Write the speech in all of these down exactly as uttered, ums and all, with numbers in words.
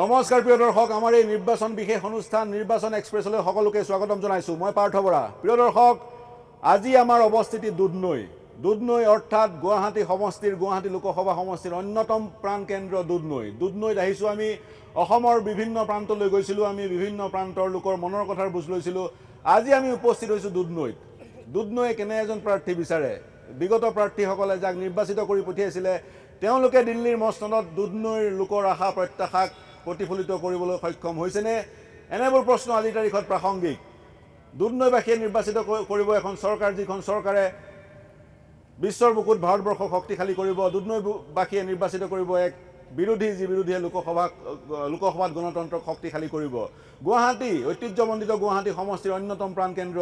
নমস্কাৰ প্ৰিয় দৰ্শক আমাৰ এই নিৰ্বাচন বিশেষ অনুষ্ঠান নিৰ্বাচন এক্সপ্ৰেছলৈ সকলোকে স্বাগতম জনাইছো মই পাৰ্থ বৰা প্ৰিয় দৰ্শক আজি আমাৰ অৱস্থিতি দুধনৈ দুধনৈ অৰ্থাৎ গুৱাহাটী সমষ্টিৰ গুৱাহাটী লোকসভা সমষ্টিৰ অন্যতম প্ৰাণকেন্দ্ৰ দুধনৈ দুধনৈত আহিছো আমি অসমৰ বিভিন্ন প্ৰান্তলৈ গৈছিলো আমি বিভিন্ন প্ৰান্তৰ লোকৰ মনৰ কথাৰ বুজ লৈছিলো আজি আমি উপস্থিত হৈছো দুধনৈত দুধনৈ কেনে এজন প্ৰাৰ্থী বিচাৰে বিগত প্ৰাৰ্থীসকলে যাক নিৰ্বাচিত কৰি পঠিয়াইছিল তেওঁলোকে দিল্লীৰ মস্তনত দুধনৈৰ লোকৰ আশা প্ৰত্যাশাক প্ৰতিফলিত কৰিবলৈ সক্ষম হৈছেনে এনেবোৰ প্ৰশ্ন আজি তাৰিখত প্ৰাসংগিক দুধনৈবাসীয়ে নিৰ্বাচিত কৰিব এখন চৰকাৰ যিখন চৰকাৰে বিশ্বৰ বুকুত ভাৰতবৰ্ষক শক্তিশালী কৰিব দুধনৈবাসীয়ে নিৰ্বাচিত কৰিব এক বিৰোধী যি বিৰোধীয়ে লোকসভা লোকসভাত গণতন্ত্ৰক শক্তিশালী কৰিব গুৱাহাটী ঐতিহ্যমণ্ডিত গুৱাহাটী সমষ্টিৰ অন্যতম প্ৰাণকেন্দ্ৰ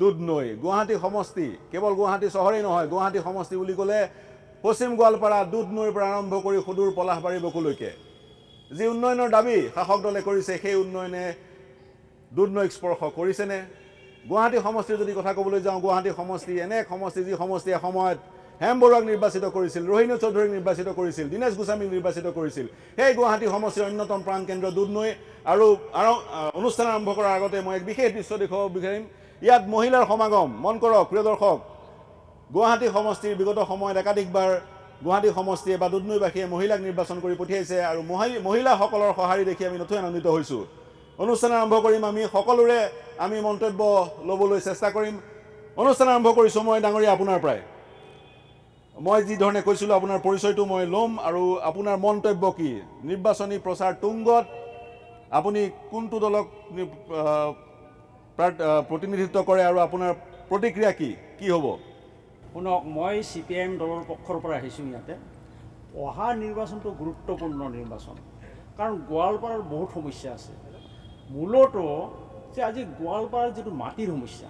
দুধনৈ গুৱাহাটী সমষ্টি কেৱল গুৱাহাটী চহৰেই নহয় গুৱাহাটী সমষ্টি বুলি ক'লে পশ্চিম গোৱালপাৰা দুধনৈৰ পৰা আৰম্ভ কৰি সুদূৰ পলাশবাৰী বকুলৈকে যে উন্নয়নৰ দাবী শাসক দলে কৰিছে সেই উন্নয়নে দুধনৈক স্পৰ্শ কৰিছেনে গুৱাহাটী সমষ্টিৰ যদি কথা ক'বলৈ যাওঁ গুৱাহাটী সমষ্টি এনে এক সমষ্টি যি সমষ্টিয়ে সময়ত হেমবৰুৱাক নিৰ্বাচিত কৰিছিল ৰোহিণী চৌধুৰীক নিৰ্বাচিত কৰিছিল দিনেশ গোস্বামীক নিৰ্বাচিত কৰিছিল সেই গুৱাহাটী সমষ্টিৰ অন্যতম প্ৰাণকেন্দ্ৰ দুধনৈ আৰু অনুষ্ঠান আৰম্ভ কৰাৰ আগতে মই এক বিশেষ দৃশ্য দেখুৱাব বিচাৰিম ইয়াত মহিলাৰ সমাগম মন কৰক প্ৰিয় দৰ্শক গুৱাহাটী সমষ্টিৰ বিগত সময়ত একাধিকবাৰ গুৱাহাটী সমষ্টিয়ে বা দুধনৈবাসীয়ে মহিলাক নিৰ্বাচন কৰি পঠিয়াইছে আৰু মহিলাসকলৰ সঁহাৰি দেখি আমি নথৈ আনন্দিত হৈছোঁ অনুষ্ঠান আৰম্ভ কৰিম আমি সকলোৰে আমি মন্তব্য ল'বলৈ চেষ্টা কৰিম অনুষ্ঠান আৰম্ভ কৰিছোঁ মই ডাঙৰীয়া আপোনাৰ প্ৰায় মই যি ধৰণে কৈছিলোঁ আপোনাৰ পৰিচয়টো মই ল'ম আৰু আপোনাৰ মন্তব্য কি নিৰ্বাচনী প্ৰচাৰ তুংগত আপুনি কোনটো দলক প্ৰতিনিধিত্ব কৰে আৰু আপোনাৰ প্ৰতিক্ৰিয়া কি কি হ'ব শুনক মই চি পি এম দলৰ পক্ষৰ পৰা আহিছোঁ ইয়াতে অহা নিৰ্বাচনটো গুৰুত্বপূৰ্ণ নিৰ্বাচন কাৰণ গোৱালপাৰাৰ বহুত সমস্যা আছে মূলতঃ যে আজি গোৱালপাৰাৰ যিটো মাটিৰ সমস্যা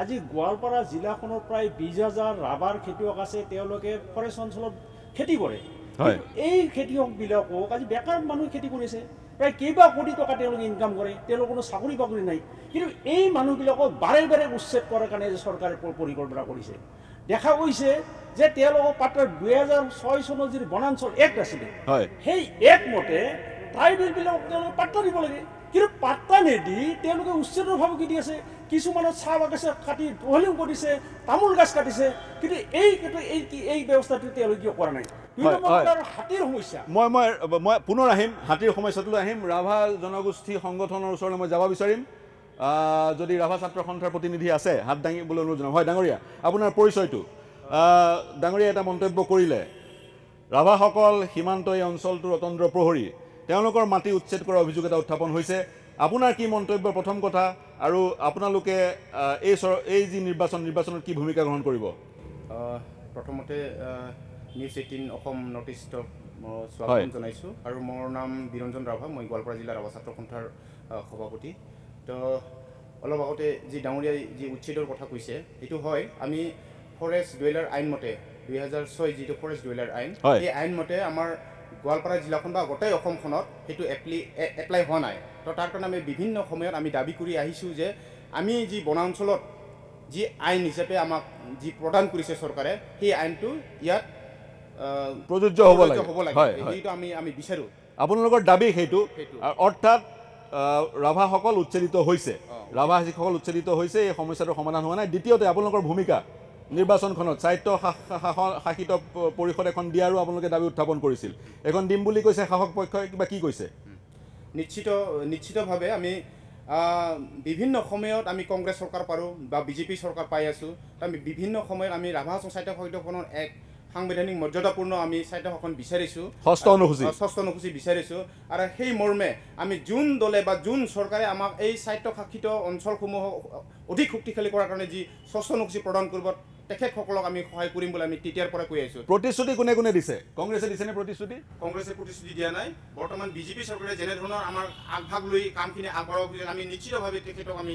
আজি গোৱালপাৰা জিলাখনৰ প্ৰায় বিছ হাজাৰ ৰাবাৰ খেতিয়ক আছে তেওঁলোকে ফৰেষ্ট অঞ্চলত খেতি কৰে এই খেতিয়কবিলাকক আজি বেকাৰ মানুহ খেতি কৰিছে প্ৰায় কেইবা কোটি টকা তেওঁলোকে ইনকাম কৰে তেওঁলোকৰ কোনো চাকৰি বাকৰি নাই কিন্তু এই মানুহবিলাকক বাৰে বাৰে উচ্ছেদ কৰাৰ কাৰণে যে চৰকাৰে পৰিকল্পনা কৰিছে দেখা গৈছে যে তেওঁলোকৰ পাটৰ দুহেজাৰ ছয় চনৰ যি বনাঞ্চল এক্ট আছিলে সেই এক্ট মতে ট্ৰাইবেলবিলাকক তেওঁলোকে পাট্টা দিব লাগে কিন্তু পাট্টা নিদি তেওঁলোকে উচ্ছেদৰ ভাবুকি দি আছে কিছুমানৰ চাহ বাগিচা কাটি দলিও কৰিছে তামোল গাছ কাটিছে কিন্তু এই এই ব্যৱস্থাটো তেওঁলোকে কিয় কৰা নাই হাতীৰ সমস্যা মই মই মই পুনৰ আহিম হাতীৰ সমস্যাটোলৈ আহিম ৰাভা জনগোষ্ঠী সংগঠনৰ ওচৰলৈ মই যাব বিচাৰিম যদি ৰাভা ছাত্ৰ সন্থাৰ প্ৰতিনিধি আছে হাত দাঙিবলৈ অনুৰোধ জনাম হয় ডাঙৰীয়া আপোনাৰ পৰিচয়টো ডাঙৰীয়া এটা মন্তব্য কৰিলে ৰাভাসকল সীমান্ত এই অঞ্চলটোৰ অতন্ত্ৰ প্ৰহৰী তেওঁলোকৰ মাটি উচ্ছেদ কৰাৰ অভিযোগ এটা উত্থাপন হৈছে আপোনাৰ কি মন্তব্য প্ৰথম কথা আৰু আপোনালোকে এই এই যি নিৰ্বাচন নিৰ্বাচনত কি ভূমিকা গ্ৰহণ কৰিব প্ৰথমতে নিউজ এইটিন অসম নৰ্থ ইষ্টৰ স্বাগতম জনাইছোঁ আৰু মোৰ নাম বিৰঞ্জন ৰাভা মই গোৱালপাৰা জিলাৰ ৰাভা ছাত্ৰ সন্থাৰ সভাপতি তো অলপ আগতে যি ডাঙৰীয়াই যি উচ্ছেদৰ কথা কৈছে এইটো হয় আমি ফৰেষ্ট ডুৱেলাৰ আইন মতে দুই হাজাৰ ছয় যিটো ফৰেষ্ট ডুৱেলাৰ আইন এই আইন মতে আমাৰ গোৱালপাৰা জিলাখন বা গোটেই অসমখনত সেইটো এপ্লি এপ্লাই হোৱা নাই তো তাৰ কাৰণে আমি বিভিন্ন সময়ত আমি দাবী কৰি আহিছোঁ যে আমি যি বনাঞ্চলত যি আইন হিচাপে আমাক যি প্ৰদান কৰিছে চৰকাৰে সেই আইনটো ইয়াত প্ৰযোজ্য হ'ব লাগে সেইটো আমি আমি বিচাৰোঁ আপোনালোকৰ দাবী সেইটো অৰ্থাৎ ৰাভাসকল উচ্ছেদিত হৈছে ৰাভাসকল উচ্ছেদিত হৈছে এই সমস্যাটো সমাধান হোৱা নাই দ্বিতীয়তে আপোনালোকৰ ভূমিকা নিৰ্বাচনখনত সাহিত্য শাসিত পৰিষদ এখন দিয়াৰো আপোনালোকে দাবী উত্থাপন কৰিছিল এখন দিম বুলি কৈছে শাসক পক্ষই কিবা কি কৈছে নিশ্চিত নিশ্চিতভাৱে আমি বিভিন্ন সময়ত আমি কংগ্ৰেছ চৰকাৰ পাৰোঁ বা বিজেপি চৰকাৰ পাই আছোঁ আমি বিভিন্ন সময়ত আমি ৰাভা সাহিত্য শাসিতখনৰ এক সাংবিধানিক মৰ্যাদাপূৰ্ণ আমি সাহিত্য শাসন বিচাৰিছোঁ ষষ্ঠ অনুসূচী ষষ্ঠ অনুসূচী বিচাৰিছোঁ আৰু সেই মৰ্মে আমি যোন দলে বা যোন চৰকাৰে আমাক এই সাহিত্য শাসিত অঞ্চলসমূহক অধিক শক্তিশালী কৰাৰ কাৰণে যি ষষ্ঠ অনুসূচী প্ৰদান কৰিব তেখেতসকলক আমি সহায় কৰিম বুলি আমি তেতিয়াৰ পৰা কৈ আহিছোঁ প্ৰতিশ্ৰুতি কোনে কোনে দিছে কংগ্ৰেছে দিছেনে প্ৰতিশ্ৰুতি কংগ্ৰেছে প্ৰতিশ্ৰুতি দিয়া নাই বৰ্তমান বিজেপি চৰকাৰে যেনেধৰণৰ আমাৰ আগভাগ লৈ কামখিনি আগবঢ়াওক আমি নিশ্চিতভাৱে তেখেতক আমি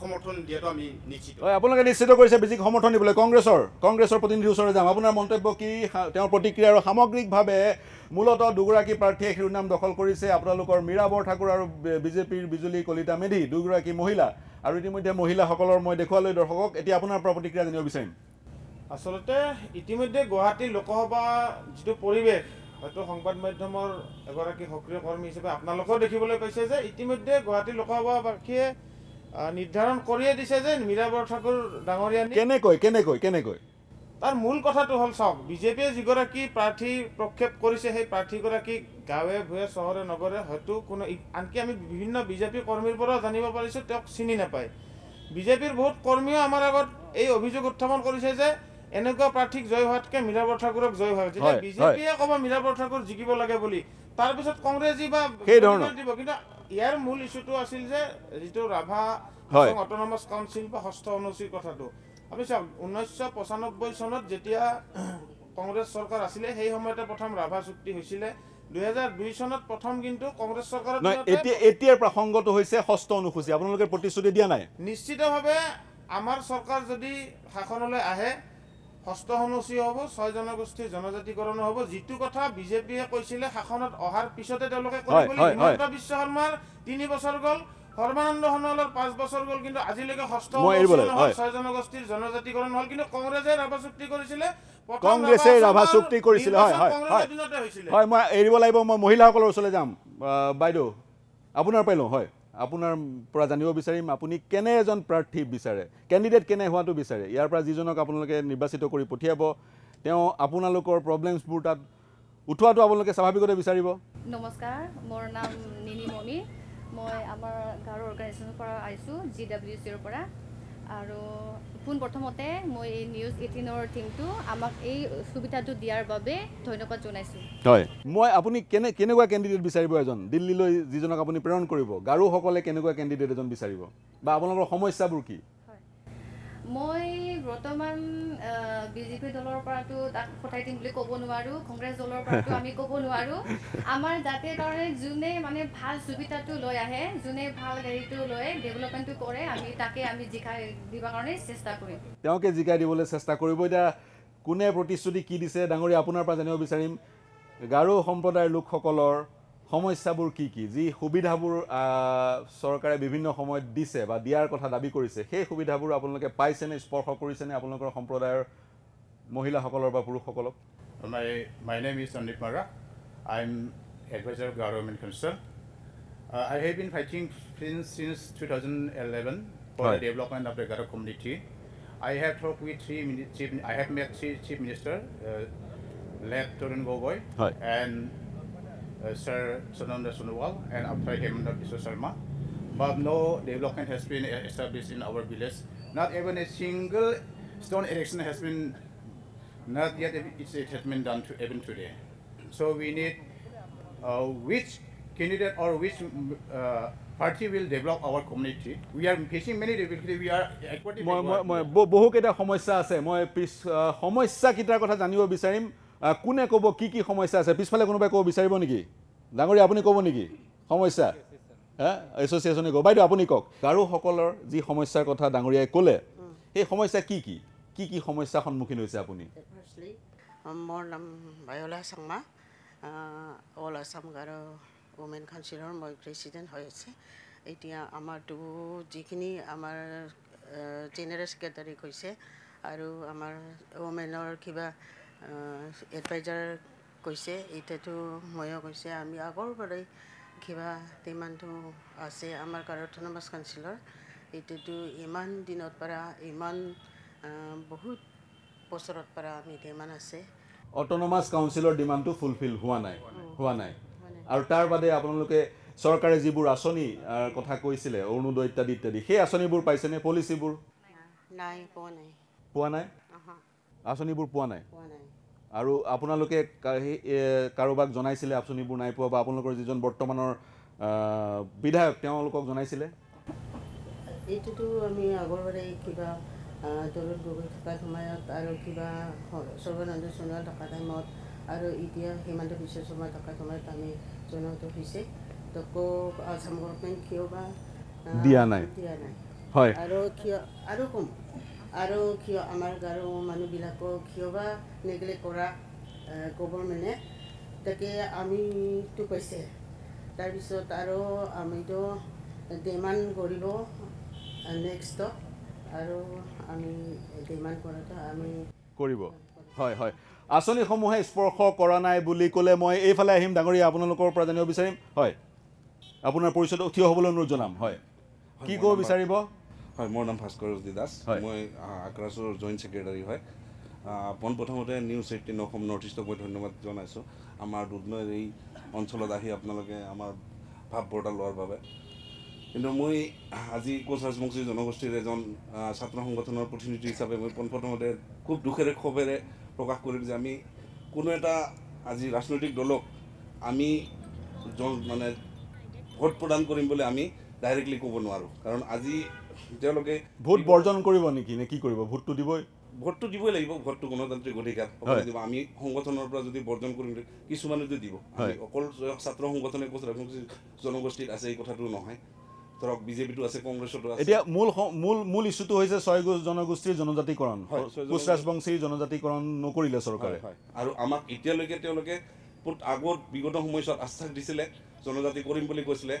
সমৰ্থন দিয়াটো আমি নিশ্চিত হয় আপোনালোকে নিশ্চিত কৰিছে বিজেপিক সমৰ্থন দিবলৈ কংগ্ৰেছৰ কংগ্ৰেছৰ প্ৰতিনিধিৰ ওচৰলৈ যাম আপোনাৰ মন্তব্য কি তেওঁৰ প্ৰতিক্ৰিয়া আৰু সামগ্ৰিকভাৱে মূলতঃ দুগৰাকী প্ৰাৰ্থীয়ে শিৰোনাম দখল কৰিছে আপোনালোকৰ মীৰা বৰঠাকুৰ আৰু বিজেপিৰ বিজুলী কলিতা মেধি দুগৰাকী মহিলা আৰু ইতিমধ্যে মহিলাসকলৰ মই দেখুৱালৈ দৰ্শকক এতিয়া আপোনাৰ প্ৰতিক্ৰিয়া জানিব বিচাৰিম আচলতে ইতিমধ্যে গুৱাহাটী লোকসভা যিটো পৰিৱেশ হয়তো সংবাদ মাধ্যমৰ এগৰাকী সক্ৰিয় কৰ্মী হিচাপে আপোনালোকও দেখিবলৈ পাইছে যে ইতিমধ্যে গুৱাহাটী লোকসভাবাসীয়ে নিৰ্ধাৰণ কৰিয়ে দিছে যে মীৰাবৰ ঠাকুৰ ডাঙৰীয়া কেনে কই কেনে কই কেনে কই তার মূল কথাটো হল সব বিজেপি যিগৰাকী প্ৰাৰ্থী প্ৰক্ষেপ কৰিছে সেই প্ৰাৰ্থীগৰাকী গাঁৱে ভূঞে চহৰে নগৰে হয়তো কোনো আনকি আমি বিভিন্ন বিজেপি কৰ্মীৰ পৰা জানিব পাৰিছো তেওঁক চিনি নাপায় বিজেপিৰ বহুত কৰ্মীও আমাৰ আগত এই অভিযোগ উত্থাপন কৰিছে যে এনেকুৱা প্ৰাৰ্থীক জয় হোৱাতকৈ মীৰাবৰ ঠাকুৰক জয় হয় যেতিয়া বিজেপিয়ে কবা মীৰাবৰ ঠাকুৰ জিকিব লাগে বুলি তাৰ পিছত কংগ্ৰেছই বা দিব কিন্তু ইয়াৰ মূল ইস্যুটো আছিল যে যেটো ৰাভা অটোনমাস কাউন্সিল বা হস্ত অনুসূচীৰ কথাটো আমি সব উনৈশ পঁচানব্বৈ সনত যেতিয়া কংগ্ৰেছ সরকার আছিলে সেই সময়তে প্ৰথম ৰাভা চুক্তি হৈছিল দুই হাজাৰ দুই সনত প্ৰথম কিন্তু কংগ্ৰেছ সরকাৰৰ এতিয়া এতিয়া প্ৰসংগত হৈছে হস্ত অনুসূচী আপোনালোকে প্ৰতিশ্ৰুতি দিয়া নাই নিশ্চিতভাৱে আমাৰ সরকার যদি শাসনলৈ আহে হস্ত অনুসূচী হ'ব ছয় জনগোষ্ঠী জনজাতিকৰণ হ'ব যেটো কথা বিজেপিয়ে কৈছিল শাসনত অহাৰ পিছতে তেওঁলোকে কৈছিল হিমন্ত বিশ্ব শৰ্মাৰ তিনি বছৰ গল সর্বানন্দ সোণোৱালৰ পাঁচ বছৰ গল কিন্তু আজিলৈকে হস্ত ছয় জনগোষ্ঠীৰ জনজাতিকৰণ হল কিন্তু কংগ্ৰেছে ৰাভা চুক্তি কৰিছিল কংগ্ৰেছে ৰাভা চুক্তি কৰিছিল হয় হয় হয় মই এৰিব লাগিব মই মহিলাসকলৰ ওচৰলৈ যাম বাইদেউ আপোনাৰ পাইলো হয় আপোনাৰ পৰা জানিব বিচাৰিম আপুনি কেনে এজন প্ৰাৰ্থী বিচাৰে ক্যান্ডিডেট কেনে হোৱাটো বিচাৰে ইয়াৰ পৰা যিজনক আপোনালোকে নিৰ্বাচিত কৰি পঠিয়াব তেওঁ আপোনালোকৰ প্ৰবলেমছ বোৰ তাত উঠোৱাটো আপোনালোকে স্বাভাৱিকতে বিচাৰিব নমস্কাৰ মোৰ নাম নিনিমনি মই আমাৰ গাঁৱৰ অৰ্গানাইজেচনৰ পৰা আইছো জিডব্লিউসি ৰ পৰা আৰু পুন প্ৰথমতে মই এই নিউজ এঘাৰ ৰ থিংটো আমাক এই সুবিধাটো দিয়াৰ বাবে ধন্যবাদ জনাইছো হয় মই আপুনি কেনে কেনেকুৱা ক্যান্ডিডেট বিচাৰিব এজন দিল্লীলৈ যিজনক আপুনি প্ৰেৰণ কৰিব গাৰু সকলে কেনেকুৱা ক্যান্ডিডেট এজন বিচাৰিব বা আপোনালোকৰ সমস্যাবোৰ কি হয় মই বৰ্তমান বিজেপি দলৰ পৰাটো তাক পঠাই দিম বুলি ক'ব নোৱাৰো কংগ্ৰেছ দলৰ পৰাটো আমি ক'ব নোৱাৰো আমাৰ জাতিৰ কাৰণে জুনে মানে ভাল সুবিধাটো লৈ আহে জুনে ভাল হেৰিটো লৈ ডেভেলপমেণ্টটো কৰে আমি তাকে আমি জিকাই দিবা কাৰণে চেষ্টা কৰিম তেওঁকে জিকাই দিবলৈ চেষ্টা কৰিব এটা কোনে প্ৰতিশ্ৰুতি কি দিছে ডাঙৰি আপোনাৰ পৰা জানিব বিচাৰিম গাৰো সম্প্ৰদায়ৰ লোকসকলৰ সমস্যাবোৰ কি কি যি সুবিধাবোৰ সরকারে বিভিন্ন সময়ত দিছে বা দিয়াৰ কথা দাবী কৰিছে সেই সুবিধাবোৰ আপোনালোকে পাইছে নে স্পৰ্শ কৰিছে নে আপোনালোকৰ সম্প্ৰদায়ৰ মহিলাসকলৰ বা পুৰুষসকলক my my name is Sandeep Mara I am advisor Garo autonomous council I have been fighting since two thousand eleven for the development of the Garo community I have talk with three minister I have met three chief minister left Tarun Gogoi and Uh, Sir Sarbananda Sonowal and after Hemanta Biswa Sarma, but no development has been established in our village. Not even a single stone erection has been, not yet it has been done to even today. So we need uh, which candidate or which uh, party will develop our community. We are facing many difficulties. We are equity. Moi moi moi boho keta samosa ase. Moi pis samosa kitar kotha janibo bisarim. কোনে কব কি কি সমস্যা আছে পিছফালে কোনোবাই কব বিচাৰিব নেকি ডাঙৰি আপুনি কব নেকি সমস্যা হ্যাঁ এসোসিয়েশনে কব বাইদেউ আপুনি কক গাৰো সকলৰ যি সমস্যাৰ কথা ডাঙৰিয়ে কলে এই সমস্যা কি কি কি কি সমস্যা সন্মুখীন হৈছে আপুনি ফার্স্টলি মোৰ নাম বাইলা শৰ্মা অল আসাম গাৰো ওমেন কাউন্সিলৰ মই প্ৰেচিডেণ্ট হৈ আছে এতিয়া আমাৰটো যিখিনি আমাৰ জেনেৰেল সেক্ৰেটাৰী কৈছে আৰু আমাৰ ওমেনৰ কিবা এডভাইজাৰ কৈছে এটাটো ময়ো কৈছে আমি আগৰ পৰাই কিবা তেমানটো আছে আমাৰ গাৰো অটোনমাস কাউন্সিলৰ এটাটো ইমান দিনৰ পৰা ইমান বহুত বছৰৰ পৰা আমি তেমান আছে অটোনমাস কাউন্সিলৰ ডিমাণ্ডটো ফুলফিল হোৱা নাই হোৱা নাই আৰু তাৰ বাদে আপোনালোকে চৰকাৰে যিবোৰ আঁচনি কথা কৈছিলে অৰুণোদয় ইত্যাদি ইত্যাদি সেই আঁচনিবোৰ পাইছেনে পলিচিবোৰ নাই পোৱা নাই পোৱা নাই আঁচনিবোৰ পোৱা নাই আৰু আপোনালোকে কাৰোবাক জনাইছিলে আঁচনিবোৰ নাই পোৱা বা আপোনালোকৰ যিজন বৰ্তমানৰ বিধায়ক তেওঁলোকক জনাইছিলে এইটো আমি আগৰবাৰে কিবা তৰুণ গগৈ থকা সময়ত আৰু কিবা সৰ্বানন্দ সোণোৱাল থকা সময়ত আৰু এতিয়া হেমন্ত বিশ্ব শৰ্মা থকা সময়ত আমি জনাওঁতে হৈছে তকো আসাম গভৰ্ণমেণ্ট কিয় বা দিয়া নাই দিয়া নাই হয় আৰু কিয় আৰু কম আৰু কিয় আমাৰ গাঁৱৰ মানুহবিলাকক কিয়বা নেগলেক্ট কৰা গভৰ্ণমেণ্টে তাকে আমিতো কৈছে তাৰপিছত আৰু আমিতো ডিমাণ্ড কৰিব নেক্সট আৰু আমি ডিমাণ্ড কৰাটো আমি কৰিব হয় হয় আসনি সমূহে স্পর্শ কৰা নাই বুলি ক'লে মই এইফালে আহিম ডাঙৰি আপোনালোকৰ পৰা জানিব বিচাৰিম হয় আপোনাৰ পৰিচয় উঠিও হ'বলৈ অনুৰোধ জনাম হয় কি কব বিচাৰিব হয় মোৰ নাম ভাস্কৰ দিদাস মই আক্ৰাছৰ জয়েন্ট সেক্রেটারি হয় পোন প্ৰথমতে নিউজ এইটিন অসম নৰ্থ ইষ্টক মই ধন্যবাদ জনাইছো আমাৰ দুধনৈ এই অঞ্চলত আহি আপোনালোকে আমাৰ ভাব বৰ্ডাৰ লোৱাৰ বাবে কিন্তু মই আজি কোষাসমুখী জনগোষ্ঠীৰ এজন ছাত্ৰ সংগঠনৰ প্ৰতিনিধি হিচাপে মই পোন প্ৰথমতে খুব দুখেৰে খবেৰে প্রকাশ করি যে আমি কোনো এটা আজি রাজনৈতিক দলক আমি মানে ভোট প্রদান করিম বলে আমি ডাইরেক্টলি কব নোৱাৰো কারণ আজি তেওঁলোকে ভোট বর্জন কৰিব নেকি নে কি কৰিব ভোটটো দিবই ভোটটো দিবই লাগিব ভোটটো গণতান্ত্রিক অধিকাৰ দিব আমি সংগঠনৰ পৰা যদি বর্জন কৰিম কিছু মানুহ যদি দিব আমি অকল ছাত্ৰ সংগঠনে কোচ ৰাজনৈতিক জনগোষ্ঠীত আছে এই কথাটো নহয় তৰক বিজেপিটো আছে কংগ্ৰেছটো আছে এতিয়া মূল মূল মূল ইস্যুটো হৈছে ছয় গো জনগোষ্ঠীৰ জনজাতিকৰণ কুচৰাজ বংশী জনজাতিকৰণ নকৰিলে সরকারে আৰু আমাক এতিয়ালৈকে তেওঁলোকে আগত বিগত সময়ছোৱাত আশ্বাস দিছিলে জনজাতি কৰিম বুলি কৈছিলে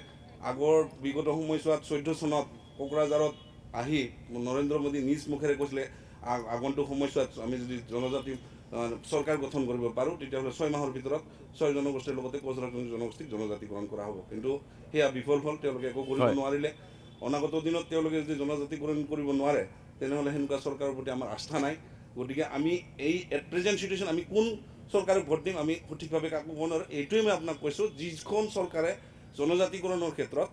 আগৰ বিগত সময়ছোৱাত চৈধ্য চনত কোকৰাজাৰত আহি নৰেন্দ্ৰ মোদী নিজ মুখেৰে কৈছিলে আগন্তুক সময়ছোৱাত আমি যদি জনজাতি সরকার গঠন কৰিব পাৰো তেতিয়াহলে ছয় মাহৰ ভিতৰত ছয় জনগোষ্ঠীৰ লগতে কোচৰাজনং জনগোষ্ঠী জনজাতিকৰণ কৰা হ'ব কিন্তু হেয়া বিফল ফল তেওঁলোকে একো কৰিব নোৱাৰিলে অনাগত দিনত তেওঁলোকে যদি জনজাতিকৰণ কৰিব নোৱাৰে তেনেহলে হেনকা সরকাৰৰ প্ৰতি আমাৰ আস্থা নাই গতিকে আমি এই এট প্ৰেজেন্ট সিচুৱেচন আমি কোন সরকাৰক ভোট দিম আমি সঠিকভাৱে কাকো বনৰ এইটোই মই আপোনাক কৈছো যিখন সরকারে জনজাতিকৰণৰ ক্ষেত্ৰত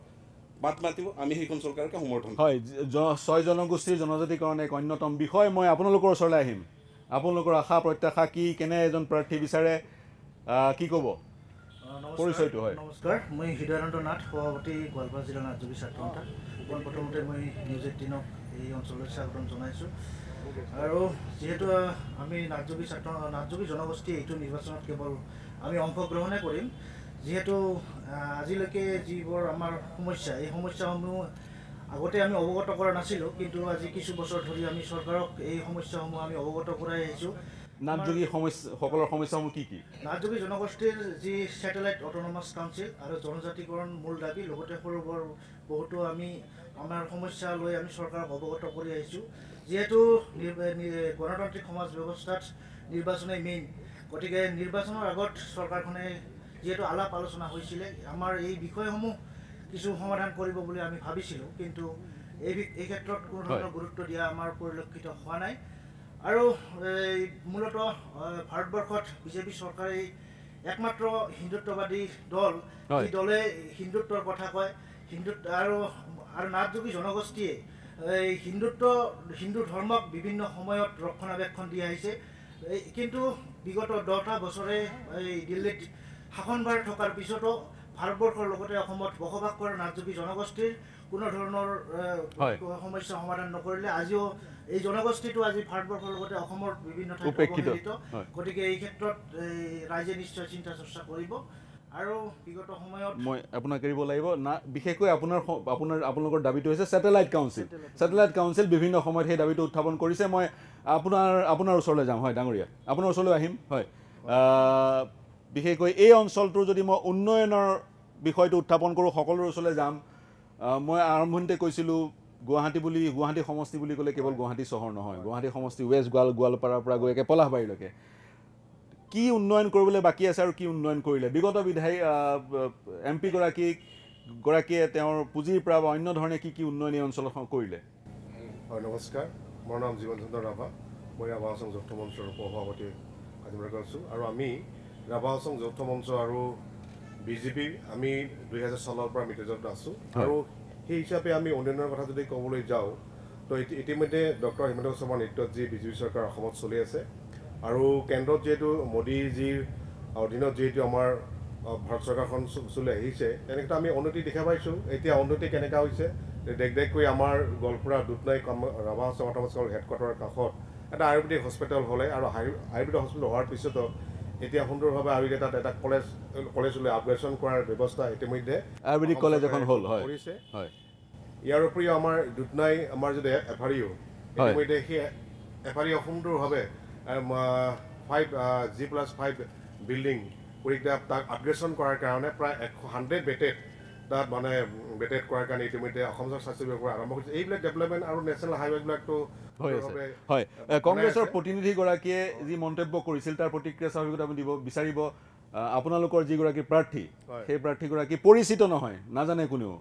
মাতমাতিব আমি সেইখন সরকাৰকে সমৰ্থন হয় ছয় জনগোষ্ঠী জনজাতিকৰণ এক অন্যতম বিষয় মই আপোনালোকৰ ওচৰলৈ আহিম আপোনালোকৰ আশা প্রত্যাশা কি কেনে এজন প্ৰাৰ্থী বিচাৰে কি কব পৰিচয়টো হয় নমস্কাৰ মই হিদানন্দ নাথ সভাপতি গোৱালপাৰা জিলা ৰাজ্যবি ছাত্ৰসন্থা প্ৰথমতে মই নিউজ এইটিনক এই অঞ্চলৰ স্বাগতম জনাইছো আৰু যেহেতু আমি ৰাজ্যবি ছাত্ৰ ৰাজ্যবি জনগোষ্ঠী এইটো নিৰ্বাচনত কেৱল আমি অংশগ্ৰহণ কৰিম যেহেতু আজিলৈকে যিবোৰ আমাৰ সমস্যা এই সমস্যাসমূহ আগতে আমি অবগত কৰা নাছিলো কিন্তু আজি কিছু বছৰ ধৰি আমি সরকারক এই সমস্যাসমূহ আমি অবগত কৰাই আহিছো নাটযোগী সমস্যা সকলৰ সমস্যাসমূহ কি কি নাটযোগী জনগোষ্ঠীৰ যি স্যাটেলাইট অটোনমাস কাউন্সিল আৰু জনজাতিকৰণ মূল দাবী লগতে সৰুবৰ বহুতো আমি আমাৰ সমস্যা লৈ আমি সরকারক অবগত কৰি আহিছো যেহেতু গণতান্ত্রিক সমাজ ব্যৱস্থাত নিৰ্বাচনে মেইন গতিকে নিৰ্বাচনৰ আগত সরকারখনে যেহেতু আলাপ আলোচনা হৈছিল আমাৰ এই বিষয়সমূহ কিছু সমাধান কৰিব বুলি আমি ভাবিছিলো কিন্তু এই এই ক্ষেত্ৰত কোনো ধৰণৰ গুৰুত্ব দিয়া আমাৰ পৰিলক্ষিত হোৱা নাই আৰু মূলত ভাৰতবৰ্ষত বিজেপি চৰকাৰে একমাত্ৰ হিন্দুত্ববাদী দল যি দলে হিন্দুত্বৰ কথা কয় হিন্দুত্ব আৰু আৰু নাটযোগী জনগোষ্ঠীয়ে এই হিন্দুত্ব হিন্দু ধৰ্মক বিভিন্ন সময়ত ৰক্ষণাবেক্ষণ দি আহিছে কিন্তু বিগত দহটা বছৰে এই দিল্লীত শাসনভাৰ থকাৰ পিছতো ভাৰতবৰ্ষৰ লগতে অসমত বসবাস কৰা নাটযোগী জনগোষ্ঠীৰ কোনো ধৰণৰ সমস্যা সমাধান নকৰিলে আজিও এই জনগোষ্ঠীটো আজি ভাৰতবৰ্ষৰ লগতে অসমৰ বিভিন্ন ঠাইত উপস্থিত গতিকে এই ক্ষেত্ৰত ৰাইজে নিশ্চয় চিন্তা চৰ্চা কৰিব আৰু বিগত সময়ত মই আপোনাক কৰিব লাগিব না বিশেষকৈ আপোনাৰ আপোনাৰ আপোনালোকৰ দাবীটো হৈছে স্যাটেলাইট কাউন্সিল স্যাটেলাইট কাউন্সিল বিভিন্ন সময়ত সেই দাবীটো উত্থাপন কৰিছে মই আপোনাৰ আপোনাৰ ওচৰলৈ যাম হয় ডাঙৰীয়া আপোনাৰ ওচৰলৈ আহিম হয় বিশেষকৈ এই অঞ্চলটো যদি মই উন্নয়নৰ বিষয়টো উত্থাপন কৰোঁ সকলৰ ওচৰলৈ যাম মই আৰম্ভণিতে কৈছিলোঁ গুৱাহাটী বুলি গুৱাহাটী সমষ্টি বুলি ক'লে কেৱল গুৱাহাটী চহৰ নহয় গুৱাহাটী সমষ্টি ৱেষ্ট গোৱাল গোৱালপাৰাৰ পৰা গৈ একে পলাশবাৰীলৈকে কি উন্নয়ন কৰিবলৈ বাকী আছে আৰু কি উন্নয়ন কৰিলে বিগত বিধায়ী এম পি গৰাকীক গৰাকীয়ে তেওঁৰ পুঁজিৰ পৰা বা অন্য ধৰণে কি কি উন্নয়ন এই অঞ্চলত কৰিলে হয় নমস্কাৰ মোৰ নাম জীৱন চন্দ্ৰ ৰাভা মই ৰাভা হাছং যৌথ মঞ্চৰ সভাপতি আছোঁ আৰু আমি ৰাভা হাছং যৌথ মঞ্চ আৰু বিজেপি আমি দুই হাজার সালের পৰা মিত্ৰজোঁটত আছো আর সেই হিসাবে আমি উন্নয়নের কথা যদি কবলৈ যাও তো ইতিমধ্যে ডক্টর হেমন্ত বিশ্ব শর্মাৰ নেতৃত্বত যে বিজেপি সরকার চলি আছে আর কেন্দ্রত যেহেতু মোদীজির অধীনত যেহেতু আমার ভারত সরকার চলে আহিছে তেনেকৈ আমি উন্নতি দেখা পাইছো এতিয়া উন্নতি কেনেকা হয়েছে দেখ দেখ করে আমার গোৱালপাৰা দুধনৈ ৰাভা হাছং অটোনমাস কাউন্সিল হেডকোয়ার্টারের কাষত একটা আয়ুর্বেদিক হসপিটাল হলে আর আয়ুর্বেদিক হসপিটাল হওয়ার পিছতো এতিয়া সুন্দৰভাৱে আৰু এটা এটা কলেজ কলেজলৈ আপগ্ৰেডেশন কৰাৰ ব্যৱস্থা ইতিমধ্যে আয়ুৰ্বেদিক কলেজ এখন হল হয় হয় ইয়াৰ উপৰিও আমাৰ দুধনৈ আমাৰ যদি এফাৰিও ইতিমধ্যে সেই এফাৰিও সুন্দৰভাৱে five G plus five building পৰিকটা আপগ্ৰেডেশন কৰাৰ কাৰণে প্ৰায় একশ বেটেড তাত মানে বেটেড কৰাৰ কাৰণে ইতিমধ্যে অসম চৰকাৰ স্বাস্থ্য বিভাগৰ আৰম্ভ কৰিছে এইবিলাক ডেভেলপমেণ্ট আৰু নেশ্যনেল হাইৱেবিলাকতো Congressor Putinity Goraki, the Montebo Corisilta Porticas of Bisaribo, Aponalocor Gigoraki Prati, Hey Pratigoraki, Porisito Nohoi, Nazanekuno,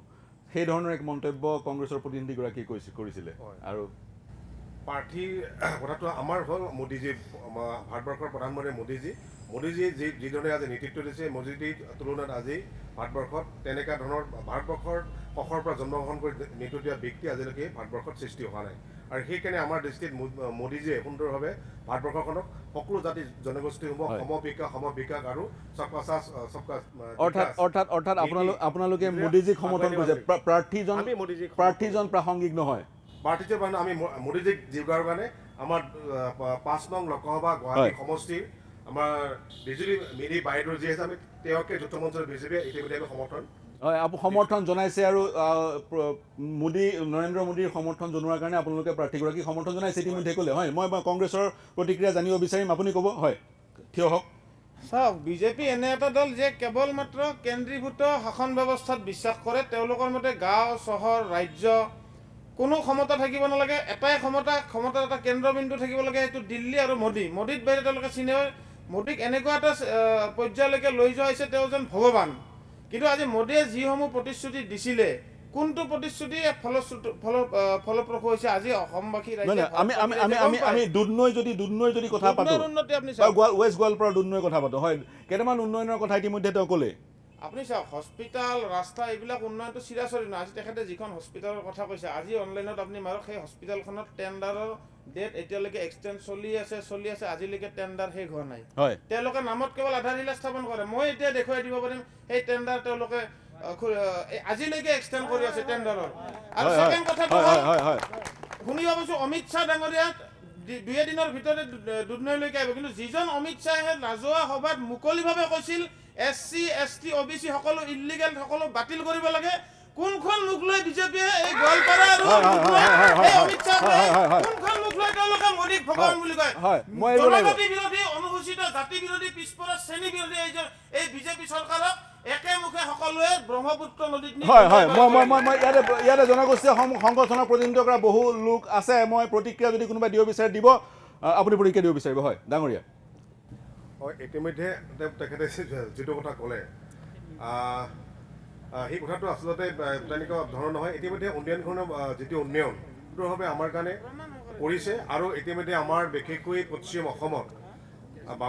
Head Honor Montebo, Congressor Putinity Goraki Corisile. Party, what to Amar Hall, Modiji, Hardworker, Paramore Modiji, Modiji, Gidone as an Etiquette, Modiji, Tuluna Azi, Hardworker, Teneka Donor, Hardworker, Pohorpa, Zonhon, Nituja Bikti, as a Hardworker, sixty Hane. Or he can Amar District Modiji, Hunderhoe, Hardworker, Poku, that is Zonagostu, Homo Pika, Homo Pika, Garu, Sakasas, Sakas, or Tat, or Tat, or Tat, Apanaluke, Modiji, Homoton was a partisan, partisan Prahongig Nohoi. Particular one, I mean, Modizic, Jigarbane, Amar Pasnong, Lokova, Guwahati, Homosti, Amar Digital Mini Bidrojasam, Teoke, Jotomons, Visible, Etimidable Homoton. Homoton, Jonai Seru, Modi, Narendra Modi, Homoton, Jonagana, Apoloka, particularly Homoton, I said, Tekule, Moba Congressor, Proticras, and you'll be saying Apuniko, Hoi, Tioho. So, BJP and Natadal, Jack, Kabul Matro, Kendri Buto, Hakon Babasat, Bisakore, Teolokomote, Gao, Sohor, Rajo. কোনো ক্ষমতা থাকিব না লাগে এটাই ক্ষমতা ক্ষমতাটা কেন্দ্রবিন্দু থাকিব লাগে এটো দিল্লি আৰু মোদি মোদিত বেৰেটা লগে সিনিয়ৰ মোদিক এনেকুৱা এটা পৰ্যায়লৈকে লৈ যোৱা হৈছে তেওঁজন ভগৱান কিন্তু আজি মোদিয়ে যি সমূহ প্ৰতিশ্ৰুতি দিছিলে কোনটো প্ৰতিশ্ৰুতি ফল ফলপ্ৰসূ হৈছে আজি অসমবাসী ৰাইজে আমি আমি আমি আমি আমি দুধনৈ যদি দুধনৈ যদি কথা পাতো ওয়েস্ট গোৱালপাৰা দুধনৈ কথা পাতো হয় কেনেমান উন্নয়নৰ কথা ইতিমধ্যে তেওঁ ক'লে আপনি সব হসপিটাল রাস্তা এবিলা উন্নয়নটো সিরাসৰি না আজি তেখেতে যিখন হসপিটালৰ কথা কৈছে আজি অনলাইনত আপনি মাৰ সেই হসপিটালখনত টেন্ডাৰৰ ডেট এতিয়ালৈকে এক্সটেন্ড চলি আছে চলি আছে আজিলৈকে টেন্ডাৰ হে ঘৰ নাই তেলকে নামত কেৱল আধাৰিলা স্থাপন কৰে মই এতিয়া দেখুৱাই দিব পাৰিম এই টেন্ডাৰ তেলকে আজিলৈকে এক্সটেন্ড কৰি আছে টেন্ডাৰৰ আৰু সেকেন্ড কথাটো ভূমি বাবুসু অমিত শাহ ডাঙৰীয়া দুই দিনৰ ভিতৰত দুধনৈলৈকে আহিব কিন্তু যিজন অমিত শাহে ৰাজহুৱা সভাত মুকলিভাৱে কৈছিল SC, ST, OBC, সকলো ইলিগেল সকলো বাতিল কৰিব লাগে কোনখন মুখ লৈ বিজেপি এই গোৱালপাৰা আৰু এই অমিত শাহ কোনখন মুখ লৈ তেওঁলোকে মনিক ভগৱান বুলি কয় মই জনজাতি বিৰোধী অনুসূচিত জাতি বিৰোধী পিছপৰা শ্ৰেণী বিৰোধী এই এই বিজেপি চৰকাৰক একে মুখে সকলোৱে ব্ৰহ্মপুত্ৰ নদীত নি হয় হয় মই মই মই ইয়াৰে ইয়াৰে জনগোষ্ঠী সংগঠনৰ প্ৰতিনিধিত্ব কৰা বহু লোক আছে মই প্ৰতিক্ৰিয়া যদি কোনোবা দিব বিচাৰে দিব আপুনি প্ৰতিক্ৰিয়া দিব বিচাৰিব হয় ডাঙৰীয়া ইতিমধ্যে তেখেতে যিটো কথা ক'লে সেই কথাটো আচলতে তেনেকুৱা ধৰণৰ নহয় ইতিমধ্যে উন্নয়নখনৰ যিটো উন্নয়ন দুৰভাৱে আমাৰ কাৰণে কৰিছে আৰু ইতিমধ্যে আমাৰ বিশেষকৈ পশ্চিম অসমত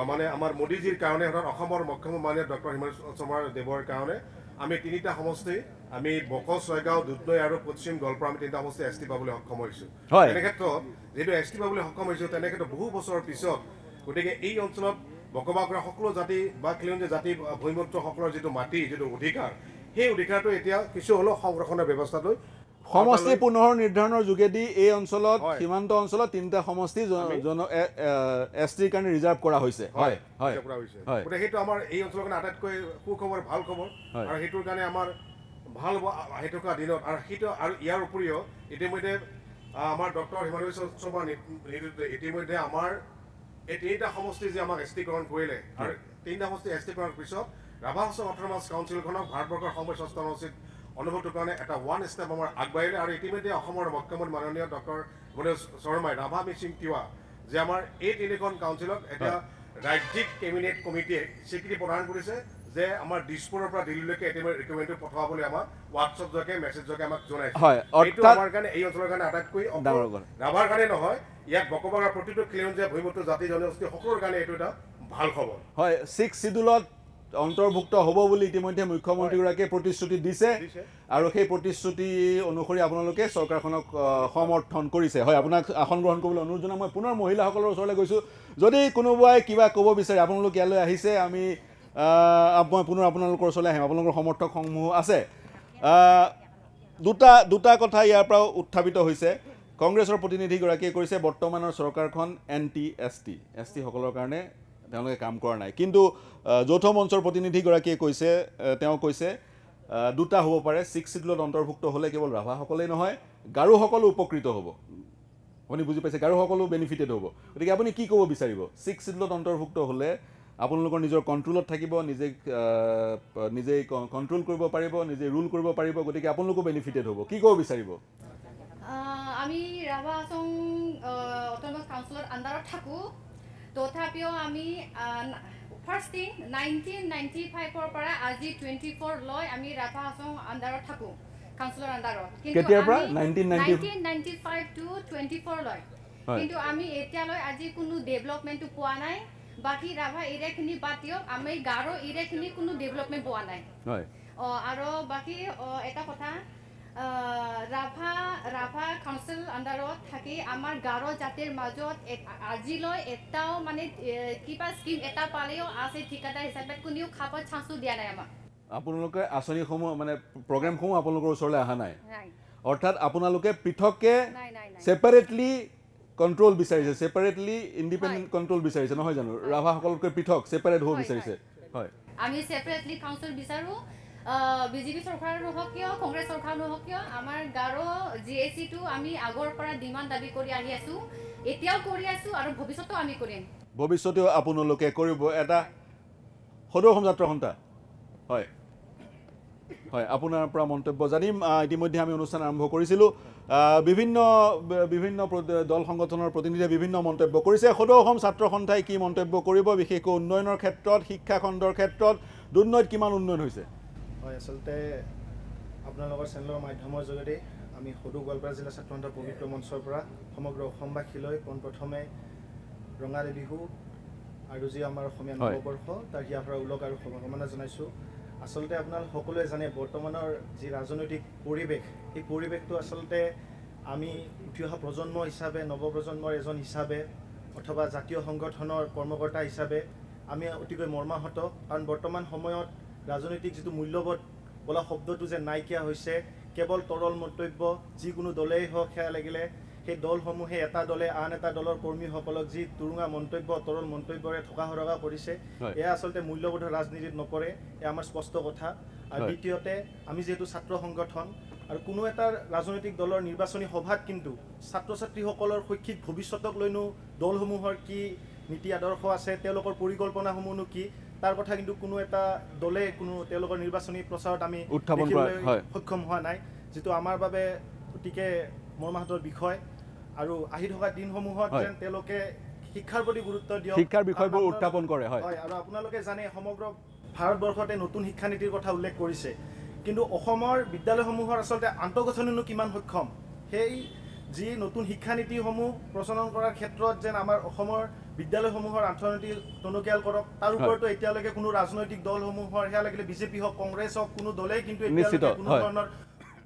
মানে আমাৰ মোদীজিৰ কাৰণে অৰ্থাৎ অসমৰ মুখ্যমন্ত্ৰী মানে ডক্টৰ হিমন্ত শৰ্মা দেৱৰ কাৰণে আমি তিনিটা সমষ্টি আমি বকো ছয়গাঁও দুধনৈ আৰু পশ্চিম গোৱালপাৰা আমি তিনিটা সমষ্টি এছটি পাবলৈ সক্ষম হৈছো তেনেক্ষেত্ৰত যেটো এছটি পাবলৈ সক্ষম হৈছো তেনেক্ষেত্ৰত বহু বছৰৰ পিছত গতিকে এই অঞ্চলত বকবাগৰা সকলো জাতি বা ক্লিয়ঞ্জে জাতি ভৈমত্র সকলৰ যেটো মাটি যেটো অধিকাৰ সেই অধিকাৰটো এতিয়া কিছু হলো সংৰক্ষণৰ ব্যৱস্থা লৈ সমষ্টি পুনৰ নিৰ্ধাৰণৰ যোগেদি এই অঞ্চলত সীমান্ত অঞ্চলত তিনটা সমষ্টি জন এছটিৰ কাৰণে ৰিজাৰ্ভ কৰা হৈছে হয় হয় কৰা হৈছে গতিকে হেতু আমাৰ এই অঞ্চলৰ কাৰণে আটাইতকৈ সুখবৰ ভাল খবৰ আৰু হেতুৰ কাৰণে আমাৰ ভাল হেতুকা দিনত আৰু হেতু আৰু ইয়াৰ উপৰিও ইতিমধ্যে আমাৰ ডক্টৰ হিমন্ত শৰ্মা ইতিমধ্যে আমাৰ It is a homostis among Stigon Quile, or Tinda Hosti Estigon Bishop, Rabha Hasong Autonomous Council, Hardworker Homer Sostonosit, Honorable to Kone at a one step over Agbail, or intimidate a Homer of Common Marania, Doctor Buddhist Sorma, Rabha Missing Tua. They are eight Ilicon Councilor at a Rajik Cabinet Committee, Secretary Poranguise, they are dispora delicate recommended to Potapoliama, WhatsApp Zoke, Message Zokamak Zone. Hi, or Targan, Ayo Zorgan attack, Rabargan Ahoy. ইয়াত বকবাগৰা প্ৰতিটো ক্লিয়ঞ্জে ভৈমত্র জাতি জনগোষ্ঠী সকলৰ কাৰণে এটো এটা ভাল খবৰ হয় six শিডিউলত অন্তৰ্ভুক্ত হ'ব বুলি ইতিমধ্যে মুখ্যমন্ত্ৰীগৰাকে প্ৰতিশ্ৰুতি দিছে আৰু সেই প্ৰতিশ্ৰুতি অনুসৰি আপোনালোকে চৰকাৰখনক সমৰ্থন কৰিছে হয় আপোনাক আসন গ্ৰহণ কৰিবলৈ অনুৰোধ জনাম মই পুনৰ মহিলাসকলৰ ওচৰলৈ গৈছো যদি কোনোবাই কিবা ক'ব বিচাৰে আপোনালোক ইয়ালৈ আহিছে আমি মই পুনৰ আপোনালোকৰ ওচৰলৈ আহিম আপোনালোকৰ সমৰ্থক সমূহ আছে দুটা দুটা কথা ইয়াৰ পৰা উত্থাপিত হৈছে Congressor Putinity Goraki Korise, Bottoman or Sorkarkon, anti ST, ST Hokolokarne, Tanaka Kamkorna. Kindu Joto Monsor Putinity Goraki Koise, Teokoise, Duta Hopare, six sidlot on Torhukto Holekable Raha Hokolenohoi, Garo Hokolu Pokrito Hobo. When you put a Garo Hokolu benefited over. The Gaboni Kiko Bisaribo, six sidlot on Torhukto Hole, Apollo is your control of Takibon, is a control Kurbo Paribon, is a rule Kurbo Paribo, Apollo benefited over. Kiko Bisaribo. আমি Rabha Hasong uh, autonomous councilor under Taku, Totapio Ami, uh, first thing nineteen ninety five for para Aji twenty four law Ami Rabha Hasong under Taku, councilor under nineteen ninety five to twenty four law. Into Ami Etialo Aji Kunu development to Puanai, Baki Rabha Irekni Batio, Ami Garo Irekni Kunu development Puanai. Oh, Aro Baki or Etapota. Rabha Rabha council আন্ডারত থাকি আমার গারো জাতিৰ মাজত আজি লৈ এটাও মানে কিবা স্কিম এটা পালেও আছে ঠিকাদার হিচাপে কোনিও খাপত ছাসু দিয়া নাই আমা আপোনালোকে আসনি সম মানে প্ৰগ্ৰাম সম আপোনালোকৰ ওচৰলৈ আহা নাই অৰ্থাৎ আপোনালোকে পৃথককে সেপাৰেটলি কন্ট্রোল বিচাৰিছে সেপাৰেটলি ইন্ডিপেন্ডেন্ট কন্ট্রোল বিচাৰিছে নহয় জানো ৰাভা সকলকে পৃথক সেপাৰেট হৈ বিচাৰিছে হয় আমি সেপাৰেটলি কাউন্সিল বিচাৰো বিজেপি সরকার নহক কিয় কংগ্রেস সরকার নহক কিয় আমাৰ গাৰো জিএসি টু আমি আগৰ পৰা ডিমান্ড দাবী কৰি আহি আছো এতিয়াও কৰি আছো আৰু ভৱিষ্যতে আমি কৰিম ভৱিষ্যতে আপোনালোকে কৰিব এটা সদৌ সমযাত্ৰা ঘণ্টা হয় হয় আপোনাৰ পৰা মন্তব্য জানিম ইতিমধ্যে আমি অনুষ্ঠান আৰম্ভ কৰিছিলো বিভিন্ন বিভিন্ন দল সংগঠনৰ প্ৰতিনিধিয়ে বিভিন্ন মন্তব্য কৰিছে সদৌ অসম ছাত্ৰ ঘণ্টাই কি মন্তব্য কৰিব বিশেষকৈ উন্নয়নৰ ক্ষেত্ৰত শিক্ষা খণ্ডৰ ক্ষেত্ৰত দুৰ্নীতি কিমান উন্নয়ন হৈছে হয় আসলতে আপোনালোকৰ চেনেলৰ মাধ্যমৰ জৰিয়তে আমি সদৌ গোৱালপাৰা জিলা ছাত্ৰন্তৰ পবিত্ৰ মঞ্চৰ পৰা সমগ্ৰ অসমবাসীলৈ পোন প্ৰথমে ৰঙালী বিহু আৰু যি আমাৰ অসমীয়া নৱবৰ্ষ তাৰ হিয়াফৰা উলক আৰু শুভকামনা জনাইছো আসলতে আপোনালোক সকলোৱে জানে বৰ্তমানৰ যি ৰাজনৈতিক পৰিৱেশ এই পৰিৱেশটো আসলতে আমি উঠি অহা প্ৰজন্ম হিচাপে নৱপ্ৰজন্মৰ এজন হিচাপে অথবা জাতীয় সংগঠনৰ কৰ্মকৰ্তা হিচাপে আমি অতিকৈ মৰ্মাহত কাৰণ বৰ্তমান সময়ত ৰাজনৈতিক যেটো মূল্যবোধ বলা শব্দটো যে নাইকিয়া হৈছে কেৱল তৰল মন্তব্য যি কোনো দলেই হওক খেয়া লাগিলে সেই দলসমূহে এটা দলে আন এটা দলৰ কৰ্মীসকলক যি তুৰুঙা মন্তব্য তৰল মন্তব্যৰে ঠকা হৰগা কৰিছে এয়া আসলতে মূল্যবোধৰ ৰাজনীতিত নপৰে এয়া আমাৰ স্পষ্ট কথা আৰু দ্বিতীয়তে আমি যেটো ছাত্ৰ সংগঠন আৰু কোনো এটা ৰাজনৈতিক দলৰ নিৰ্বাচনী সভাত কিন্তু ছাত্ৰ ছাত্ৰীসকলৰ শৈক্ষিক ভৱিষ্যতক লৈনো দলসমূহৰ কি নীতি আদৰ্শ আছে তেওঁলোকৰ পৰিকল্পনাসমূহনো কি তার কথা কিন্তু কোনো এটা দলে কোনো তেওঁলোকৰ নিৰ্বাচনী প্ৰচাৰত আমি উত্থাপন হয় সক্ষম হোৱা নাই যেটো আমাৰ বাবে টিকে মৰ্মাহতৰ বিষয় আৰু আহি থকা দিনসমূহত যেন তেওঁলোকে শিক্ষাৰ প্ৰতি গুৰুত্ব দিয়ক শিক্ষাৰ বিষয়বোৰ উত্থাপন কৰে হয় আৰু আপোনালোকে জানে সমগ্ৰ ভাৰতবৰ্ষতে নতুন শিক্ষানীতিৰ কথা উল্লেখ কৰিছে কিন্তু অসমৰ বিদ্যালয়সমূহৰ আসলে আন্তঃগঠননো কিমান সক্ষম সেই যি নতুন শিক্ষানীতিসমূহ প্ৰচলন কৰাৰ ক্ষেত্ৰত যেন আমাৰ অসমৰ বিদ্যালয়সমূহৰ আন্তৰ্জাতিক টনকিয়াল কৰক তাৰ ওপৰতো এতিয়ালৈকে কোনো ৰাজনৈতিক দলসমূহৰ হেয়া লাগিলে বিজেপি হওক কংগ্ৰেছ হওক কোনো দলে কিন্তু এতিয়ালৈকে কোনো ধৰণৰ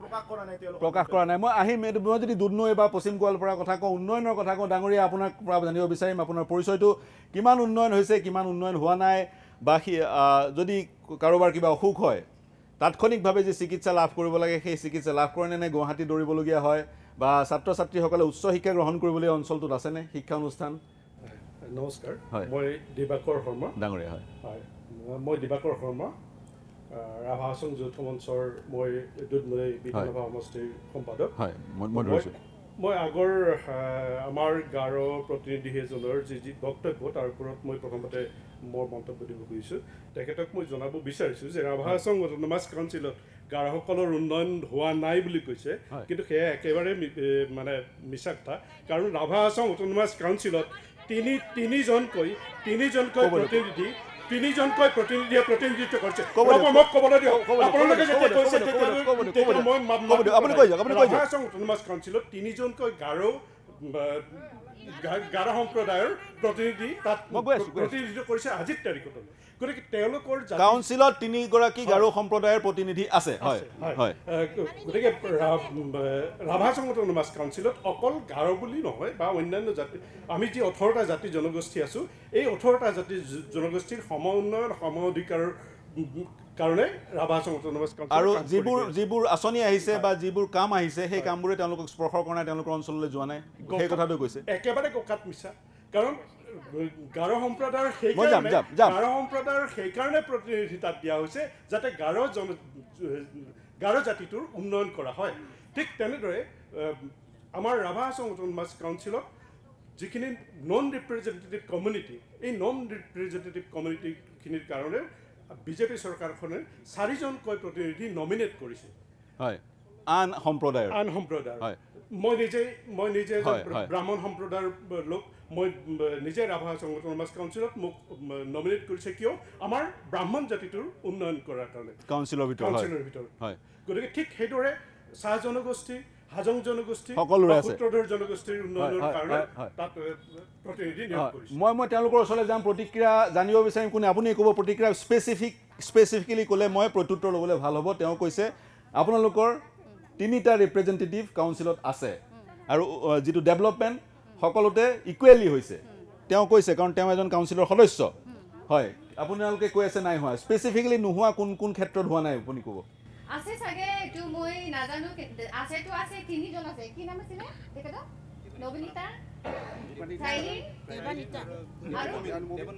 প্ৰকাশ কৰা নাই তেওঁলোক প্ৰকাশ কৰা নাই মই আহি মই যদি দুধনৈ বা পশ্চিম গোৱালপাৰা কথা কওঁ উন্নয়নৰ কথা কওঁ ডাঙৰীয়া আপোনাক পৰা জানিব বিচাৰিম আপোনাৰ পৰিচয়টো কিমান উন্নয়ন হৈছে কিমান উন্নয়ন হোৱা নাই বা যদি কাৰোবাৰ কিবা অসুখ হয় তাৎক্ষণিকভাৱে যে চিকিৎসা লাভ কৰিব লাগে সেই চিকিৎসা লাভ কৰে নে গুৱাহাটী দৌৰিবলগীয়া হয় বা ছাত্ৰ ছাত্ৰীসকলে উচ্চ শিক্ষা গ্ৰহণ কৰিবলৈ অঞ্চলটোত আছে নে শিক্ষা অনুষ্ঠান নমস্কাৰ মই দিবাকৰ শৰ্মা ডাঙৰীয়া হয় মই দিবাকৰ শৰ্মা ৰাভা হাছং যুথ মঞ্চৰ মই দুধনৈ বিধানসভা সমষ্টিৰ সম্পাদক হয় মই আগৰ আমাৰ গাৰো প্ৰতিনিধি হেজনৰ যি যি বক্তব্য তাৰ ওপৰত মই প্ৰথমতে মোৰ মন্তব্য দিব খুজিছোঁ তেখেতক মই জনাব বিচাৰিছোঁ যে ৰাভা হাছং অট'নমাছ কাউন্সিলত গাৰোসকলৰ উন্নয়ন হোৱা নাই বুলি কৈছে কিন্তু সেয়া একেবাৰে মানে মিছা কথা কাৰণ ৰাভা হাছং অট'নমাছ কাউন্সিলত তিনি তিনিজন কৈ তিনিজন কৈ প্ৰতিনিধি তিনিজন কৈ প্ৰতিনিধিয়ে প্ৰতিনিধিত্ব কৰিছে আপোনাক ক'বলৈ দিওঁ আপোনালোকে যেতে কৈছে তেতিয়াই মই আপুনি কৈ যাওক আপুনি কৈ যাওক ৰাভা হাছং অট'নমাছ কাউন্সিলত তিনিজন কৈ গাৰো গাৰো সম্প্ৰদায়ৰ প্ৰতিনিধি তাত প্ৰতিনিধিত্ব কৰিছে আজিৰ তাৰিখত গৰকি তেওঁলোকৰ কাউন্সিলত তিনি গৰাকী গাৰো সম্প্ৰদায়ৰ প্ৰতিনিধি আছে হয় হয় গৰকি ৰাভা হাছং অট'নমাছ কাউন্সিলত অকল গাৰো বুলি নহয় বা অন্যান্য জাতি আমি যে অথৰতা জাতি জনগোষ্ঠী আছো এই অথৰতা জাতি জনগোষ্ঠীৰ সম উন্নয়ন সম অধিকাৰৰ কারণে ৰাভা হাছং অট'নমাছ কাউন্সিল আৰু জিবুৰ জিবুৰ আসনি আহিছে বা জিবুৰ কাম আহিছে সেই কামবোৰে তেওঁলোকক স্পৰ্শ কৰা তেওঁলোকৰ অঞ্চললৈ যোৱা নাই সেই কথাটো কৈছে একেবাৰে কোকাত মিছা কাৰণ গাৰো সম্প্ৰদায়ৰ সেই কাৰণে গাৰো সম্প্ৰদায়ৰ সেই কাৰণে প্ৰতিনিধিত্ব দিয়া হৈছে যাতে গাৰো গাৰো জাতিটোৰ উন্নয়ন কৰা হয় ঠিক তেনেদৰে আমাৰ ৰাভা হাছং অট'নমাছ কাউন্সিলত যিখিনি নন ৰিপ্ৰেজেন্টেটিভ কমিউনিটি এই নন ৰিপ্ৰেজেন্টেটিভ কমিউনিটিখিনিৰ কাৰণে বিজেপি সরকারখনে চাৰিজন কৈ প্ৰতিনিধি নমিনেট কৰিছে হয় আন সম্প্ৰদায়ৰ আন সম্প্ৰদায়ৰ হয় মই নিজে মই নিজে ব্রাহ্মণ সম্প্রদায়ের লোক মই নিজে ৰাভা হাছং অটোনমাস কাউন্সিলত মোক নমিনেট কৰিছে কিয় আমাৰ ব্রাহ্মণ জাতিটোৰ উন্নয়ন কৰাৰ কাৰণে কাউন্সিলৰ ভিতৰত কাউন্সিলৰ ভিতৰত হয় গতিকে ঠিক হেদৰে সাহ জনগোষ্ঠী হাজং জনগোষ্ঠী সকলৰ জনগোষ্ঠীৰ উন্নয়নৰ কাৰণে তাত প্ৰতিনিধি নিয়োগ কৰিছে মই মই তেওঁলোকৰ ওচৰলৈ যাম প্ৰতিক্ৰিয়া জানিব বিচাৰিম কোনে আপুনি ক'ব প্ৰতিক্ৰিয়া স্পেসিফিক স্পেসিফিকলি ক'লে মই প্ৰত্যুত্তৰ লবলৈ ভাল হ'ব তেওঁ কৈছে আপোনালোকৰ তিনিটা রিপ্রেজেন্টেটিভ কাউন্সিলত আছে আৰু যেটো ডেভেলপমেন্ট সকলতে ইকুৱেলি হৈছে তেওঁ কৈছে কাৰণ তেওঁ এজন কাউন্সিলৰ সদস্য হয় আপোনালোকে কৈ আছে নাই হয় স্পেসিফিকলি নহোৱা কোন কোন ক্ষেত্ৰত হোৱা নাই আপুনি কব আছে চাগে এটো মই নাজানো আছে তো আছে তিনি জন আছে কি নাম আছিল তেখেতৰ নবনীতা চাইনি দেবনীতা আৰু দেবন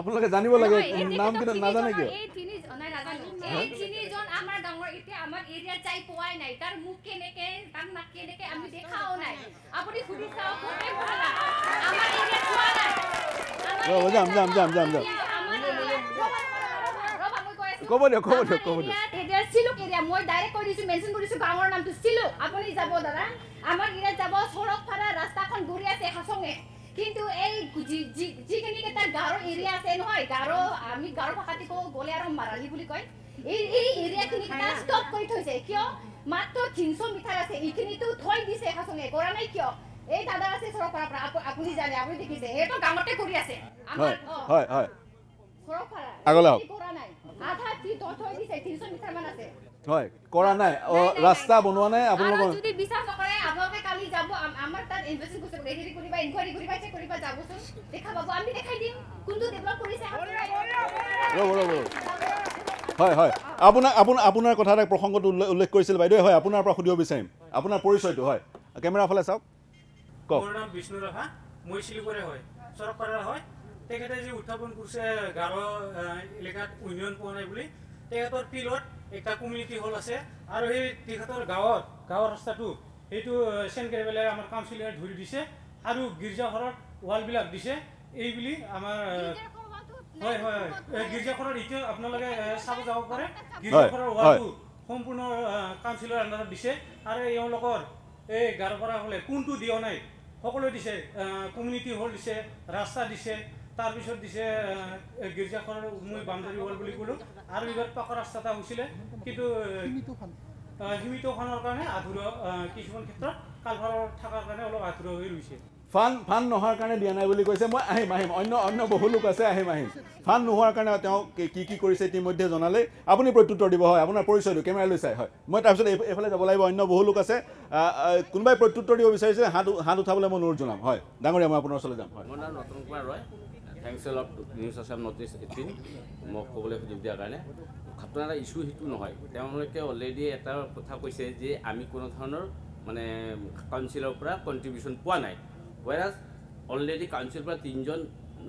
আপোনালোকে জানিব লাগে নাম কি নাজানে কি এই তিনি নাই নাজানো এই তিনি জন আমাৰ ডাঙৰ ইতে আমাৰ এৰিয়া চাই পোৱাই নাই তাৰ মুখ কেনেকে তাৰ নাক কেনেকে আমি দেখাও নাই আপুনি খুদি চাও কোনে বলা আমাৰ এৰিয়া পোৱা নাই ৰ জাম জাম জাম জাম জাম কব দিও কব দিও কব দিও এৰিয়া ছিলু এৰিয়া মই ডাইৰেক্ট কৈ দিছো মেনশন কৰিছো গাঁৱৰ নামটো ছিলু আপুনি যাব দাদা আমার ইরা যাব সড়ক পারা রাস্তা কোন ঘুরি আছে হাসংে কিন্তু এই জিগনি কে তার গারো এরিয়া আছে নহয় গারো আমি গারো ভাষাতে কো গলে আর মারালি বুলি কয় এই এই এরিয়া কিনি তা স্টপ কৰি থৈছে কিয় মাত্ৰ তিনশ মিটাৰ আছে ইখিনি তো থৈ দিছে হাসংে কৰা নাই কিয় এই দাদা আছে সড়ক পারা আপুনি জানে আপুনি দেখিছে এ তো গামতে কৰি আছে আমাৰ হয় হয় সড়ক পারা আগলা কৰা নাই আধা তি তো থৈ দিছে তিনশ মিটাৰ মান আছে হয় কৰা নাই ৰাস্তা বনোৱা নাই আপোনালোক যদি বিচাৰ নকৰে আপোনালোকে কালি যাব আমাৰ তাত ইনভেস্টিং কৰিছে ৰেডি কৰিবা ইনকোয়ারি কৰিবা চেক কৰিবা যাবচোন দেখা পাব আমি দেখাই দিম কোনটো ডেভেলপ কৰিছে হয় হয় আপোনাৰ আপোনাৰ আপোনাৰ কথা এটা প্ৰসংগত উল্লেখ কৰিছিল বাইদেউ হয় আপোনাৰ পৰা সুধিব বিচাৰিম আপোনাৰ পৰিচয়টো হয় কেমেৰা ফালে চাওক কওক মোৰ নাম বিষ্ণু ৰাভা মই শিলিগুৰি হয় চৰকাৰৰ হয় তেখেতে যে উত্থাপন কৰিছে গাৰো এলেকাত উন্নয়ন পোৱা নাই বুলি তেখেতৰ পিলত একটা কমিউনিটি হল আছে আর এই তেখেতৰ গাঁৱত গাঁৱৰ ৰাস্তাটো এইটো সেনকেবেলে আমাৰ কাউন্সিলৰে ধৰি দিছে আৰু গিৰ্জাঘৰত ওয়ালবিলাক দিছে এইবুলি আমাৰ হয় হয় গিৰ্জাঘৰৰ এতিয়া আপোনালোকে চাব যাব পাৰে গিৰ্জাঘৰৰ ওয়ালটো সম্পূৰ্ণ কাউন্সিলৰ আণ্ডাৰত দিছে আৰু এওঁলোকৰ এই গাৰপাৰা হলে কোনটো দিয়া নাই সকলো দিছে কমিউনিটি হল দিছে ৰাস্তা দিছে তার পিছত দিছে গিৰ্জাখনৰ মই বাউণ্ডাৰী ওয়াল বুলি কলো আৰু ইবাৰ পাকা ৰাস্তা তা হৈছিল কিন্তু হিমিতখনৰ কাৰণে আধুৰ কিছুমান ক্ষেত্ৰত কালভাৰৰ থাকাৰ কাৰণে অলপ আধুৰ হৈ ৰৈছে ফান ফান নহৰ কাৰণে দিয়া নাই বুলি কৈছে মই আহিম আহিম অন্য অন্য বহু লোক আছে আহিম আহিম ফান নহৰ কাৰণে তেওঁ কি কি কৰিছে ইতিমধ্যে জনালে আপুনি প্ৰত্যুত্তৰ দিব হয় আপোনাৰ পৰিচয়টো কেমেৰা লৈ চাই হয় মই তাৰ পিছত এফালে যাব লাগিব অন্য বহু লোক আছে কোনবাই প্ৰত্যুত্তৰ দিব বিচাৰিছে হাত হাত উঠাবলৈ মই নোৰ জনাম হয় ডাঙৰীয়া মই আপোনাৰ ওচৰলৈ যাম হয় মোৰ নাম Natun Kumar Roy thanks all of news Assam নটিস এইটিন মোক ক'বলৈ সুযোগ দিয়াৰ কাৰণে ঘটনা এটা ইস্যু সেইটো নহয় তেওঁলোকে অলৰেডি এটা কথা কৈছে যে আমি কোনো ধৰণৰ মানে কাউন্সিলৰ পৰা কন্ট্ৰিবিউশন পোৱা নাই whereas already council পৰা তিনজন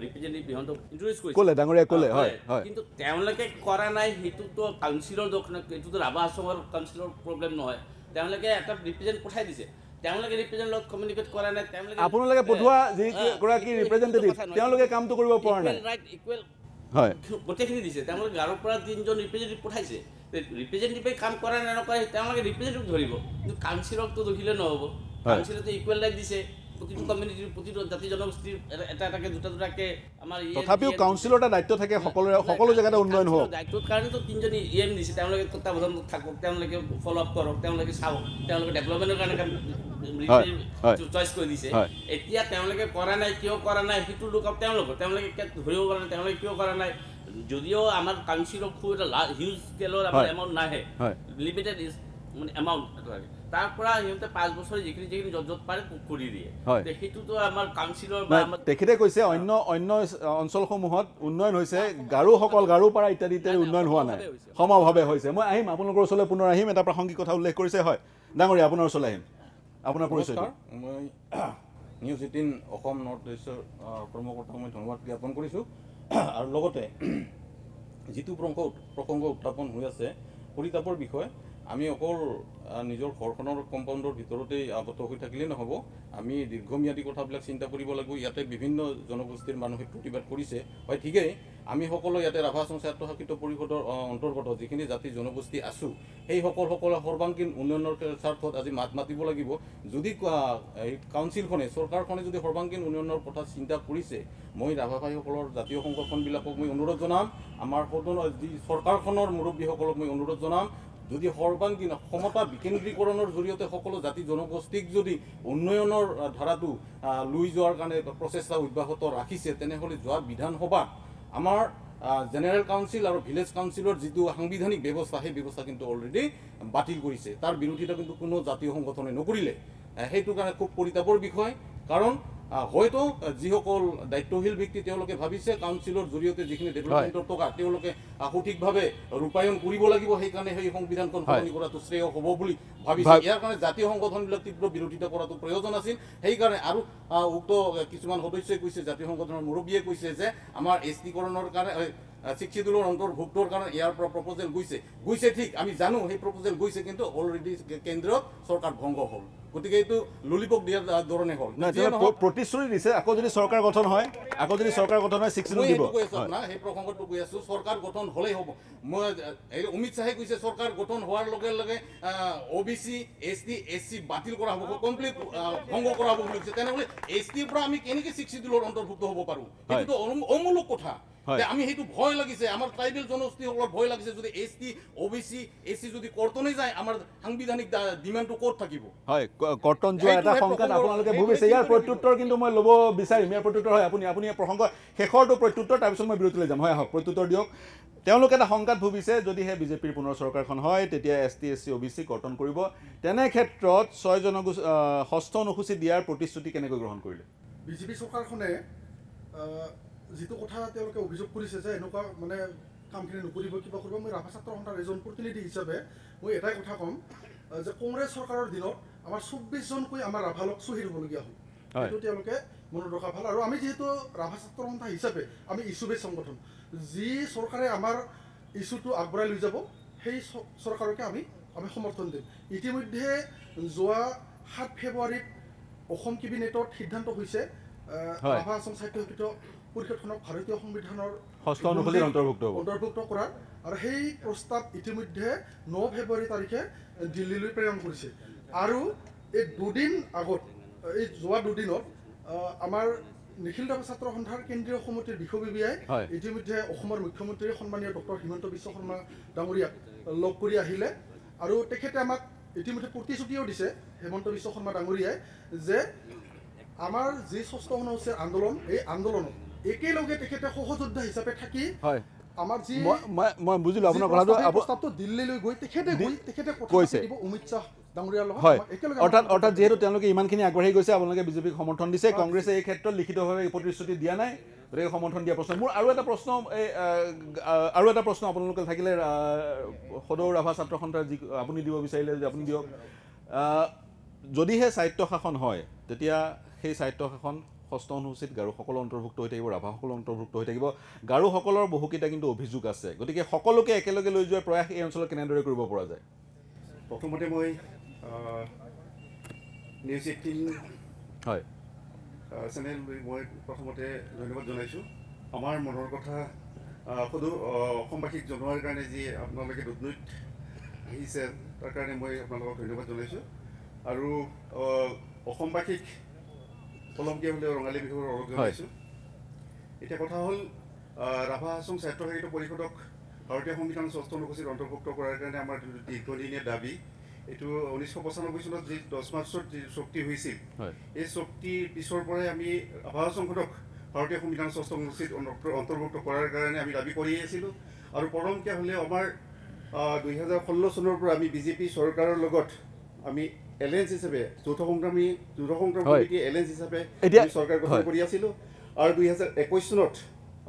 ৰিপ্ৰেজেন্টেটিভ বিহন্ত ইন্ট্রোডিউস কৰিছে কোলে ডাঙৰীয়া কোলে হয় কিন্তু তেওঁলোকে কৰা নাই হেতু তো কাউন্সিলৰ দক্ষনা হেতু তো ৰাভা হাছঙৰ কাউন্সিলৰ প্ৰবলেম নহয় তেওঁলোকে এটা ৰিপ্ৰেজেন্ট পঠাই দিছে তেওঁলোকে ৰিপ্ৰেজেন্ট লগত কমিউনিকেট কৰা নাই তেওঁলোকে আপোনালোকে পঠোৱা যি কৰা কি ৰিপ্ৰেজেন্টেটিভ তেওঁলোকে কামটো কৰিব পৰা নাই ৰাইট ইকুৱেল হয় পঠেখিনি দিছে তেওঁলোকে গাঁৱৰ পৰা তিনজন ৰিপ্ৰেজেন্টেটিভ পঠাইছে ৰিপ্ৰেজেন্টেটিভে কাম কৰা নাই নকৰে তেওঁলোকে ৰিপ্ৰেজেন্টেটিভ ধৰিব কিন্তু কাউন্সিলক তো দখিলে নহব কাউন্সিলে তো ইকুৱেল ৰাইট দিছে প্ৰতিটো কমিউনিটিৰ প্ৰতিটো জাতি জনগোষ্ঠীৰ এটা এটাকে দুটা দুটাকে আমাৰ ইএম তথাপিও কাউন্সিলৰ এটা দায়িত্ব থাকে সকলোৰে সকলো জেগাতে উন্নয়ন হ'ব দায়িত্বৰ কাৰণে তো তিনজন ইএম দিছে তেওঁলোকে তত্ত্বাৱধান থাকক তেওঁলোকে ফলো আপ কৰক তেওঁলোকে চাওক তেওঁলোকে ডেভেলপমেণ্টৰ কাৰণে চইচ কৰি দিছে এতিয়া তেওঁলোকে কৰা নাই কিয় কৰা নাই সেইটো লোক আপ তেওঁলোকে তেওঁলোকে কিয় ধৰিব পৰা নাই তেওঁলোকে কিয় কৰা নাই যদিও আমাৰ কাউন্সিলৰ খুব এটা হিউজ স্কেলৰ আমাৰ এমাউণ্ট নাহে লিমিটেড মানে এমাউণ্ট থাকে তারপরা যেতে পাঁচ বছরে যেখিনি যেখিনি যত পারে কৰি দিয়ে তেখিটো তো আমাৰ কাউন্সিলৰ বা আমাৰ তেখিতে কৈছে অন্য অন্য অঞ্চলসমূহত উন্নয়ন হৈছে গাৰু সকল গাৰু পাৰা ইত্যাদি ইত্যাদি উন্নয়ন হোৱা নাই সমভাৱে হৈছে মই আহিম আপোনালোকৰ ওচৰলৈ পুনৰ আহিম এটা প্ৰাসংগিক কথা উল্লেখ কৰিছে হয় ডাঙৰীয়া আপোনাৰ ওচৰলৈ আহিম আপোনাৰ পৰিচয় মই নিউজ এইটিন অসম নৰ্থ ইষ্টৰ কৰ্মকৰ্তাক মই ধন্যবাদ জ্ঞাপন কৰিছো আৰু লগতে যিটো প্ৰসংগ উত্থাপন হৈ আছে পৰিতাপৰ বিষয় আমি অকল নিজৰ ঘৰখনৰ কম্পাউণ্ডৰ ভিতৰতেই আৱদ্ধ হৈ থাকিলে নহ'ব আমি দীৰ্ঘম্যাদী কথাবিলাক চিন্তা কৰিব লাগিব ইয়াতে বিভিন্ন জনগোষ্ঠীৰ মানুহে প্ৰতিবাদ কৰিছে হয় ঠিকেই আমি সকলো ইয়াতে ৰাভা হাছং ছাত্ৰ শাসিত পৰিষদৰ অন্তৰ্গত যিখিনি জাতি জনগোষ্ঠী আছো এই সকল সকল সৰ্বাংগীন উন্নয়নৰ স্বাৰ্থত আজি মাত মাতিব লাগিব যদি কাউন্সিলখনে চৰকাৰখনে যদি সৰ্বাংগীন উন্নয়নৰ কথা চিন্তা কৰিছে মই ৰাভা ভাই সকলৰ জাতীয় সংগঠন বিলাকক মই অনুৰোধ জনাম আমাৰ সদনৰ যি চৰকাৰখনৰ মুৰব্বী সকলক মই অনুৰোধ জনাম যদি সর্বাঙ্গীন ক্ষমতা বিকেন্দ্ৰীকৰণৰ জৰিয়তে সকলো জাতি জনগোষ্ঠীক যদি উন্নয়নৰ ধাৰাটো লৈ যোৱাৰ কাৰণে প্ৰচেষ্টা অব্যাহত ৰাখিছে তেনেহলে যোৱা বিধানসভা আমাৰ জেনারেল কাউন্সিল আৰু ভিলেজ কাউন্সিলৰ যিটো সাংবিধানিক ব্যৱস্থা সেই ব্যৱস্থা কিন্তু অলৰেডি বাতিল কৰিছে তাৰ বিৰুদ্ধে কিন্তু কোনো জাতীয় সংগঠনে নকৰিলে সেইটো কাৰণে খুব পৰিতাপৰ বিষয় কাৰণ হয়তো যিসকল দায়িত্বশীল ব্যক্তি তেওঁলোকে ভাবিছে কাউন্সিলৰ জৰিয়তে যিখিনি ডেভেলপমেণ্টৰ টকা তেওঁলোকে সঠিকভাৱে ৰূপায়ণ কৰিব লাগিব সেই কাৰণে সেই সংবিধানখন সলনি কৰাটো শ্ৰেয় হ'ব বুলি ভাবিছে ইয়াৰ কাৰণে জাতীয় সংগঠনবিলাক তীব্ৰ বিৰোধিতা কৰাটো প্ৰয়োজন আছিল সেই কাৰণে আৰু উক্ত কিছুমান সদস্যই কৈছে জাতীয় সংগঠনৰ মুৰব্বীয়ে কৈছে যে আমাৰ এছটিকৰণৰ কাৰণে Sixth Schedule অন্তর্ভুক্তৰ কাৰণে ইয়াৰ প্ৰপ'জেল গৈছে গৈছে ঠিক আমি জানো সেই প্ৰপ'জেল গৈছে কিন্তু অলৰেডি কেন্দ্ৰ চৰকাৰ ভংগ হ'ল গতিকে এটো ললিপক দিয়া ধৰণে হ'ল না প্ৰতিশ্ৰুতি দিছে আকৌ যদি চৰকাৰ গঠন হয় আকৌ যদি চৰকাৰ গঠন হয় Sixth Schedule দিব না সেই প্ৰসংগটো কৈ আছো চৰকাৰ গঠন হ'লেই হ'ব মই এই উমিত সাহে কৈছে চৰকাৰ গঠন হোৱাৰ লগে লগে ওবিসি এছটি এছসি বাতিল কৰা হ'ব কমপ্লিট ভংগ কৰা হ'ব বুলিছে তেনেহলে এছটি পৰা আমি কেনেকৈ Sixth Schedule অন্তৰ্ভুক্ত হ'ব পাৰো কিন্তু অমূলক কথা আমি হেতু ভয় লাগিছে আমাৰ ট্ৰাইবেল জনগোষ্ঠীসকলৰ ভয় লাগিছে যদি এছটি ওবিসি এসি যদি কৰ্তনে যায় আমাৰ সাংবিধানিক ডিমান্ডটো ক'ত থাকিব হয় কৰ্তন যোৱা এটা সংকট আপোনালোকে ভুবিছে ইয়াৰ প্ৰত্যুত্তৰ কিন্তু মই লব বিচাৰিম ইয়াৰ প্ৰত্যুত্তৰ হয় আপুনি আপুনি প্ৰসংগ হেখৰটো প্ৰত্যুত্তৰ তাৰপিছত মই বিৰতিলৈ যাম হয় হওক প্ৰত্যুত্তৰ দিওক তেওঁলোকে এটা সংকট ভুবিছে যদি হে বিজেপিৰ পুনৰ চৰকাৰখন হয় তেতিয়া এছটি এসি ওবিসি কৰ্তন কৰিব তেনে ক্ষেত্ৰত ছয় জনগোষ্ঠী হস্ত অনুসূচী দিয়াৰ প্ৰতিশ্ৰুতি কেনেকৈ গ্ৰহণ কৰিলে বিজেপি চৰকাৰখনে যিটো কথা তেওঁলোকে অভিযোগ কৰিছে যে এনেকুৱা মানে কামখিনি নকৰিব কিবা কৰিব মই ৰাভা ছাত্ৰ সন্থাৰ এজন প্ৰতিনিধি হিচাপে মই এটাই কথা ক'ম যে কংগ্ৰেছ চৰকাৰৰ দিনত আমাৰ চৌব্বিশ জনকৈ আমাৰ ৰাভালক শ্বহীদ হ'বলগীয়া হ'ল এইটো তেওঁলোকে মনত ৰখা ভাল আৰু আমি যেহেতু ৰাভা ছাত্ৰ সন্থা হিচাপে আমি ইছ্যু বেছ সংগঠন যি চৰকাৰে আমাৰ ইছ্যুটো আগবঢ়াই লৈ যাব সেই চৰকাৰকে আমি আমি সমৰ্থন দিম ইতিমধ্যে যোৱা সাত ফেব্ৰুৱাৰীত অসম কেবিনেটত সিদ্ধান্ত হৈছে ৰাভা হাছং ছাত্ৰ সন্থা পৰিষদখনক ভাৰতীয় সংবিধানৰ হস্ত অনুসৰি অন্তৰ্ভুক্ত অন্তৰ্ভুক্ত কৰা আৰু সেই প্ৰস্তাৱ ইতিমধ্যে ন ফেব্ৰুৱাৰী তাৰিখে দিল্লীলৈ প্ৰেৰণ কৰিছে আৰু এই দুদিন আগত এই যোৱা দুদিনত আমাৰ নিখিল ৰাভা ছাত্ৰ সন্থাৰ কেন্দ্ৰীয় সমিতিৰ বিষয়বিবিয়াই ইতিমধ্যে অসমৰ মুখ্যমন্ত্ৰী সন্মানীয় ডক্টৰ হিমন্ত বিশ্ব শৰ্মা ডাঙৰীয়াক লগ কৰি আহিলে আৰু তেখেতে আমাক ইতিমধ্যে প্ৰতিশ্ৰুতিও দিছে হেমন্ত বিশ্ব শৰ্মা ডাঙৰীয়াই যে আমাৰ যি ষষ্ঠ অনুচ্ছেদ আন্দোলন এই আন্দোলনত একে লগে তেখেতে সহযোদ্ধা হিচাপে থাকি হয় আমাৰ জি মই বুজিলো আপোনাৰ কথাটো প্ৰস্তাৱটো দিল্লীলৈ গৈ তেখেতে গৈ তেখেতে কথা দিব উমিত শাহ ডাঙৰীয়াৰ লগত একে লগে অৰ্থাৎ অৰ্থাৎ যেহেতু তেওঁলোকে ইমানখিনি আগবাঢ়ি গৈছে আপোনালোকে বিজেপিক সমৰ্থন দিছে কংগ্ৰেছে এই ক্ষেত্ৰত লিখিতভাৱে প্ৰতিশ্ৰুতি দিয়া নাই ৰেক সমৰ্থন দিয়া প্ৰশ্ন মোৰ আৰু এটা প্ৰশ্ন আৰু এটা প্ৰশ্ন আপোনালোকে থাকিলে সদৌ ৰাভা ছাত্ৰ সন্থাৰ যি আপুনি দিব বিচাৰিলে যে আপুনি দিয়ক যদিহে সাহিত্য শাসন হয় তেতিয়া সেই সাহিত্য শাসন হস্ত অনুসূচীত গাৰো সকল অন্তৰ্ভুক্ত হৈ থাকিব ৰাভা সকল অন্তৰ্ভুক্ত হৈ থাকিব গাৰো সকলৰ বহুকিটা কিন্তু অভিযোগ আছে গতিকে সকলোকে একেলগে লৈ যোৱাৰ প্ৰয়াস এই অঞ্চলত কেনেদৰে কৰিব পৰা যায় প্ৰথমতে মই নিউজ এইটিন হয় চেনেল মই প্ৰথমতে ধন্যবাদ জনাইছো আমাৰ মনৰ কথা সদৌ অসমবাসীক জনোৱাৰ কাৰণে যে আপোনালোকে দুধনৈত আহিছে তাৰ কাৰণে মই আপোনালোকক ধন্যবাদ জনাইছো আৰু অসমবাসীক কলমকে হলে ৰঙালী বিহুৰ অৰগ জনাইছো এটা কথা হ'ল ৰাভা হাছং ছাত্ৰ সন্থাৰ পৰিষদক ভাৰতীয় সংবিধানৰ ষষ্ঠ অনুসূচীত অন্তৰ্ভুক্ত কৰাৰ কাৰণে আমাৰ দীৰ্ঘদিনীয়া দাবী এইটো উনৈশ পঁচানব্বৈ চনত যি দহ মাৰ্চত যি চুক্তি হৈছিল এই চুক্তিৰ পিছৰ পৰাই আমি ৰাভা হাছং সংগঠক ভাৰতীয় সংবিধানৰ ষষ্ঠ অনুসূচীত অন্তৰ্ভুক্ত কৰাৰ কাৰণে আমি দাবী কৰি আহিছিলোঁ আৰু পৰমকে হ'লে আমাৰ দুই হাজাৰ ষোল্ল চনৰ পৰা আমি বিজেপি চৰকাৰৰ লগত আমি এলেঞ্চ হিচাপে যৌথ সংগ্ৰামী যৌথ সংগ্ৰাম কমিটি এলেঞ্চ হিচাপে চৰকাৰ গঠন কৰি আছিলোঁ আৰু দুই হাজাৰ একৈছ চনত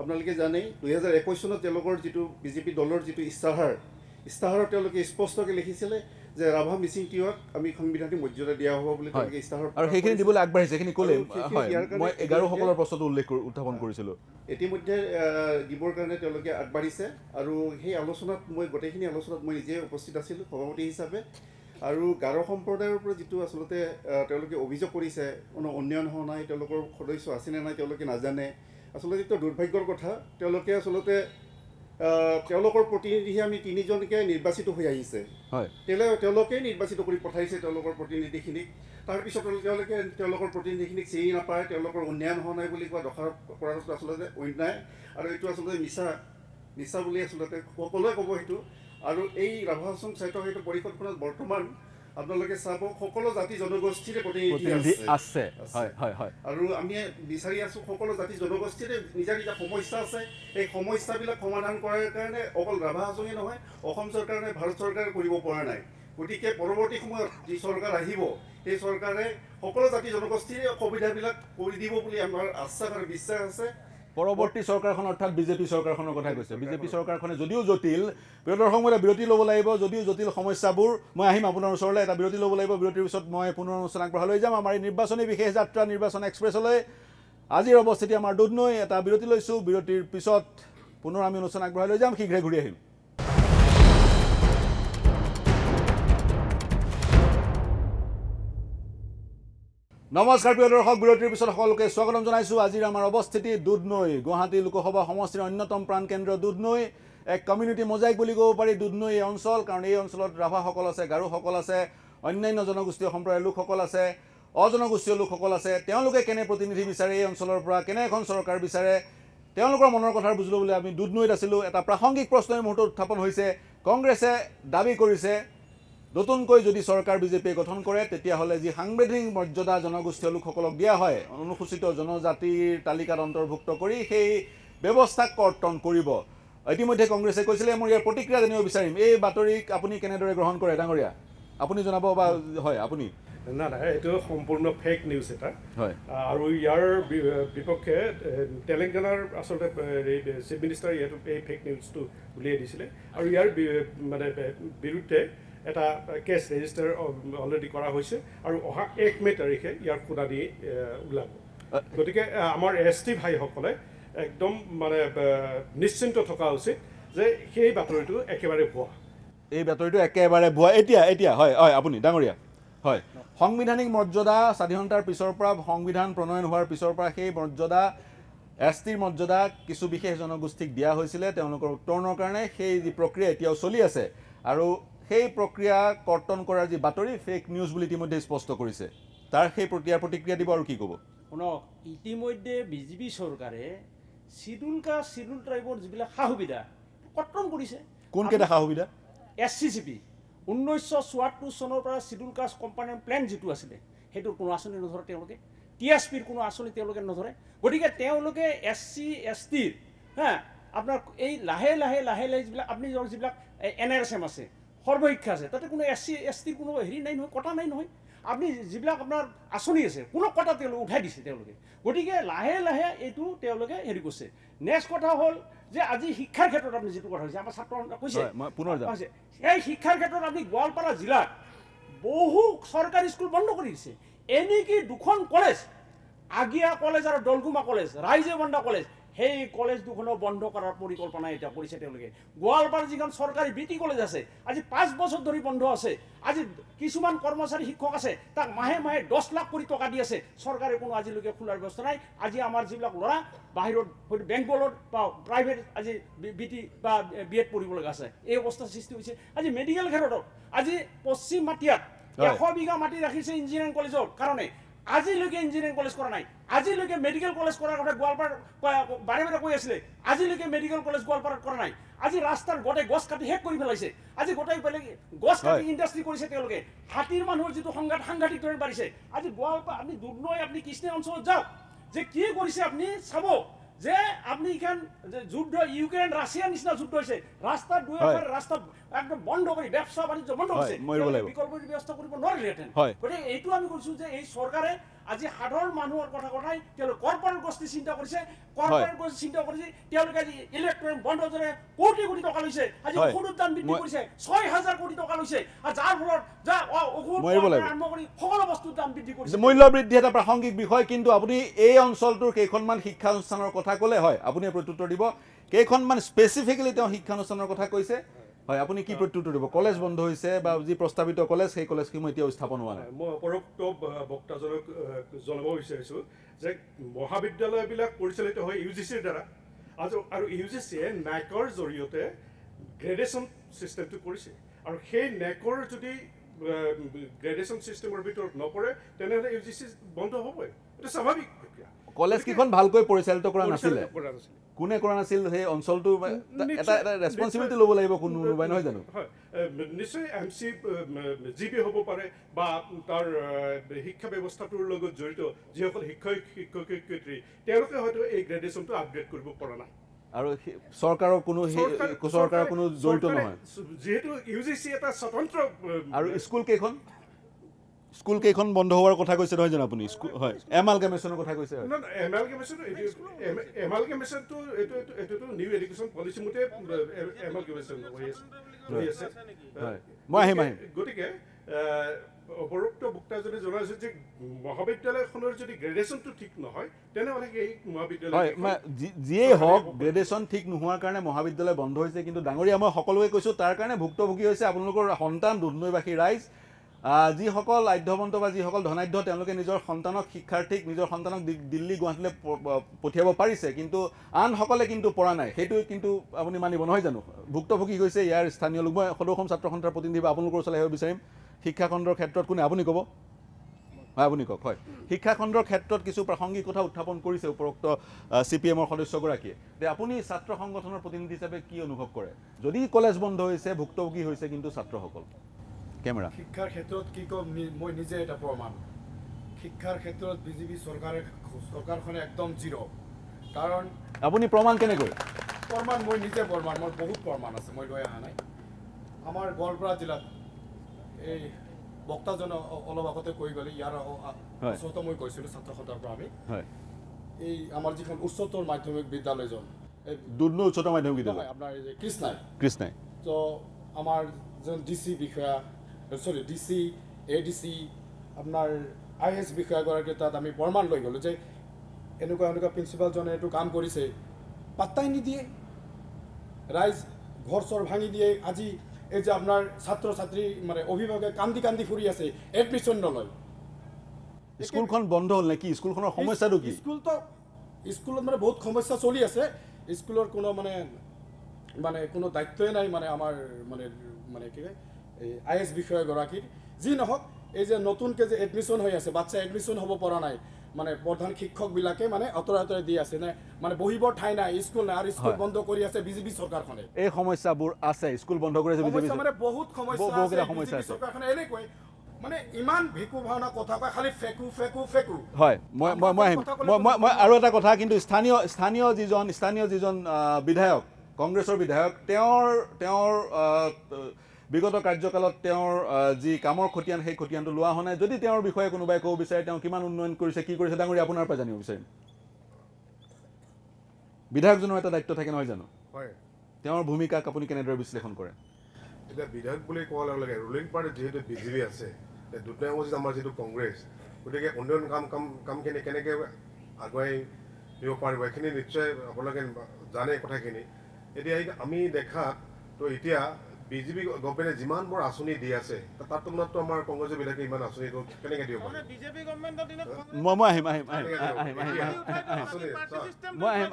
আপোনালোকে জানেই দুই হাজাৰ একৈছ চনত তেওঁলোকৰ যিটো বিজেপি দলৰ যিটো ইস্তাহাৰ ইস্তাহাৰত তেওঁলোকে স্পষ্টকৈ লিখিছিলে যে ৰাভা মিচিং তিৱাক আমি সাংবিধানিক মৰ্যাদা দিয়া হ'ব বুলি তেওঁলোকে ইস্তাহাৰ আৰু সেইখিনি দিবলৈ আগবাঢ়িছে সেইখিনি ক'লে মই এগাৰোসকলৰ প্ৰশ্নটো উল্লেখ উত্থাপন কৰিছিলোঁ ইতিমধ্যে দিবৰ কাৰণে তেওঁলোকে আগবাঢ়িছে আৰু সেই আলোচনাত মই গোটেইখিনি আলোচনাত মই নিজে উপস্থিত আছিলোঁ সভাপতি হিচাপে আৰু গাৰো সম্প্ৰদায়ৰ পৰা যিটো আচলতে তেওঁলোকে অভিযোগ কৰিছে কোনো উন্নয়ন হোৱা নাই তেওঁলোকৰ সদস্য আছেনে নাই তেওঁলোকে নাজানে আসলে তো দুর্ভাগ্যৰ কথা তেওঁলোকে আসলতে তেওঁলোকৰ প্ৰতিনিধি আমি তিনি জনকে নিৰ্বাচিত হৈ আহিছে হয় তেলে তেওঁলোকে নিৰ্বাচিত কৰি পঠাইছে তেওঁলোকৰ প্ৰতিনিধিখিনি তাৰ পিছত তেওঁলোকে তেওঁলোকৰ প্ৰতিনিধিখিনি চিনি নাপায় তেওঁলোকৰ উন্নয়ন হোৱা নাই বুলি কোৱা দখৰ কৰাৰ আসলতে অন্যায় আৰু এইটো আসলতে মিছা মিছা বুলি আসলতে সকলোৱে ক'ব হেতু আৰু এই ৰাভা হাছং সাইটৰ হেতু পৰিকল্পনা বৰ্তমান আপোনালোকে চাব সকলো জাতি জনগোষ্ঠীৰ প্ৰতিনিধি আছে হয় হয় হয় আৰু আমি বিচাৰি আছো সকলো জাতি জনগোষ্ঠীৰ নিজা নিজা সমস্যা আছে এই সমস্যাবিলাক সমাধান কৰাৰ কাৰণে অকল ৰাভা হাছঙে নহয় অসম চৰকাৰে ভাৰত চৰকাৰে কৰিব পৰা নাই গতিকে পৰৱৰ্তী সময়ত যি চৰকাৰ আহিব এই চৰকাৰে সকলো জাতি জনগোষ্ঠীৰ অসুবিধাবিলাক কৰি দিব বুলি আমাৰ আশা আৰু বিশ্বাস আছে পৰৱৰ্তী চৰকাৰখন অৰ্থাৎ বিজেপি চৰকাৰখনৰ কথা কৈছে বিজেপি চৰকাৰখনে যদিও জটিল বিৰতিৰ সময়ত বিৰতি ল'ব লাগিব যদিও জটিল সমস্যাবোৰ মই আহিম আপোনাৰ ওচৰলৈ এটা বিৰতি ল'ব লাগিব বিৰতিৰ পিছত মই পুনৰ অনুষ্ঠান আগবঢ়ালৈ যাম আমাৰ নিৰ্বাচনী বিশেষ যাত্ৰা নিৰ্বাচন এক্সপ্ৰেছলৈ আজিৰ অৱস্থিতি আমাৰ দুধনৈ এটা বিৰতি লৈছো বিৰতিৰ পিছত পুনৰ আমি অনুষ্ঠান আগবঢ়ালৈ যাম শীঘ্ৰে ঘূৰি আহিম নমস্কাৰ প্ৰিয় দৰ্শক বিৰতিৰ পিছত সকলোকে স্বাগতম জনাইছো আজিৰ আমাৰ অৱস্থিতি দুধনৈ গুৱাহাটী লোকসভা সমষ্টিৰ অন্যতম প্ৰাণকেন্দ্ৰ দুধনৈ এক কমিউনিটি মোজাইক বুলি ক'ব পাৰি দুধনৈ এই অঞ্চল কাৰণ এই অঞ্চলত ৰাভাসকল আছে গাৰোসকল আছে অন্যান্য জনগোষ্ঠীয় সম্প্ৰদায়ৰ লোকসকল আছে অজনগোষ্ঠীয় লোকসকল আছে তেওঁলোকে কেনে প্ৰতিনিধি বিচাৰে এই অঞ্চলৰ পৰা কেনে এখন চৰকাৰ বিচাৰে তেওঁলোকৰ মনৰ কথা বুজিলো বুলি আমি দুধনৈত আছিলো এটা প্ৰাসংগিক প্ৰশ্ন এই মুহূৰ্তত উত্থাপন হৈছে কংগ্ৰেছে দাবী কৰিছে নতুনকৈ যদি চৰকাৰ বিজেপি গঠন কৰে তেতিয়া হলে যি সাংবিধানিক মৰ্যাদা জনগোষ্ঠীয় লোকসকলক দিয়া হয় অনুসূচিত জনজাতিৰ তালিকাত অন্তৰ্ভুক্ত কৰি সেই ব্যৱস্থা কৰ্তন কৰিব ইতিমধ্যে কংগ্ৰেছে কৈছিলে মই ইয়াৰ প্ৰতিক্ৰিয়া জানিব বিচাৰিম এই বাতৰিক আপুনি কেনেদৰে গ্ৰহণ কৰে ডাঙৰীয়া আপুনি জনাব বা হয় আপুনি না না এটো সম্পূৰ্ণ ফেক নিউজ এটা হয় আৰু ইয়াৰ বিপক্ষে তেলেংগানাৰ আসলে চিফ মিনিষ্টাৰ ইয়াটো এই ফেক নিউজটো উলিয়াই দিছিলে আৰু ইয়াৰ মানে বিৰুদ্ধে এটা কেছ ৰেজিষ্টাৰ অলৰেডি কৰা হৈছে আৰু অহা এক মে তাৰিখে ইয়াৰ শুনানি ওলাব গতিকে আমাৰ এছ টি ভাইসকলে একদম মানে নিশ্চিন্ত থকা উচিত যে সেই বাতৰিটো একেবাৰে ভুৱা এই বাতৰিটো একেবাৰে ভুৱা এতিয়া এতিয়া হয় হয় আপুনি ডাঙৰীয়া হয় সাংবিধানিক মৰ্যাদা স্বাধীনতাৰ পিছৰ পৰা সংবিধান প্ৰণয়ন হোৱাৰ পিছৰ পৰা সেই মৰ্যাদা এছ টিৰ মৰ্যাদা কিছু বিশেষ জনগোষ্ঠীক দিয়া হৈছিলে তেওঁলোকৰ উত্তৰণৰ কাৰণে সেই যি প্ৰক্ৰিয়া এতিয়াও চলি আছে আৰু সেই প্ৰক্ৰিয়া কৰ্তন কৰাৰ যি বাতৰি ফেক নিউজ বুলি ইতিমধ্যে স্পষ্ট কৰিছে তাৰ সেই প্ৰতিক্ৰিয়া প্ৰতিক্ৰিয়া দিব আৰু কি ক'ব শুনক ইতিমধ্যে বিজেপি চৰকাৰে শিডুল কাষ্ট শিডুল ট্ৰাইবৰ যিবিলাক সা সুবিধা কৰ্তন কৰিছে কোন কেইটা সা সুবিধা এছ চি চি পি ঊনৈছশ চৌসত্তৰ চনৰ পৰা শিডুল কাষ্ট কোম্পানী প্লেন যিটো আছিলে সেইটোৰ কোনো আঁচনি নধৰে তেওঁলোকে টি এছ পিৰ কোনো আঁচনি তেওঁলোকে নধৰে গতিকে তেওঁলোকে এছ চি এছ টিৰ হা আপোনাৰ এই লাহে লাহে লাহে লাহে যিবিলাক আপুনি ধৰক যিবিলাক এন আৰ এছ এম আছে সৰ্বশিক্ষা আছে তাতে কোনো এছ চি এছ টিৰ কোনো হেৰি নাই নহয় কটা নাই নহয় আপুনি যিবিলাক আপোনাৰ আঁচনি আছে কোনো কটা তেওঁলোকে উঠাই দিছে তেওঁলোকে গতিকে লাহে লাহে এইটো তেওঁলোকে হেৰি কৰিছে নেক্সট কথা হ'ল যে আজি শিক্ষাৰ ক্ষেত্ৰত আপুনি যিটো কথা হৈছে আমাৰ ছাত্ৰ কৈছে পুনৰ কৈছে এই শিক্ষাৰ ক্ষেত্ৰত আপুনি গোৱালপাৰা জিলাত বহু চৰকাৰী স্কুল বন্ধ কৰি দিছে এনেকি দুখন কলেজ আগিয়া কলেজ আৰু দলগুমা কলেজ ৰাইজে বন্ধ কলেজ সেই কলেজ দুখনো বন্ধ কৰাৰ পৰিকল্পনা এটা কৰিছে তেওঁলোকে গোৱালপাৰা যিখন চৰকাৰী বি টি কলেজ আছে আজি পাঁচ বছৰ ধৰি বন্ধ আছে আজি কিছুমান কৰ্মচাৰী শিক্ষক আছে তাক মাহে মাহে দহ লাখ কৰি টকা দি আছে চৰকাৰে কোনো আজিলৈকে খোলাৰ ব্যৱস্থা নাই আজি আমাৰ যিবিলাক ল'ৰা বাহিৰত বেংগলত বা প্ৰাইভেট আজি বি টি বা বি এড পঢ়িব লগা আছে এই অৱস্থাৰ সৃষ্টি হৈছে আজি মেডিকেল ক্ষেত্ৰত আজি পশ্চিম মাটিয়াত এশ বিঘা মাটি ৰাখিছে ইঞ্জিনিয়াৰিং কলেজৰ কাৰণে আজিলৈকে ইঞ্জিনিয়াৰিং কলেজ কৰা নাই আজিলৈকে মেডিকেল কলেজ কৰাৰ কথা গোৱালপাৰাত বাৰে বাৰে কৈ আছিলে আজিলৈকে মেডিকেল কলেজ গোৱালপাৰাত কৰা নাই আজি ৰাস্তাৰ গোটেই গছ কাটি শেষ কৰি পেলাইছে আজি গোটেই বেলেগ গছ কাটি ইণ্ডাষ্ট্ৰি কৰিছে তেওঁলোকে হাতীৰ মানুহৰ যিটো সংঘাত সাংঘাতিক ধৰণে বাঢ়িছে আজি গোৱালপাৰা আপুনি দুধনৈ আপুনি কৃষ্ণ অঞ্চলত যাওক যে কি কৰিছে আপুনি চাব যে আপনি এখান যুদ্ধ ইউক্রেন রাশিয়ার নিচিনা যুদ্ধ হয়েছে রাস্তা দুয়ের রাস্তা একদম বন্ধ করে ব্যবসা বাণিজ্য বন্ধ হয়েছে বিকল্প ব্যবস্থা করব নরেলেতেন গতিকে এইটো আমি কৈছো যে এই সরকারে আজি সাধারণ মানুহৰ কথা কোৱাই তেওঁলোক কৰ্পৰেট গোষ্ঠী চিন্তা কৰিছে কৰ্পৰেট গোষ্ঠী চিন্তা কৰিছে তেওঁলোকে আজি ইলেকট্ৰন বন্ধ কৰে কোটি কোটি টকা লৈছে আজি ঔষধৰ দাম বৃদ্ধি কৰিছে ছয় হাজাৰ কোটি টকা লৈছে আৰু যাৰ ফলত যা ঔষধ আৰম্ভ কৰি সকলো বস্তুৰ দাম বৃদ্ধি কৰিছে মূল্য বৃদ্ধি এটা প্ৰাসংগিক বিষয় কিন্তু আপুনি এই অঞ্চলটোৰ কেইখনমান শিক্ষা অনুষ্ঠানৰ কথা ক'লে হয় আপুনি প্ৰত্যুত্তৰ দিব কেইখনমান স্পেসিফিকেলি তেওঁ শিক্ষা অনুষ্ঠানৰ কথা কৈছে হয় আপুনি কি প্রত্যুত্তৰ দিব কলেজ বন্ধ হৈছে বা যি প্ৰস্তাৱিত কলেজ সেই কলেজ কি মই এতিয়া স্থাপন হোৱা নাই মই উপৰোক্ত বক্তাজনক জনাব বিচাৰিছো যে মহাবিদ্যালয় বিলাক পৰিচালিত হয় ইউজিসিৰ দ্বাৰা আৰু ইউজিসিয়ে নাইকৰ জৰিয়তে গ্ৰেডেচন সিস্টেমটো কৰিছে আৰু সেই নাইকৰ যদি গ্ৰেডেচন সিস্টেমৰ ভিতৰত নপৰে তেনেহলে ইউজিসি বন্ধ হ'বই এটা স্বাভাৱিক প্ৰক্ৰিয়া কলেজ কিখন ভালকৈ পৰিচালিত কৰা নাছিল কোনে কৰা নাছিল হে অঞ্চলটো এটা ৰেসপন্সিবিলিটি লব লাগিব কোন নুবাই নহয় জানো নিশ্চয় এমসি জিপি হ'ব পাৰে বা তাৰ শিক্ষা ব্যৱস্থাটোৰ লগত জড়িত যিসকল শিক্ষক শিক্ষয়িত্ৰী তেওঁলোকে হয়তো এই গ্ৰেডেচনটো আপডেট কৰিব পৰা নাই আৰু সরকারৰ কোনো সরকারৰ কোনো জড়িত নহয় যেহেতু ইউজিসি এটা স্বতন্ত্ৰ আৰু স্কুল কেখন স্কুল কেখন বন্ধ হোৱাৰ কথা কৈছে নহয় জানো আপুনি হয় এমালগামেশনৰ কথা কৈছে না না এমালগামেশন এমালগামেশন তো এটো এটো নিউ এডুকেশন পলিসি মতে এমালগামেশন হৈ আছে হয় মই আহিম আহিম গতিকে উপরোক্ত বক্তাজনে জনাইছে যে মহাবিদ্যালয়খনৰ যদি গ্ৰেডেচনটো ঠিক নহয় তেনেহলে এই মহাবিদ্যালয় হয় যিয়ে হক গ্ৰেডেচন ঠিক নোহোৱাৰ কাৰণে মহাবিদ্যালয় বন্ধ হৈছে কিন্তু ডাঙৰীয়া মই সকলোকে কৈছো তাৰ কাৰণে ভুক্তভোগী হৈছে আপোনালোকৰ সন্তান দুধনৈবাসী ৰাইজ আজি সকল আধ্যবন্ত বা যি সকল ধনাধ্য তেওঁলোকে নিজৰ সন্তানক শিক্ষাৰ্থীক নিজৰ সন্তানক দিল্লী গুৱাহাটীলৈ পঠিয়াব পাৰিছে কিন্তু আন সকলে কিন্তু পৰা নাই সেইটো কিন্তু আপুনি মানিব নহয় জানো ভুক্তভোগী হৈছে ইয়াৰ স্থানীয় লোক মই সদৌসম ছাত্ৰ সন্থাৰ প্ৰতিনিধি আপোনালোকৰ ওচৰলৈ আহিব বিচাৰিম শিক্ষা খণ্ডৰ ক্ষেত্ৰত কোনে আপুনি ক'ব হয় আপুনি কওক হয় শিক্ষা খণ্ডৰ ক্ষেত্ৰত কিছু প্ৰাসংগিক কথা উত্থাপন কৰিছে উপৰোক্ত সিপিএমৰ সদস্যগৰাকীয়ে যে আপুনি ছাত্ৰ সংগঠনৰ প্ৰতিনিধি হিচাপে কি অনুভৱ কৰে যদি কলেজ বন্ধ হৈছে ভুক্তভোগী হৈছে কিন্তু ছাত্ৰসকল কেমেৰা শিক্ষাৰ ক্ষেত্ৰত কি কম মই নিজে এটা প্ৰমাণ শিক্ষাৰ ক্ষেত্ৰত বিজেপি চৰকাৰে চৰকাৰখন একদম জিৰ' কাৰণ আপুনি প্ৰমাণ কেনে কৰে প্ৰমাণ মই নিজে প্ৰমাণ মোৰ বহুত প্ৰমাণ আছে মই লৈ আহা নাই আমাৰ গোৱালপাৰা জিলাত এই বক্তাজন অলপ আগতে কৈ গ'লে ইয়াৰ ওচৰত মই কৈছিলোঁ ছাত্ৰ সন্থাৰ পৰা আমি এই আমাৰ যিখন উচ্চতৰ মাধ্যমিক বিদ্যালয়জন এই দুধনৈ উচ্চতৰ মাধ্যমিক বিদ্যালয় আপোনাৰ এই যে কৃষ্ণাই কৃষ্ণাই তো আমাৰ জন ডিসি বিষয়া সরি ডিসি এডিসি আপনার আইএস বিষয়াগৰাকীৰ তাত আমি প্ৰমাণ লৈ গ'লো যে এনেকুৱা এনেকুৱা প্ৰিন্সিপালজনে এইটো কাম কৰিছে পাত্তাই নিদিয়ে ৰাইজ ঘৰ চৰ ভাঙি দিয়ে আজি এই যে আপনার ছাত্র ছাত্রী মানে অভিভাবকে কান্দি কান্দি ফুৰি আছে এডমিশন নলয় স্কুলখন বন্ধ হ'ল নেকি স্কুলখনৰ সমস্যাটো কি স্কুল তো স্কুলত মানে বহুত সমস্যা চলি আছে স্কুলৰ কোনো মানে মানে কোনো দায়িত্বই নাই মানে আমার মানে মানে কি এই আইএস বিষয়াগৰাকীৰ যি নহওক এই যে নতুনকৈ যে এডমিশন হৈ আছে বাচ্চা এডমিশন হ'ব পৰা নাই মানে প্ৰধান শিক্ষকবিলাকে মানে অতৰাই অতৰাই দি আছে না মানে বহিবৰ ঠাই নাই স্কুল নাই আৰু স্কুল বন্ধ কৰি আছে বিজেপি চৰকাৰখনে এই সমস্যাবোৰ আছে স্কুল বন্ধ কৰি আছে বিজেপি চৰকাৰে বহুত সমস্যা আছে চৰকাৰখনে এনে কয় মানে ইমান ভেকু ভাওনা কথা কয় খালি ফেকু ফেকু ফেকু হয় মই মই মই আৰু এটা কথা কিন্তু স্থানীয় স্থানীয় যিজন স্থানীয় যিজন বিধায়ক কংগ্ৰেছৰ বিধায়ক তেওঁৰ তেওঁৰ বিগত কাৰ্যকালত তেওঁৰ যি কামৰ খতিয়ান সেই খতিয়ানটো লোৱা হোৱা নাই যদি তেওঁৰ বিষয়ে কোনোবাই ক'ব বিচাৰে তেওঁ কিমান উন্নয়ন কৰিছে কি কৰিছে ডাঙৰীয়া আপোনাৰ পৰা জানিব বিচাৰিম বিধায়কজনৰ এটা দায়িত্ব থাকে নহয় জানো হয় তেওঁৰ ভূমিকাক আপুনি কেনেদৰে বিশ্লেষণ কৰে এটা বিধায়ক বুলি কোৱাৰ লগে লগে ৰুলিং পাৰ্টি যিহেতু বিজেপি আছে দুটাই হৈছে আমাৰ যিটো কংগ্ৰেছ গতিকে উন্নয়ন কাম কাম কামখিনি কেনেকৈ আগুৱাই নিব পাৰিব এইখিনি নিশ্চয় আপোনালোকে জানে কথাখিনি এতিয়া আমি দেখা তো এতিয়া বিজেপি গভমেন্টে যিমান বৰ আঁচনি দি আছে তাৰ তুলনাত আমাৰ কংগ্ৰেছৰ বিলাকে ইমান আঁচনি কেনেকৈ দিব মানে বিজেপি গভমেন্টৰ দিনত মই মই আহিম আহিম আহিম আহিম আহিম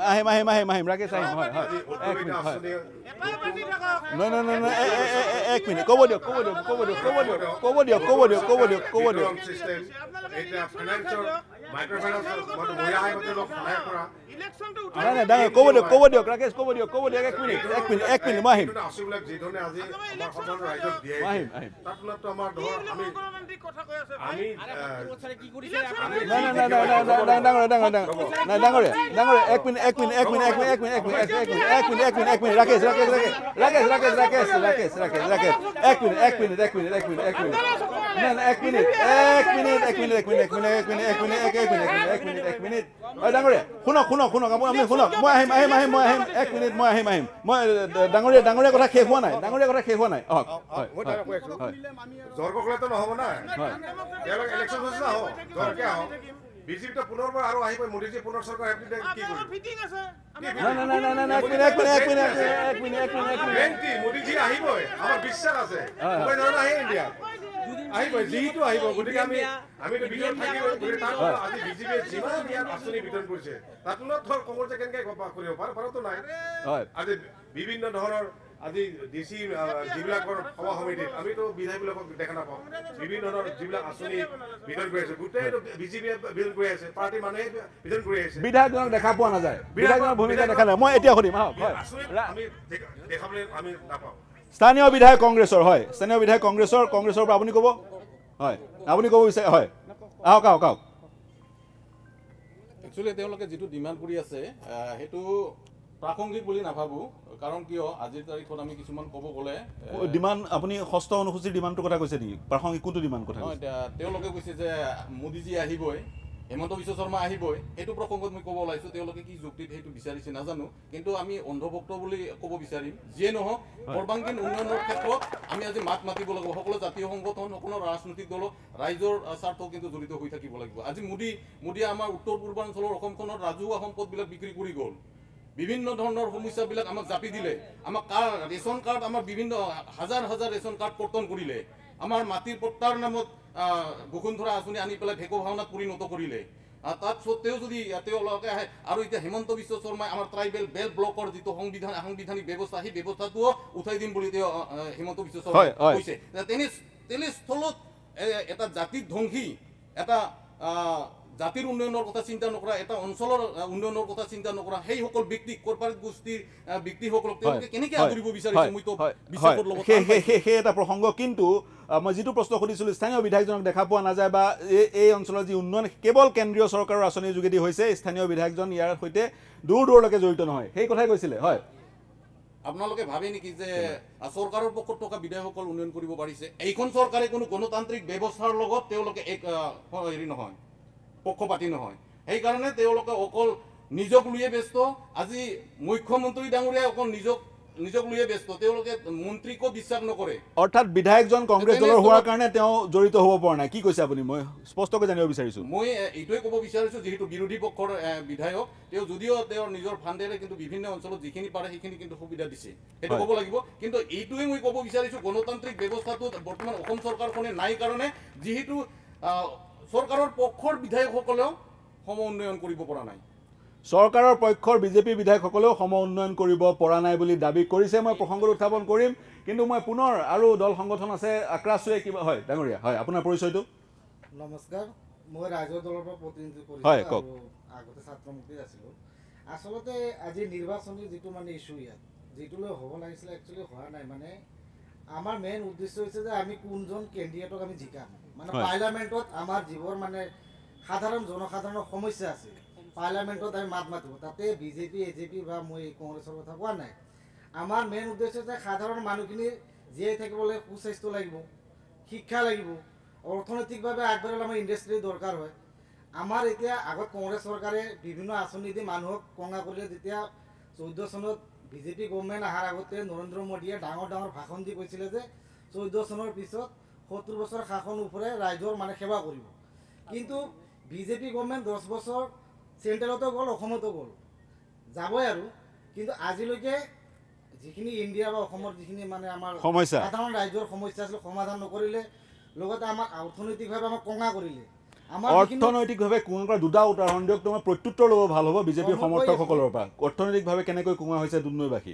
আহিম আহিম আহিম ৰাকেশ আহিম হয় হয় নহয় নহয় নহয় এক মিনিট ক'ব দিয়ক ক'ব দিয়ক ক'ব দিয়ক ক'ব দিয়ক ক'ব দিয়ক ক'ব দিয়ক ক'ব দিয়ক এতিয়া ফাইনেন্সৰ মাইক্ৰফাইনেন্সৰ মানে বঢ়িয়া আগতে লোক সহায় কৰা ইলেকশ্যনটো উঠা নাই নাই ক'ব দিয়ক ক'ব দিয়ক ৰাকেশ ক'ব দিয়ক ক'ব দিয়ক এক মিনিট এক মিনিট এক মিনিট মই আহিম আজি ডাঙৰীয়া ডাঙৰীয়া কথা শেষ হোৱা নাই ডাঙৰীয়া কথা শেষ হোৱা নাই অ ওটা কয় জৰক কলে তো নহব না হয় ইলেকশন হচ্ছে না হয় জৰকে হয় বিজেপি তো পুনৰবাৰ আৰু আহিব মোদিজি পুনৰ সরকার আপনি কি কই ফিটিং আছে না না না না না এক মিনিট এক মিনিট এক মিনিট এক মিনিট গ্যারান্টি মোদিজি আহিব আমার বিশ্বাস আছে কই না আহে ইন্ডিয়া আহিব জিটো আহিব গডি আমি আমি তো বিজেপি থাকি গডি তার আজি বিজেপি জিমা দিয়া আসনি বিতৰণ কৰিছে তাতনো থৰ কংগ্ৰেছে কেনকে গপা কৰিব পাৰ পাৰ তো নাই হয় আজি বিভিন্ন ধৰণৰ আজি ডিসি জিবিলাকৰ সভা সমিতি আমি তো বিধায়কলক দেখা না পাও বিভিন্ন ধৰণৰ জিবিলাক আসনি বিধান কৰি আছে গুটে বিজেপি বিধান কৰি আছে পাৰ্টি মানে বিধান কৰি আছে বিধায়কজনক দেখা পোৱা না যায় বিধায়কজনৰ ভূমিকা দেখা নাই মই এতিয়া কৰিম হয় আমি দেখাবলৈ আমি না পাও স্থানীয় বিধায়ক কংগ্ৰেছৰ হয় স্থানীয় বিধায়ক কংগ্ৰেছৰ কংগ্ৰেছৰ পৰা আপুনি ক'ব হয় আপুনি ক'ব বিচাৰে হয় আও কাও কাও একচুয়ালি তেওঁলোকে যেটো ডিমান্ড কৰি আছে হেতু প্রাসঙ্গিক বলি না ভাবু কারণ কিয় আজিৰ তাৰিখত আমি কিছুমান কব গলে ডিমান্ড আপুনি হস্ত অনুসূচী ডিমান্ডৰ কথা কৈছে নি প্রাসঙ্গিক কোনটো ডিমান্ড কথা হয় তেওঁলোকে কৈছে যে মোদিজি আহিবই হেমন্ত বিশ্ব শর্মা আহিবই হেতু প্রসঙ্গত মই কব লাইছো তেওঁলোকে কি যুক্তিত হেতু বিচাৰিছে না জানো কিন্তু আমি অন্ধভক্ত বুলি কব বিচাৰিম যে নহ পৰবাংগীন উন্নয়নৰ ক্ষেত্ৰত আমি আজি মাত মাতিব লাগিব সকলো জাতীয় সংগঠন সকলো ৰাজনৈতিক দল ৰাইজৰ স্বাৰ্থ কিন্তু জড়িত হৈ থাকিব লাগিব আজি মোদি মোদি আমাৰ উত্তৰ পূৰ্বাঞ্চলৰ অসমখনৰ ৰাজহুৱা সম্পদবিলাক বিক্ৰী কৰি গল বিভিন্ন ধৰণৰ সমস্যাবিলাক আমাক জাপি দিলে আমাক কাৰ ৰেশন কাৰ্ড আমাৰ বিভিন্ন হাজার হাজার ৰেশন কাৰ্ড কৰ্তন কৰিলে আমাৰ মাটিৰ পট্টাৰ নামত বসুন্ধৰা আঁচনি আনি পেলাই ভেকো ভাওনাত পৰিণত কৰিলে আৰু তাত সত্ত্বেও যদি তেওঁলোকে আহে আৰু এতিয়া হেমন্ত বিশ্ব শৰ্মাই আমাৰ ট্ৰাইবেল বেল ব্লকৰ যিটো সংবিধান সাংবিধানিক ব্যৱস্থা সেই ব্যৱস্থাটোও উঠাই দিম বুলি তেওঁ হেমন্ত বিশ্ব শৰ্মাই কৈছে তেনেস্থলত এটা জাতিৰ ধ্বংসী এটা জাতিৰ উন্নয়নৰ কথা চিন্তা নকৰা এটা অঞ্চলৰ উন্নয়নৰ কথা চিন্তা নকৰা সেই সকল ব্যক্তি কৰ্পোৰেট গোষ্ঠীৰ ব্যক্তিসকলক তেওঁলোকে কেনেকৈ আদৰিব বিচাৰিছে মই তো বিচাৰক লগত হে এটা প্ৰসংগ কিন্তু মই যিটো প্ৰশ্ন কৰিছিলো স্থানীয় বিধায়কজনক দেখা পোৱা না যায় বা এই অঞ্চলৰ যি উন্নয়ন কেৱল কেন্দ্ৰীয় চৰকাৰৰ আঁচনিৰ যোগেদি হৈছে স্থানীয় বিধায়কজন ইয়াৰ সৈতে দূৰ দূৰলৈকে জড়িত নহয় সেই কথাই কৈছিলে হয় আপোনালোকে ভাবে নেকি যে সরকারের পক্ষ থকা বিধায়কসকল উন্নয়ন কৰিব পাৰিছে এইখন চৰকাৰে কোনো গণতান্ত্ৰিক ব্যৱস্থাৰ লগত তেওঁলোকে এক হেৰি নহয় পক্ষপাতি নহয় এই কারণে তেওঁলোকে অকল নিজক লুয়ে ব্যস্ত আজি মুখ্যমন্ত্রী ডাঙৰীয়া অকল নিজক নিজক লুয়ে ব্যস্ত তেওঁলোকে মন্ত্ৰীকো বিশ্বাস নকৰে অর্থাৎ বিধায়কজন কংগ্ৰেছ দলৰ হোৱাৰ কাৰণে তেওঁ জড়িত হ'ব পৰা নাই কি কৈছে আপুনি মই স্পষ্টকৈ জানিব বিচাৰিছো মই এইটোই ক'ব বিচাৰিছো যেহেতু বিৰোধী পক্ষৰ বিধায়ক তেওঁ যদিও তেওঁৰ নিজৰ ফান্ডেৰে কিন্তু বিভিন্ন অঞ্চলত যিখিনি পাৰে সেইখিনি কিন্তু সুবিধা দিছে এটা ক'ব লাগিব কিন্তু এইটোই মই ক'ব বিচাৰিছো গণতান্ত্ৰিক ব্যৱস্থাটো বৰ্তমান অসম চৰকাৰখনে নাই কাৰণে যেহেতু সরকারের পক্ষর বিধায়ক সকলেও সম উন্নয়ন কৰিব পৰা নাই সরকারের পক্ষর বিজেপি বিধায়ক সকলেও সম উন্নয়ন কৰিব পৰা নাই বলি দাবী কৰিছে মই প্রসঙ্গ উত্থাপন কৰিম কিন্তু মই পুনৰ আৰু দল সংগঠন আছে আক্ৰাসুৱে কিবা হয় ডাঙৰীয়া হয় আপোনাৰ পৰিচয়টো নমস্কাৰ মই ৰাজ্য দলৰ প্ৰতিনিধি কৰিছো হয় কক আগতে ছাত্ৰ মুক্তি আছিল আসলতে আজি নিৰ্বাচনী যেটো মানে ইস্যু ইয়াত যেটো লৈ হ'ব লাগিছিল একচুয়ালি হোৱা নাই মানে আমার মেইন উদ্দেশ্য হইছে যে আমি কোনজন ক্যান্ডিডেটক আমি জিকাম মানে পার্লামেন্টত আমার জীবন মানে সাধারণ জনসাধারণের সমস্যা আছে পার্লামেন্টত আমি মাত মাতিব তাতে বিজেপি এজেপি বা মই কংগ্রেসের কথা কোয়া নাই আমার মেইন উদ্দেশ্য হচ্ছে সাধারণ মানুষখিনির জীয়াই থাকবলে সুস্বাস্থ্য লাগিব শিক্ষা লাগিব অর্থনৈতিকভাবে আগবাড়ালে আমার ইন্ডাস্ট্রি দরকার হয় আমার এতিয়া আগত কংগ্রেস সরকারে বিভিন্ন আঁচনি দিয়ে মানুহক কঙা করলে যেতিয়া চৌদ্দ চনত বিজেপি গভর্নমেন্ট আহার আগতে নরেন্দ্র মোদিয়ে ডাঙর ডাঙর ভাষণ দিয়ে কৈছিল যে চৌদ্দ চনের পিছত সত্তর বছর শাসন উপরে রাইজর মানে সেবা করব কিন্তু বিজেপি গভর্নমেন্ট দশ বছর সেন্ট্রেলতো গল গল যাবই আর কিন্তু আজিলকে যিখিনি ইন্ডিয়া বা যিখিনি মানে আমার সাধারণ রাইজর সমস্যা আসলে সমাধান নকরিলে আমার অর্থনৈতিকভাবে আমার কঙা করিলে অর্থনৈতিকভাবে কোঙা কৰা দুটা উদাহৰণ দিয়ক তোমাৰ প্ৰত্যুত্তৰ লব ভাল হ'ব বিজেপি সমৰ্থকসকলৰ পৰা অর্থনৈতিকভাৱে কেনেকৈ কোঙা হৈছে দুদনৈবাসী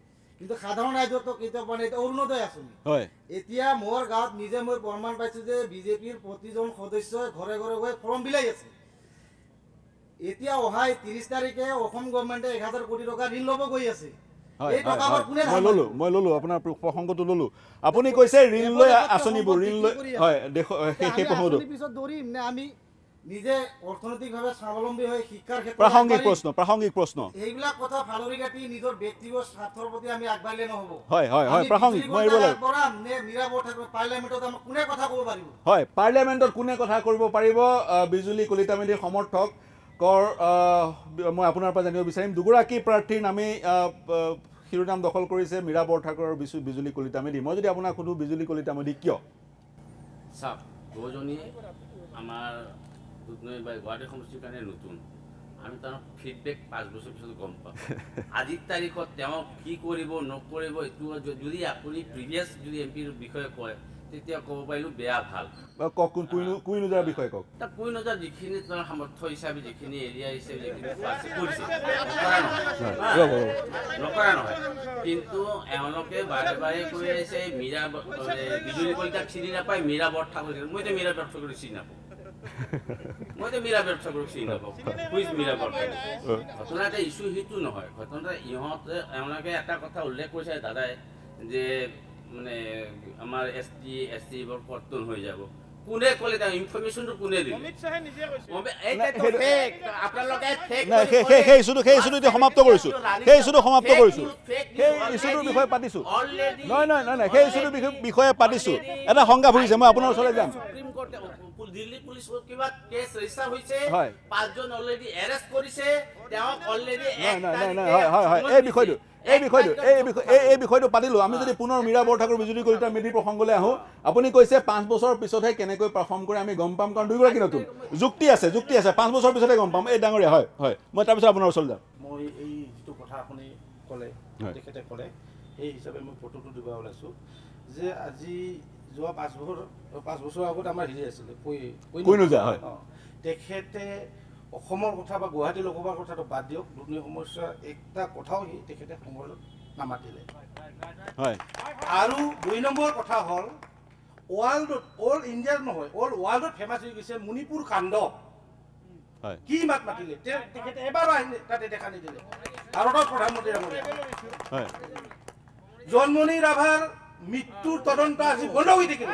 কিন্তু সাধারণ রাইজত কেতিয়া মানে অরুণোদয় আঁচনি এতিয়া মোর গাঁত নিজে মই প্রমাণ পাইছো যে বিজেপির প্রতিজন সদস্য ঘরে ঘরে গিয়ে ফর্ম বিলাই আছে এতিয়া অহাই ত্রিশ তারিখে অসম গভর্নমেন্টে এক হাজার কোটি টাকা ঋণ লব গৈ আছে এই টাকা আবার কোনে ললো মই ললো আপোনাৰ প্রসঙ্গটো ললো আপুনি কৈছে ঋণ লৈ আঁচনিবোৰ ঋণ লৈ হয় দেখো সেই প্ৰসঙ্গটো পিছত দৌৰিম নে আমি নিজে অর্থনৈতিকভাবে স্বাবলম্বী হয়ে শিক্ষার ক্ষেত্রে প্রাসঙ্গিক প্রশ্ন প্রাসঙ্গিক প্রশ্ন এইগুলা কথা ফালরি কাটি নিজর ব্যক্তিগত স্বার্থৰ প্ৰতি আমি আগবাইলে নহব হয় হয় হয় প্রাসঙ্গিক মই বলে নে নিৰাবঠা পাৰ্লিয়ামেন্টত আমি কোনে কথা কব পাৰিব হয় পাৰ্লিয়ামেন্টৰ কোনে কথা কৰিব পাৰিব বিজুলী কলিতামেদি সমৰ্থক কৰ মই আপোনাৰ পৰা জানিব বিচাৰিম দুগৰাকী প্ৰাৰ্থী নামে শিৰোনাম দখল কৰিছে মিৰাবৰঠাকৰ বিজুলী কলিতামেদি মই যদি আপোনাক সুধো বিজুলী কলিতামেদি কিয় সাব দুজনী আমাৰ দুধনৈ বাই গুৱাহাটী সমষ্টিৰ কাৰণে নতুন আমি তাৰ ফিডব্যাক পাঁচ বছৰ পিছত গম পাম আজিৰ তাৰিখত তেওঁ কি কৰিব নকৰিব এটো যদি আপুনি প্ৰিভিয়াস যদি এমপিৰ বিষয়ে কয় তেতিয়া ক'ব পাৰিলো বেয়া ভাল কোন কোন নজৰ বিষয়ে কক তা কোন নজৰ যিখিনি তাৰ সমৰ্থ হিচাপে যিখিনি এৰিয়া হিচাপে পাছ কৰিছে নকৰা নহয় কিন্তু এওঁলোকে বাৰে বাৰে কৈ আছে মিৰা বিজুলী কলিতাক চিনি নাপায় মিৰা বৰঠা কৰি মই তো মিৰা বৰঠা কৰি চিনি নাপাওঁ মই তো মিৰা ব্যবসা কৰিছি নব কুইজ মিৰা বৰঠা ঘটনাটা ইস্যু হিতু নহয় ঘটনাটা ইহঁতে এওঁলোকে এটা কথা উল্লেখ কৰিছে দাদাই যে মানে আমার এসটি এসসি বর পতন হয়ে যাব কোনে কলে দা ইনফরমেশন তো কোনে দিল অমিত সাহে নিজে কইছে এটা তো ফেক আপনারা লগে ফেক হেই হেই শুধু হেই শুধু সমাপ্ত কৰিছো হেই শুধু সমাপ্ত কৰিছো হেই ইস্যুৰ বিষয়ে পাতিছো নহয় নহয় নহয় হেই ইস্যুৰ বিষয়ে পাতিছো এটা সংজ্ঞা ভুগিছে মই আপোনাৰ ওচৰলৈ যাম সুপ্রিম কোর্টে দিল্লি পুলিশ কিবা কেস ৰেজিষ্টাৰ হৈছে পাঁচজন অলৰেডি এৰেষ্ট কৰিছে তেওঁ অলৰেডি নহয় নহয় হয় হয় এই বিষয়টো এই বিষয়টো এই বিষয় এই বিষয়টো পাতিলো আমি যদি পুনৰ মিৰা বৰঠাকুৰ বিজুলী কলিতা মেধি প্ৰসংগলৈ আহো আপুনি কৈছে পাঁচ বছৰ পিছতহে কেনেকৈ পাৰফৰ্ম কৰে আমি গম পাম কাৰণ দুইগৰাকী নতুন যুক্তি আছে যুক্তি আছে পাঁচ বছৰ পিছতে গম পাম এই ডাঙৰীয়া হয় হয় মই তাৰ পিছত আপোনাৰ ওচৰলৈ যাম মই এই যিটো কথা আপুনি ক'লে তেখেতে ক'লে এই হিচাপে মই ফটোটো দিব ওলাইছো যে আজি যোৱা পাঁচ বছৰ পাঁচ বছৰ আগত আমাৰ হেৰি আছিল কই কই নজা হয় তেখেতে অসমৰ কথা বা গুৱাহাটী লোকসভাৰ কথাটো বাদ দিয়ক দুৰ্নী সমস্যা একটা কথাও হি তেখেতে সংগঠন নামাতিলে হয় আৰু দুই নম্বৰ কথা হল ওয়ার্ল্ডত অল ইণ্ডিয়াৰ নহয় অল ওয়ার্ল্ডত ফেমাস হৈ গৈছে মণিপুৰ কাণ্ড হয় কি মাত মাতিলে তেখেতে এবাৰো আহি তাতে দেখা নিদিলে ভাৰতৰ প্ৰধানমন্ত্ৰী হয় জন্মনি ৰাভাৰ মৃত্যুৰ তদন্ত আজি বন্ধ হৈ থাকিলে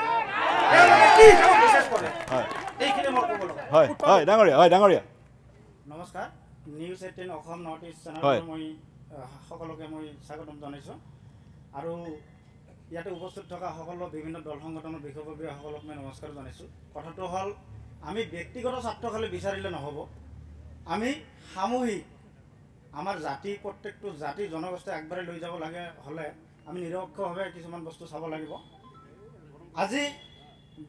কি বিশ্বাস কৰে হয় এইখিনি মই ক'ব লাগে হয় হয় ডাঙৰীয়া হয় ডাঙৰীয়া নমস্কাৰ News Eighteen Assam North East চেনেলৰ মই সকলোকে মই স্বাগতম জনাইছো আৰু ইয়াতে উপস্থিত থকা সকলো বিভিন্ন দল সংগঠনৰ বিষয়ববীয়াসকলক মই নমস্কাৰ জনাইছো কথাটো হ'ল আমি ব্যক্তিগত স্বাৰ্থ খালি বিচাৰিলে নহব আমি সামূহিক আমাৰ জাতি প্ৰত্যেকটো জাতি জনগোষ্ঠী আগবাঢ়ি লৈ যাব লাগে হলে আমি নিৰক্ষভাৱে কিছুমান বস্তু চাব লাগিব আজি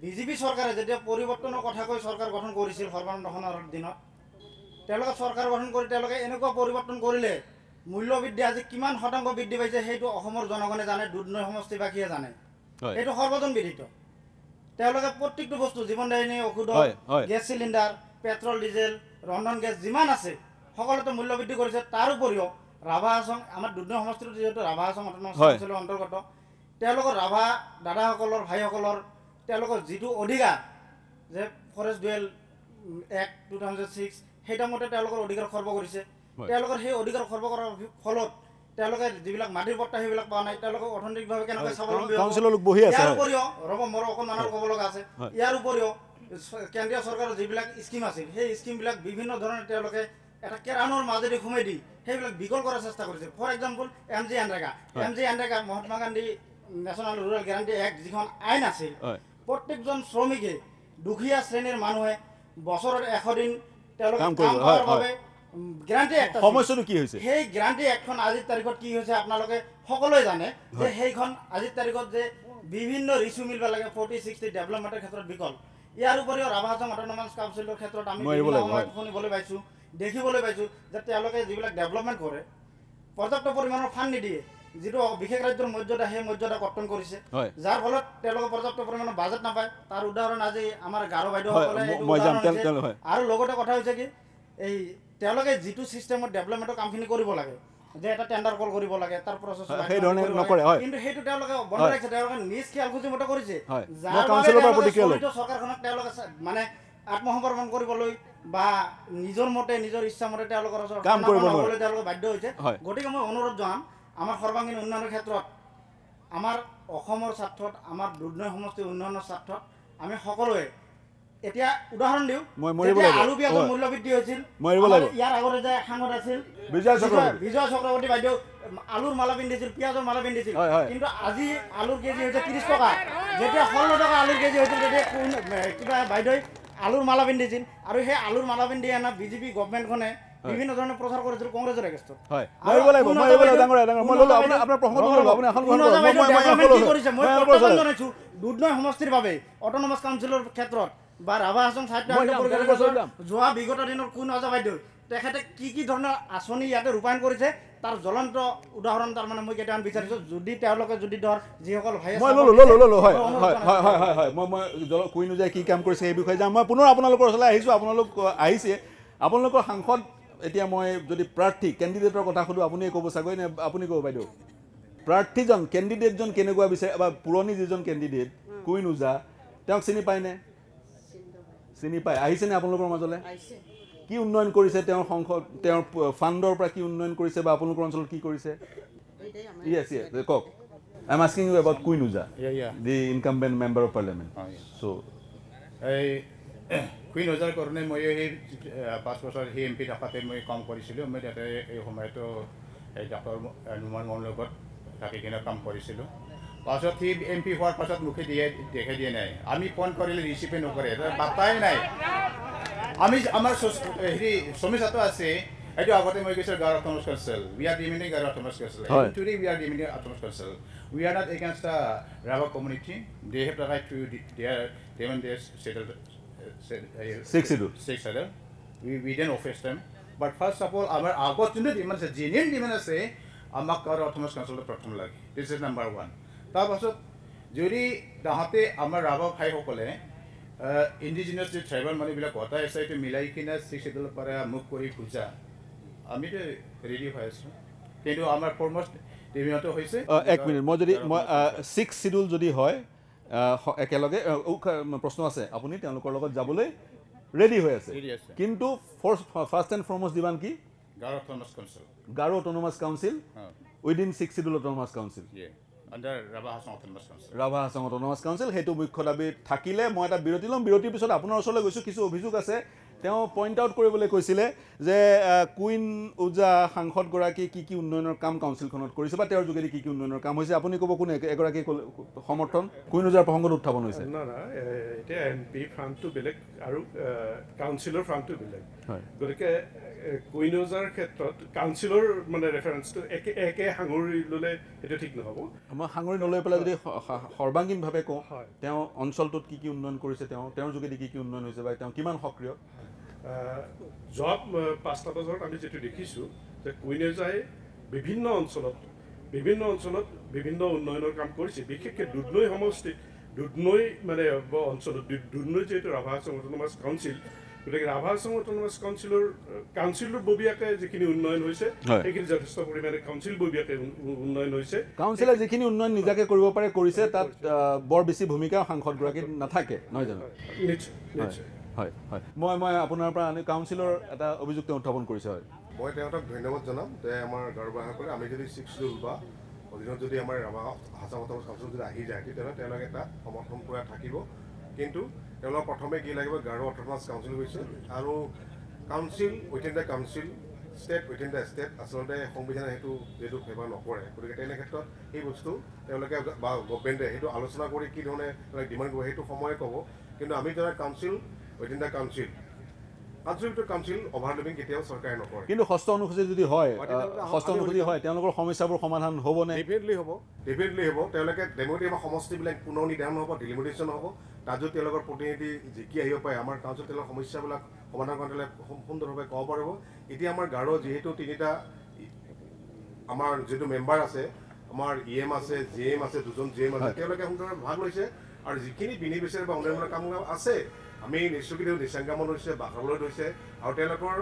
বিজেপি চৰকাৰে যেতিয়া পৰিৱৰ্তনৰ কথা কৈ চৰকাৰ গঠন কৰিছিল সৰ্বানন্দ সোণোৱালৰ দিনত তেওঁলোকে চৰকাৰ গঠন কৰি তেওঁলোকে এনেকুৱা পৰিৱৰ্তন কৰিলে মূল্যবৃদ্ধি আজি কিমান শতাংশ বৃদ্ধি পাইছে সেইটো অসমৰ জনগণে জানে দুধনৈ সমষ্টিবাসীয়ে জানে এইটো সৰ্বজন বিদিত তেওঁলোকে প্ৰত্যেকটো বস্তু জীৱনদায়িনী ঔষধ গেছ চিলিণ্ডাৰ পেট্ৰল ডিজেল ৰন্ধন গেছ যিমান আছে সকলোতে মূল্যবৃদ্ধি কৰিছে তাৰ উপৰিও ৰাভা হাছং আমাৰ দুধনৈ সমষ্টিটো যিহেতু ৰাভা হাছং অট'নমাছ কাউন্সিলৰ অন্তৰ্গত তেওঁলোকৰ ৰাভা দাদাসকলৰ ভাইসকলৰ তেওঁলোকৰ যিটো অধিকাৰ যে forest dweller act two thousand six সেইটা মতে তেওঁলোকৰ অধিকাৰ খৰ্ব কৰিছে তেওঁলোকৰ সেই অধিকাৰ খৰ্ব কৰাৰ ফলত তেওঁলোকে যিবিলাক মাটিৰ পট্টা সেইবিলাক পোৱা নাই তেওঁলোকক অৰ্থনৈতিকভাৱে কেনেকৈ স্বাৱলম্বী ইয়াৰ উপৰিও ৰব মোৰ অকণমান ক'ব লগা আছে ইয়াৰ উপৰিও কেন্দ্ৰীয় চৰকাৰৰ যিবিলাক স্কিম আছিল সেই স্কিমবিলাক বিভিন্ন ধৰণে তেওঁলোকে এটা কেৰাণৰ মাজেদি সোমাই দি সেইবিলাক বিকল কৰাৰ চেষ্টা কৰিছে for example M G NREGA M G NREGA Mahatma Gandhi national rural guarantee act যিখন আইন আছিল প্রত্যেকজন শ্রমিকে দুখিয়া শ্রেণীর মানুষে বছরের একশো দিন সেই গ্যারান্টি এখন আজির তারিখত কি হয়েছে আপনাদের সকলে জানে যে সেইখন আজির তারিখত যে বিভিন্ন রিচু মিলব লাগে ফোর্টি সিক্সটি ডেভেলপমেন্টের ক্ষেত্রে বিকল ইয়ার উপরে রাভা হাছং অট'নমাছ কাউন্সিলৰ ক্ষেত্রে আমি শুনবলে পাইছো দেখবলে পাইছো যে যা ডেভেলপমেন্ট করে পর্যাপ্ত পরিমাণের ফান্ড নিদিয়ে যেটা বিশেষ রাজ্যের মর্যাদা সেই মর্যাদা কর্তন করেছে যার ফলত পর্যাপ্ত পরিমাণের বাজেট নাপায় তার উদাহরণ আজি আমার গারো বাইদেউসকলে আর কথা হয়েছে কি এই যেটা সিস্টেমত ডেভেলপমেন্টের কামখিনি করব লাগে যে এটা টেন্ডার কল করব লাগে তার প্রসেস কিন্তু সেইটো বন্ধ রাখছে নিজ খেয়ালখুজি মতো করেছে সরকারখনক মানে আত্মসমর্পণ কৰিবলৈ বা নিজের মতে নিজের ইচ্ছা মতে বাধ্য হয়েছে গতি মই অনুরোধ জানাম আমার সর্বাঙ্গীন উন্নয়নের ক্ষেত্রে আমার স্বার্থত আমার দুধনৈ সমষ্টির উন্নয়নের স্বার্থত আমি সকলে এতিয়া উদাহরণ দিও মই মৰিব লাগিব আলু বিয়াৰ মূল্য বৃদ্ধি হৈছিল মৰিব লাগিব ইয়াৰ আগতে যে হাঙৰ আছিল বিজয় চক্ৰৱৰ্তী বিজয় চক্ৰৱৰ্তী বাইদেউ আলুৰ মালা বিন্ধিছিল পিয়াজৰ মালা বিন্ধিছিল কিন্তু আজি আলুৰ কেজি হৈছে ত্ৰিশ টকা যেতিয়া ষোল্ল টকা আলুৰ কেজি হৈছিল তেতিয়া কিবা বাইদেউ আলুৰ মালা বিন্ধিছিল আৰু হে আলুৰ মালা বিন্ধি আনা বিজেপি গৱৰ্ণমেণ্টখনে বিভিন্ন ধৰণৰ প্ৰচাৰ কৰিছিল কংগ্ৰেছৰ এগেইনষ্টত হয় মৰিব লাগিব মৰিব লাগিব ডাঙৰ ডাঙৰ মই ললো আপোনা আপোনা প্ৰশ্ন ললো আপুনি এখন মই মই কৰিছে মই প্ৰশ্ন জনাইছো দুধনৈ সমষ্টিৰ বাবে অটোনমাস কাউন্সিলৰ ক্ষেত্ৰত বা ৰাভা হাছং সাতটা যোৱা বিগত দিনৰ কোন আজা বাইদেউ তেখেতে কি কি ধৰণৰ আঁচনি ইয়াতে ৰূপায়ণ কৰিছে তাৰ জ্বলন্ত উদাহৰণ তাৰ মানে মই কেইটামান বিচাৰিছো যদি তেওঁলোকে যদি ধৰ যিসকল ভাই মই ললো ললো হয় হয় হয় হয় মই মই কোইনো যায় কি কাম কৰিছে এই বিষয়ে যাম মই পুনৰ আপোনালোকৰ ওচৰলৈ আহিছো আপোনালোক আহিছে আপোনালোকৰ সাংসদ এতিয়া মই যদি প্ৰাৰ্থী ক্যান্ডিডেটৰ কথা কলো আপুনি ক'ব চাগৈ নে আপুনি ক'ব বাইদেউ প্ৰাৰ্থীজন ক্যান্ডিডেটজন কেনেকুৱা বিচাৰে বা পুৰণি যিজন ক্যান্ডিডেট কোইনো যা তেওঁক চিনি পায়নে চিনি পায় আহিছে নে আপোনালোকৰ মাজলৈ আহিছে কি উন্নয়ন কৰিছে তেওঁৰ সংখ তেওঁৰ ফান্ডৰ পৰা কি উন্নয়ন কৰিছে বা আপোনালোকৰ অঞ্চল কি কৰিছে এইটাই আমি yes yes কক I am asking you about Kuinuja yeah yeah the incumbent member of parliament oh, yeah. so এই Kuinujar কৰনে মই এই পাঁচ বছৰ হি এমপি থাকতে মই কাম কৰিছিলো মই তাতে এই সময়তো এই ডক্টৰ নুমান মন লগত থাকি কিনা কাম কৰিছিলো পাছত থি এমপি হোৱাৰ পাছত মুখে দিয়ে দেখে দিয়ে নাই আমি ফোন কৰিলে ৰিচিভে নকৰে বাতাই নাই আমি আমাৰ হেৰি সমস্যাটো আছে এইটো আগতে মই কৈছো গাঁৱৰ autonomous council we are demanding গাঁৱৰ autonomous council today we are demanding autonomous council we are not against the Rabha community they have the right to their demand their settled six schedule six schedule we we didn't offend them but first of all আমাৰ আগত যোনটো demand আছে genuine demand আছে আমাক গাঁৱৰ autonomous কাউন্সিলৰ প্ৰথম লাগে this is number one তারপর যদি তাহাতে আমার রাভা ভাই সকলে ইন্ডিজিনিয়াস যে ট্রাইবাল মানুষবিলাক কথা আছে এটা মিলাই কিনা সিক্স শিডিউলৰ পৰা মুখ কৰি খোজা আমি তো ৰেডি হৈ আছো কিন্তু আমাৰ ফৰমষ্ট ডিভিনত হৈছে এক মিনিট মই যদি সিক্স শিডিউল যদি হয় একেলগে প্ৰশ্ন আছে আপুনি তেওঁলোকৰ লগত যাবলৈ ৰেডি হৈ আছে কিন্তু ফার্স্ট এন্ড ফৰমষ্ট দিবান কি Garo autonomous council Garo autonomous council within six schedule autonomous council under Rabha Hasong Autonomous Council Rabha Hasong Autonomous Council হেতু মুখ্য দাবী থাকিলে মই এটা বিৰতি লম বিৰতিৰ পিছত আপোনাৰ ওচৰলৈ গৈছো কিছু অভিযোগ আছে তেওঁ পইণ্ট আউট কৰিবলৈ কৈছিলে যে কুইন উজা সাংসদ গৰাকী কি কি উন্নয়নৰ কাম কাউন্সিলখনত কৰিছে বা তেওঁৰ যোগেদি কি কি উন্নয়নৰ কাম হৈছে আপুনি ক'ব কোন এগৰাকী সমৰ্থন কুইন উজাৰ প্ৰসংগত উত্থাপন হৈছে না না এটা এমপি ফান্ডটো বেলেগ আৰু কাউন্সিলৰ ফান্ডটো বেলেগ গৰকে কুইন উজাৰ ক্ষেত্ৰত কাউন্সিলৰ মানে ৰেফাৰেন্সটো একে একে হাঙৰি ললে এটা ঠিক নহব মই হাঙৰি নলৈ পেলা যদি সৰ্বাংগীন ভাৱে কওঁ তেওঁ অঞ্চলটোত কি কি উন্নয়ন কৰিছে তেওঁ তেওঁৰ যোগেদি কি কি উন্নয়ন হৈছে বা তেওঁ কিমান সক্ৰিয় জব পাঁচটা বছৰত আমি যেটো দেখিছো যে কুইনে যায় বিভিন্ন অঞ্চলত বিভিন্ন অঞ্চলত বিভিন্ন উন্নয়নৰ কাম কৰিছে বিশেষকৈ দুধনৈ সমষ্টি দুধনৈ মানে অঞ্চলত দুধনৈ যেটো ৰাভা হাছং অটোনমাছ কাউন্সিল গতিকে ৰাভা হাছং অটোনমাছ কাউন্সিলৰ কাউন্সিলৰ ববিয়াকে যিখিনি উন্নয়ন হৈছে সেইখিনি যথেষ্ট পৰিমাণে কাউন্সিল ববিয়াকে উন্নয়ন হৈছে কাউন্সিলে যিখিনি উন্নয়ন নিজাকে কৰিব পাৰে কৰিছে তাত বৰ বেছি ভূমিকা সাংসদ গৰাকী নাথাকে নহয় জানো নিশ্চয় নিশ্চয় হয় হয় মই মই আপোনাৰ পৰা আনি কাউন্সিলৰ এটা অভিযুক্ত উত্থাপন কৰিছে হয় মই তেওঁক ধন্যবাদ জনাম যে আমাৰ গৰবাহকলে আমি যদি সিক্স ৰুল বা অধীনত যদি আমাৰ ৰাভা হাছং অটোনমাছ কাউন্সিল যদি আহি যায় তেতিয়া তেওঁলোক এটা সমৰ্থন পুৰা থাকিব কিন্তু তেওঁলোক প্ৰথমে কি লাগিব গাৰো অটোনমাছ কাউন্সিল হৈছে আৰু council within the council state within the state আচলতে সংবিধানে সেইটো যিটো ফেভাৰ নকৰে গতিকে তেনে ক্ষেত্ৰত এই বস্তু তেওঁলোকে বা গভৰ্ণমেণ্টে সেইটো আলোচনা কৰি কি ধৰণে ডিমাণ্ড কৰিব সেইটো সময়ে ক'ব কিন্তু আমি ধৰা council within the council council to council overlapping কেতিয়াও সরকার নকৰে কিন্তু হস্ত অনুসূচী যদি হয় হস্ত অনুসূচী হয় তেওঁলোকৰ সমস্যাবোৰ সমাধান হ'ব নে ডেফিনেটলি হ'ব ডেফিনেটলি হ'ব তেওঁলোকে ডেমোটিভ সমষ্টিবিলাক পুনৰ নিৰ্ধাৰণ হ'ব ডিলিমিটেশ্যন হ'ব তাজো তেওঁলোকৰ প্ৰতিনিধি জিকি আহিব পাৰে আমাৰ কাউন্সিল তেলৰ সমস্যাবিলাক সমাধান কৰালে সম্পূৰ্ণৰূপে ক'ব পাৰিব এতিয়া আমাৰ গাৰো যেহেতু তিনিটা আমাৰ যেটো মেম্বাৰ আছে আমাৰ ইএম আছে জেএম আছে দুজন জেএম আছে তেওঁলোকে সুন্দৰ ভাগ লৈছে আৰু যিখিনি বিনিবেশৰ বা অন্যমূলক কাম আছে আমি নিশ্চয়কৈ নিচাংগামন হৈছে বাঘাবলৈ হৈছে আৰু তেওঁলোকৰ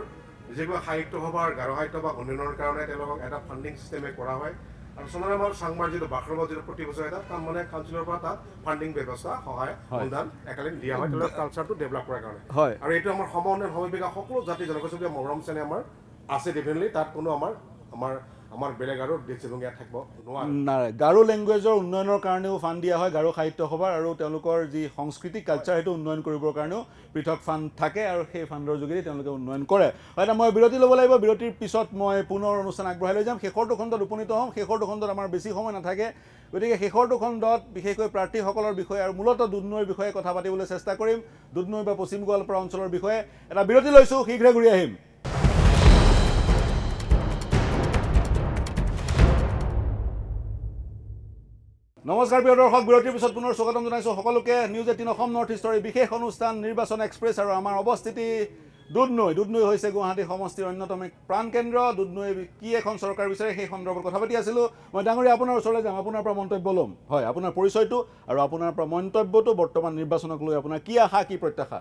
যিবোৰ সাহিত্য সভাৰ গাৰো সাহিত্য বা উন্নয়নৰ কাৰণে তেওঁলোকক এটা ফাণ্ডিং চিষ্টেমে কৰা হয় আৰু সোণাৰামৰ চাংমাৰ যিটো বাঘাৰবাৰ যিটো প্ৰতি বছৰ এটা তাৰ মানে কাউন্সিলৰ পৰা তাত ফাণ্ডিং ব্যৱস্থা সহায় অনুদান একালীন দিয়া হয় তেওঁলোকৰ কালচাৰটো ডেভেলপ কৰাৰ কাৰণে আৰু এইটো আমাৰ সম উন্নয়ন সমিবিকা সকলো জাতি জনগোষ্ঠীৰ মৰম চেনেহ আমাৰ আছে ডেফিনেটলি তাত কোনো আমাৰ আমাৰ আমার বেলেগ আৰু দেশবংগীয়া থাকিব না গাৰো ল্যাঙ্গুৱেজৰ উন্নয়নৰ কাৰণেও ফান্ড দিয়া হয় গাৰো সাহিত্য সভা আৰু তেওঁলোকৰ যি সংস্কৃতি কালচাৰ হেতু উন্নয়ন কৰিবৰ কাৰণেও পৃথক ফান্ড থাকে আৰু সেই ফান্ডৰ যোগেদি তেওঁলোকে উন্নয়ন কৰে আৰু মই বিৰতি ল'ব লাগিব বিৰতিৰ পিছত মই পুনৰ অনুষ্ঠান আগবঢ়াই লৈ যাম শেষৰ খণ্ডত উপনীত হ'ম শেষৰ খণ্ডত আমাৰ বেছি সময় নাথাকে গতিকে শেষৰ খণ্ডত বিশেষকৈ প্ৰাৰ্থীসকলৰ বিষয়ে আৰু মূলত দুধনৈৰ বিষয়ে কথা পাতিবলৈ চেষ্টা কৰিম দুধনৈ বা পশ্চিম গোৱালপাৰা অঞ্চলৰ বিষয়ে এটা বিৰতি লৈছো শীঘ্ৰে ঘূৰি আহিম নমস্কাৰ প্ৰিয় দৰ্শক বিৰতিৰ পিছত পুনৰ স্বাগতম জনাইছো সকলোকে নিউজ এইটিন অসম নৰ্থ ইষ্টৰ বিশেষ অনুষ্ঠান নিৰ্বাচন এক্সপ্ৰেছ আৰু আমাৰ অৱস্থিতি দুধনৈ দুধনৈ হৈছে গুৱাহাটী সমষ্টিৰ অন্যতম প্ৰাণকেন্দ্ৰ দুধনৈ কি এখন চৰকাৰ বিচাৰে সেই সন্দৰ্ভত কথা পাতি আছিলো মই ডাঙৰি আপোনাৰ ওচৰলৈ যাম আপোনাৰ পৰা মন্তব্য ল'ম হয় আপোনাৰ পৰিচয়টো আৰু আপোনাৰ পৰা মন্তব্যটো বৰ্তমান নিৰ্বাচনক লৈ আপোনাৰ কি আশা কি প্ৰত্যাশা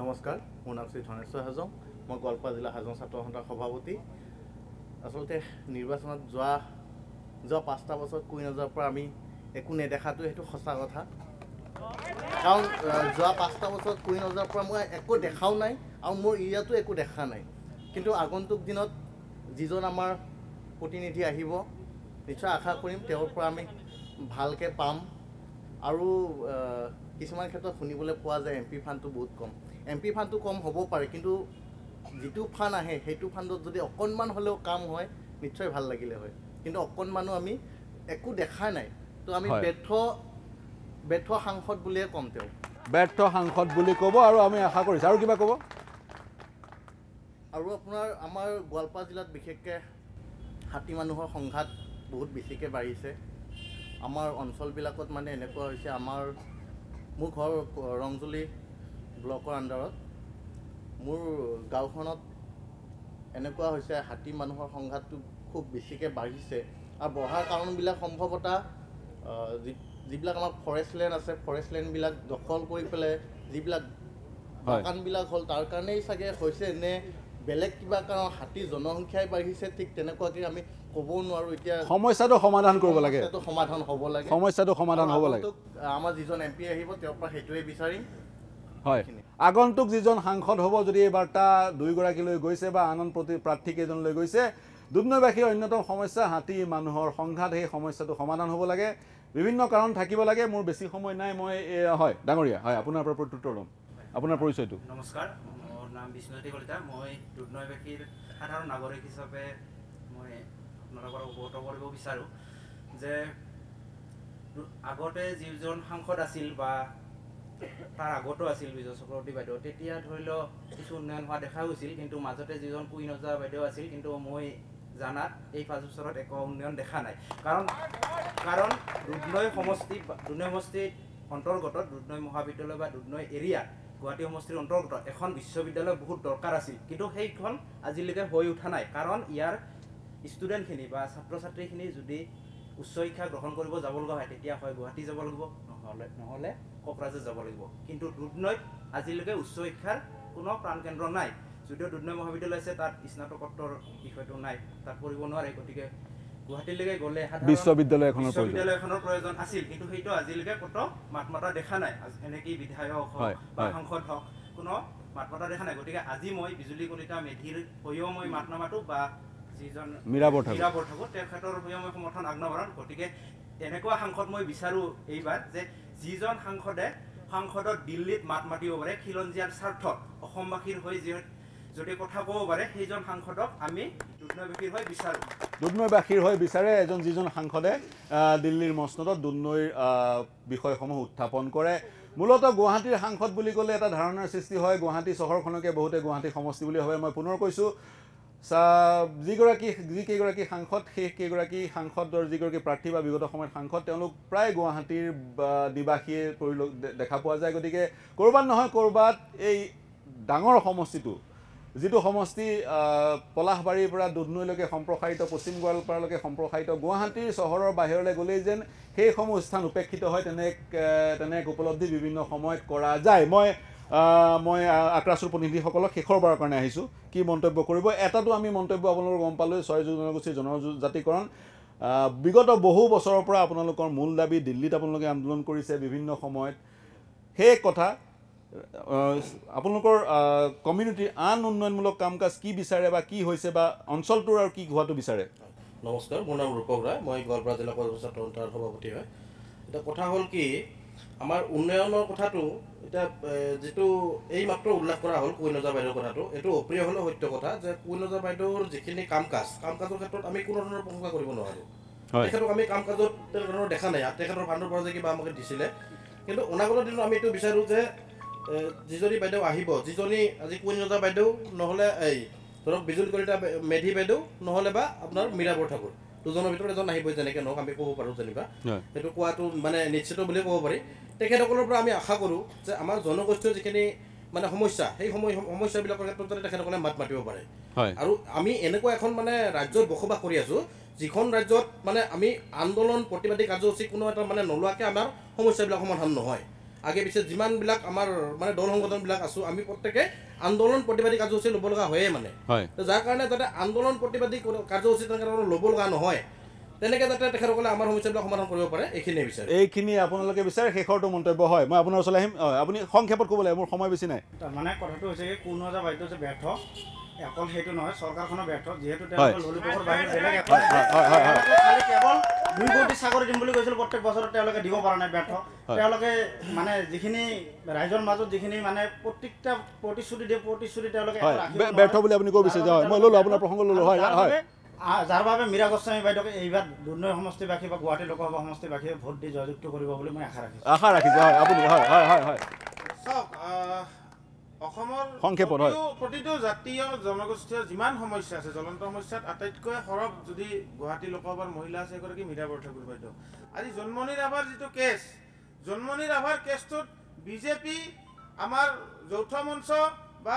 নমস্কাৰ মোৰ নাম শ্ৰী ধনেশ্বৰ হাজং মই গোৱালপাৰা জিলা হাজং ছাত্ৰ সন্থাৰ সভাপতি আচলতে নিৰ্বাচনত যোৱা যোৱা পাঁচটা বছৰত কোন নজৰ পৰা আমি একো নেদেখাটো সেইটো সঁচা কথা কাৰণ যোৱা পাঁচটা বছৰত কোন নজৰ পৰা মই একো দেখাও নাই আৰু মোৰ ইয়াতো একো দেখা নাই কিন্তু আগন্তুক দিনত যিজন আমাৰ প্ৰতিনিধি আহিব নিশ্চয় আশা কৰিম তেওঁৰ পৰা আমি ভালকৈ পাম আৰু কিছুমান ক্ষেত্ৰত শুনিবলৈ পোৱা যায় এম পি ফাণ্ডটো বহুত কম এম পি ফাণ্ডটো কম হ'ব পাৰে কিন্তু যিটো ফাণ্ড আহে সেইটো ফাণ্ডত যদি অকণমান হ'লেও কাম হয় নিশ্চয় ভাল লাগিলে হয় কিন্তু অকণমানো আমি একো দেখা নাই তো আমি ব্যৰ্থ ব্যৰ্থ সাংসদ বুলিয়ে ক'ম তেওঁ ব্যৰ্থ সাংসদ বুলি ক'ব আৰু আমি আশা কৰিছোঁ আৰু কিবা ক'ব আৰু আপোনাৰ আমাৰ গোৱালপাৰা জিলাত বিশেষকৈ হাতী মানুহৰ সংঘাত বহুত বেছিকৈ বাঢ়িছে আমাৰ অঞ্চলবিলাকত মানে এনেকুৱা হৈছে আমাৰ মোৰ ঘৰ ৰংজুলি ব্লকৰ আণ্ডাৰত মোৰ গাঁওখনত এনেকুৱা হৈছে হাতী মানুহৰ সংঘাতটো খুব বেছিকৈ বাঢ়িছে আৰু বঢ়াৰ কাৰণবিলাক সম্ভৱতঃ যিবিলাক আমাৰ ফৰেষ্ট লেণ্ড আছে ফৰেষ্ট লেণ্ডবিলাক দখল কৰি পেলাই যিবিলাক বাগানবিলাক হ'ল তাৰ কাৰণেই চাগে হৈছে নে বেলেগ কিবা কাৰণ হাতী জনসংখ্যাই বাঢ়িছে ঠিক তেনেকুৱাকৈ আমি ক'ব নোৱাৰোঁ এতিয়া সমস্যাটো সমাধান কৰিব লাগে সেইটো সমাধান হ'ব লাগে সমস্যাটো সমাধান হ'ব লাগে আমাৰ যিজন এম পি আহিব তেওঁৰ পৰা সেইটোৱে বিচাৰিম হয় আগন্তুক যিজন সাংসদ হ'ব যদি এই বাৰ্তা দুইগৰাকীলৈ গৈছে বা আনন প্ৰতি প্ৰাৰ্থীকেইজনলৈ গৈছে দুধনৈবাসীৰ অন্যতম সমস্যা হাতী মানুহৰ সংঘাত সেই সমস্যাটো সমাধান হ'ব লাগে বিভিন্ন কাৰণ থাকিব লাগে মোৰ বেছি সময় নাই মই হয় ডাঙৰীয়া হয় আপোনাৰ পৰা প্ৰত্যুত্তৰ ল'ম আপোনাৰ পৰিচয়টো নমস্কাৰ মোৰ নাম বিষ্ণুজ্যোতি কলিতা মই দুধনৈবাসীৰ সাধাৰণ নাগৰিক হিচাপে মই আপোনালোকৰ অৱগত কৰিব বিচাৰোঁ যে আগতে যিজন সাংসদ আছিল বা তাৰ আগতো আছিল বিজয় চক্ৰৱৰ্তী বাইদেউ তেতিয়া ধৰি লওক কিছু উন্নয়ন হোৱা দেখা গৈছিল কিন্তু মাজতে যিজন কুইন অজা বাইদেউ আছিল কিন্তু মই জানাত এই পাঁচ বছৰত একো উন্নয়ন দেখা নাই কাৰণ কাৰণ দুধনৈ সমষ্টি দুধনৈ সমষ্টিৰ অন্তৰ্গত দুধনৈ মহাবিদ্যালয় বা দুধনৈ এৰিয়া গুৱাহাটী সমষ্টিৰ অন্তৰ্গত এখন বিশ্ববিদ্যালয় বহুত দৰকাৰ আছিল কিন্তু সেইখন আজিলৈকে হৈ উঠা নাই কাৰণ ইয়াৰ ষ্টুডেণ্টখিনি বা ছাত্ৰ ছাত্ৰীখিনি যদি উচ্চ শিক্ষা গ্ৰহণ কৰিব যাব লগা হয় তেতিয়া হয় গুৱাহাটী যাব লাগিব নহ'লে নহ'লে কোকৰাঝাৰ যাব লাগিব কিন্তু দুধনৈত আজিলৈকে উচ্চ শিক্ষাৰ কোনো প্ৰাণকেন্দ্ৰ নাই যদিও দুধনৈ মহাবিদ্যালয় আছে তাত স্নাতকোত্তৰ বিষয়টো নাই তাত পঢ়িব নোৱাৰে গতিকে গুৱাহাটীলৈকে গ'লে বিশ্ববিদ্যালয়খনৰ বিশ্ববিদ্যালয়খনৰ প্ৰয়োজন আছিল কিন্তু সেইটো আজিলৈকে কোনো মাতমতা দেখা নাই এনেকি বিধায়ক হওক বা সাংসদ হওক কোনো মাতমতা দেখা নাই গতিকে আজি মই বিজুলী কলিতা মেধিৰ হৈও মই মাত নামাতো বা যিজন মীৰা বৰঠাকুৰ তেখেতৰ হৈও মই সমৰ্থন আগনবৰণ গতিকে এনেকুৱা সাংসদ মই বিচাৰোঁ এইবাৰ যে যিজন সাংসদে সাংসদত দিল্লীত মাত মাতিব পাৰে খিলঞ্জীয়াৰ স্বাৰ্থত অসমবাসীৰ হৈ যি যদি কথা ক'ব পাৰে সেইজন সাংসদক আমি দুধনৈবাসীৰ হৈ বিচাৰোঁ দুধনৈবাসীৰ হৈ বিচাৰে এজন যিজন সাংসদে দিল্লীৰ মস্তত দুধনৈৰ বিষয়সমূহ উত্থাপন কৰে মূলতঃ গুৱাহাটীৰ সাংসদ বুলি ক'লে এটা ধাৰণাৰ সৃষ্টি হয় গুৱাহাটী চহৰখনকে বহুতে গুৱাহাটী সমষ্টি বুলি ভাবে মই পুনৰ কৈছোঁ যিগৰাকী যিকেইগৰাকী সাংসদ সেই কেইগৰাকী সাংসদৰ যিগৰাকী প্ৰাৰ্থী বা বিগত সময়ত সাংসদ তেওঁলোক প্ৰায় গুৱাহাটীৰ নিবাসীয়ে দেখা পোৱা যায় গতিকে ক'ৰবাত নহয় ক'ৰবাত এই ডাঙৰ সমষ্টিটো যিটো সমষ্টি পলাশবাৰীৰ পৰা দুধনৈলৈকে সম্প্ৰসাৰিত পশ্চিম গোৱালপাৰালৈকে সম্প্ৰসাৰিত গুৱাহাটীৰ চহৰৰ বাহিৰলৈ গ'লেই যেন সেইসমূহ স্থান উপেক্ষিত হয় তেনে তেনে এক উপলব্ধি বিভিন্ন সময়ত কৰা যায় মই মই আক্ৰাছৰ প্ৰতিনিধিসকলক শেষৰবাৰৰ কাৰণে আহিছোঁ কি মন্তব্য কৰিব এটাতো আমি মন্তব্য আপোনালোকৰ গম পালোঁ ছয় জনগোষ্ঠীৰ জনজাতিকৰণ বিগত বহু বছৰৰ পৰা আপোনালোকৰ মূল দাবী দিল্লীত আপোনালোকে আন্দোলন কৰিছে বিভিন্ন সময়ত সেই কথা আপোনালোকৰ কমিউনিটিৰ আন উন্নয়নমূলক কাম কাজ কি বিচাৰে বা কি হৈছে বা অঞ্চলটোৰ আৰু কি হোৱাটো বিচাৰে নমস্কাৰ মোৰ নাম ৰূপক ৰায় মই গোৱালপাৰা জিলা পৰিষদ ছাত্ৰ সন্থাৰ সভাপতি হয় এটা কথা হল কি আমাৰ উন্নয়নৰ কথাটো এটা যেটো এই মাত্ৰ উল্লেখ কৰা হল কোইনজা বাইদেউৰ কথাটো এটো অপ্ৰিয় হল সত্য কথা যে কোইনজা বাইদেউৰ যিখিনি কাম কাজ কাম কাজৰ ক্ষেত্ৰত আমি কোনো ধৰণৰ প্ৰশংসা কৰিব নোৱাৰো তেখেতক আমি কাম কাজত তেখেতৰ দেখা নাই তেখেতৰ ভাণ্ডৰ পৰা যে কিবা আমাক দিছিলে কিন্তু অনাগত দিনত আমি এটো বিচাৰো যে যিজনী বাইদেউ আহিব যিজনী আজি কোইনজা বাইদেউ নহলে এই ধৰক বিজুল কৰিটা মেধি বাইদেউ নহলে বা আপোনাৰ মিৰাবৰ ঠাকুৰ দুজনৰ ভিতৰত এজন আহিব যেনেকৈ নক আমি ক'ব পাৰো যেনিবা সেইটো কোৱাটো মানে নিশ্চিত বুলি ক'ব পাৰি তেখেতসকলৰ পৰা আমি আশা কৰো যে আমাৰ জনগোষ্ঠীৰ যিখিনি মানে সমস্যা সেই সমস্যাবিলাকৰ ক্ষেত্ৰত তেখেতসকলে মাত মাতিব পাৰে আৰু আমি এনেকুৱা এখন মানে ৰাজ্যত বসবাস কৰি আছো যিখন ৰাজ্যত মানে আমি আন্দোলন প্ৰতিবাদী কাৰ্যসূচী কোনো এটা মানে নলোৱাকৈ আমাৰ সমস্যাবিলাক সমাধান নহয় আগে পিছে জিমান বিলাক আমাৰ মানে দল সংগঠন বিলাক আছো আমি প্ৰত্যেককে আন্দোলন প্ৰতিবাদী কাৰ্যসূচী লবলগা হয়ে মানে তো যাৰ কাৰণে যাতে আন্দোলন প্ৰতিবাদী কাৰ্যসূচী তেনেকৈ লবলগা নহয় তেনেকৈ যাতে তেখেতসকলে আমাৰ সমস্যাবিলাক সমাধান কৰিব পাৰে এইখিনি বিচাৰে এইখিনি আপোনালোকে বিচাৰে শেষৰটো মন্তব্য হয় মই আপোনাৰ ওচৰলৈ আহিম আপুনি সংক্ষেপত ক'ব লাগে মোৰ সময় বেছি নাই মানে কথাটো হৈছে যে কোনো এটা বাইটো যে ব্যৰ্থ অকল সেইটো নহয় চৰকাৰখনৰ ব্যৰ্থ যেহেতু তেওঁলোকৰ ললিতপুৰৰ বাহিৰত বেলেগ এটা খালি কেৱল দুই কোটি সাগৰ দিম বুলি কৈছিল প্ৰত্যেক বছৰত তেওঁলোকে দিব পৰা নাই ব্যৰ্থ তেওঁলোকে মানে যিখিনি ৰাইজৰ মাজত যিখিনি মানে প্ৰত্যেকটা প্ৰতিশ্ৰুতি দিয়ে প্ৰতিশ্ৰুতি তেওঁলোকে ব্যৰ্থ বুলি আপুনি কৈ বিচাৰিছে হয় মই ললো আপোনাৰ প্ৰসংগ ললো হয় হয় যাৰ বাবে মীৰা গোস্বামী বাইদেউক এইবাৰ দুৰ্নৈ সমষ্টিবাসী বা গুৱাহাটী লোকসভা সমষ্টিবাসীয়ে ভোট দি জয়যুক্ত কৰিব বুলি মই আশা ৰাখিছোঁ আশা ৰাখিছোঁ হয় আপুনি হয় হয় হয় হয় চাওক অসমৰ প্ৰতিটো জাতীয় জনগোষ্ঠীৰ যিমান সমস্যা আছে জ্বলন্ত সমস্যাত আটাইতকৈ সৰব যদি গুৱাহাটী লোকসভাৰ মহিলা আছে এগৰাকী মীৰা বৰঠাকুৰ বাইদেউ আজি জন্মনি ৰাভাৰ যিটো কেছ জন্মনি ৰাভাৰ কেছটোত বিজেপি আমাৰ যৌথ মঞ্চ বা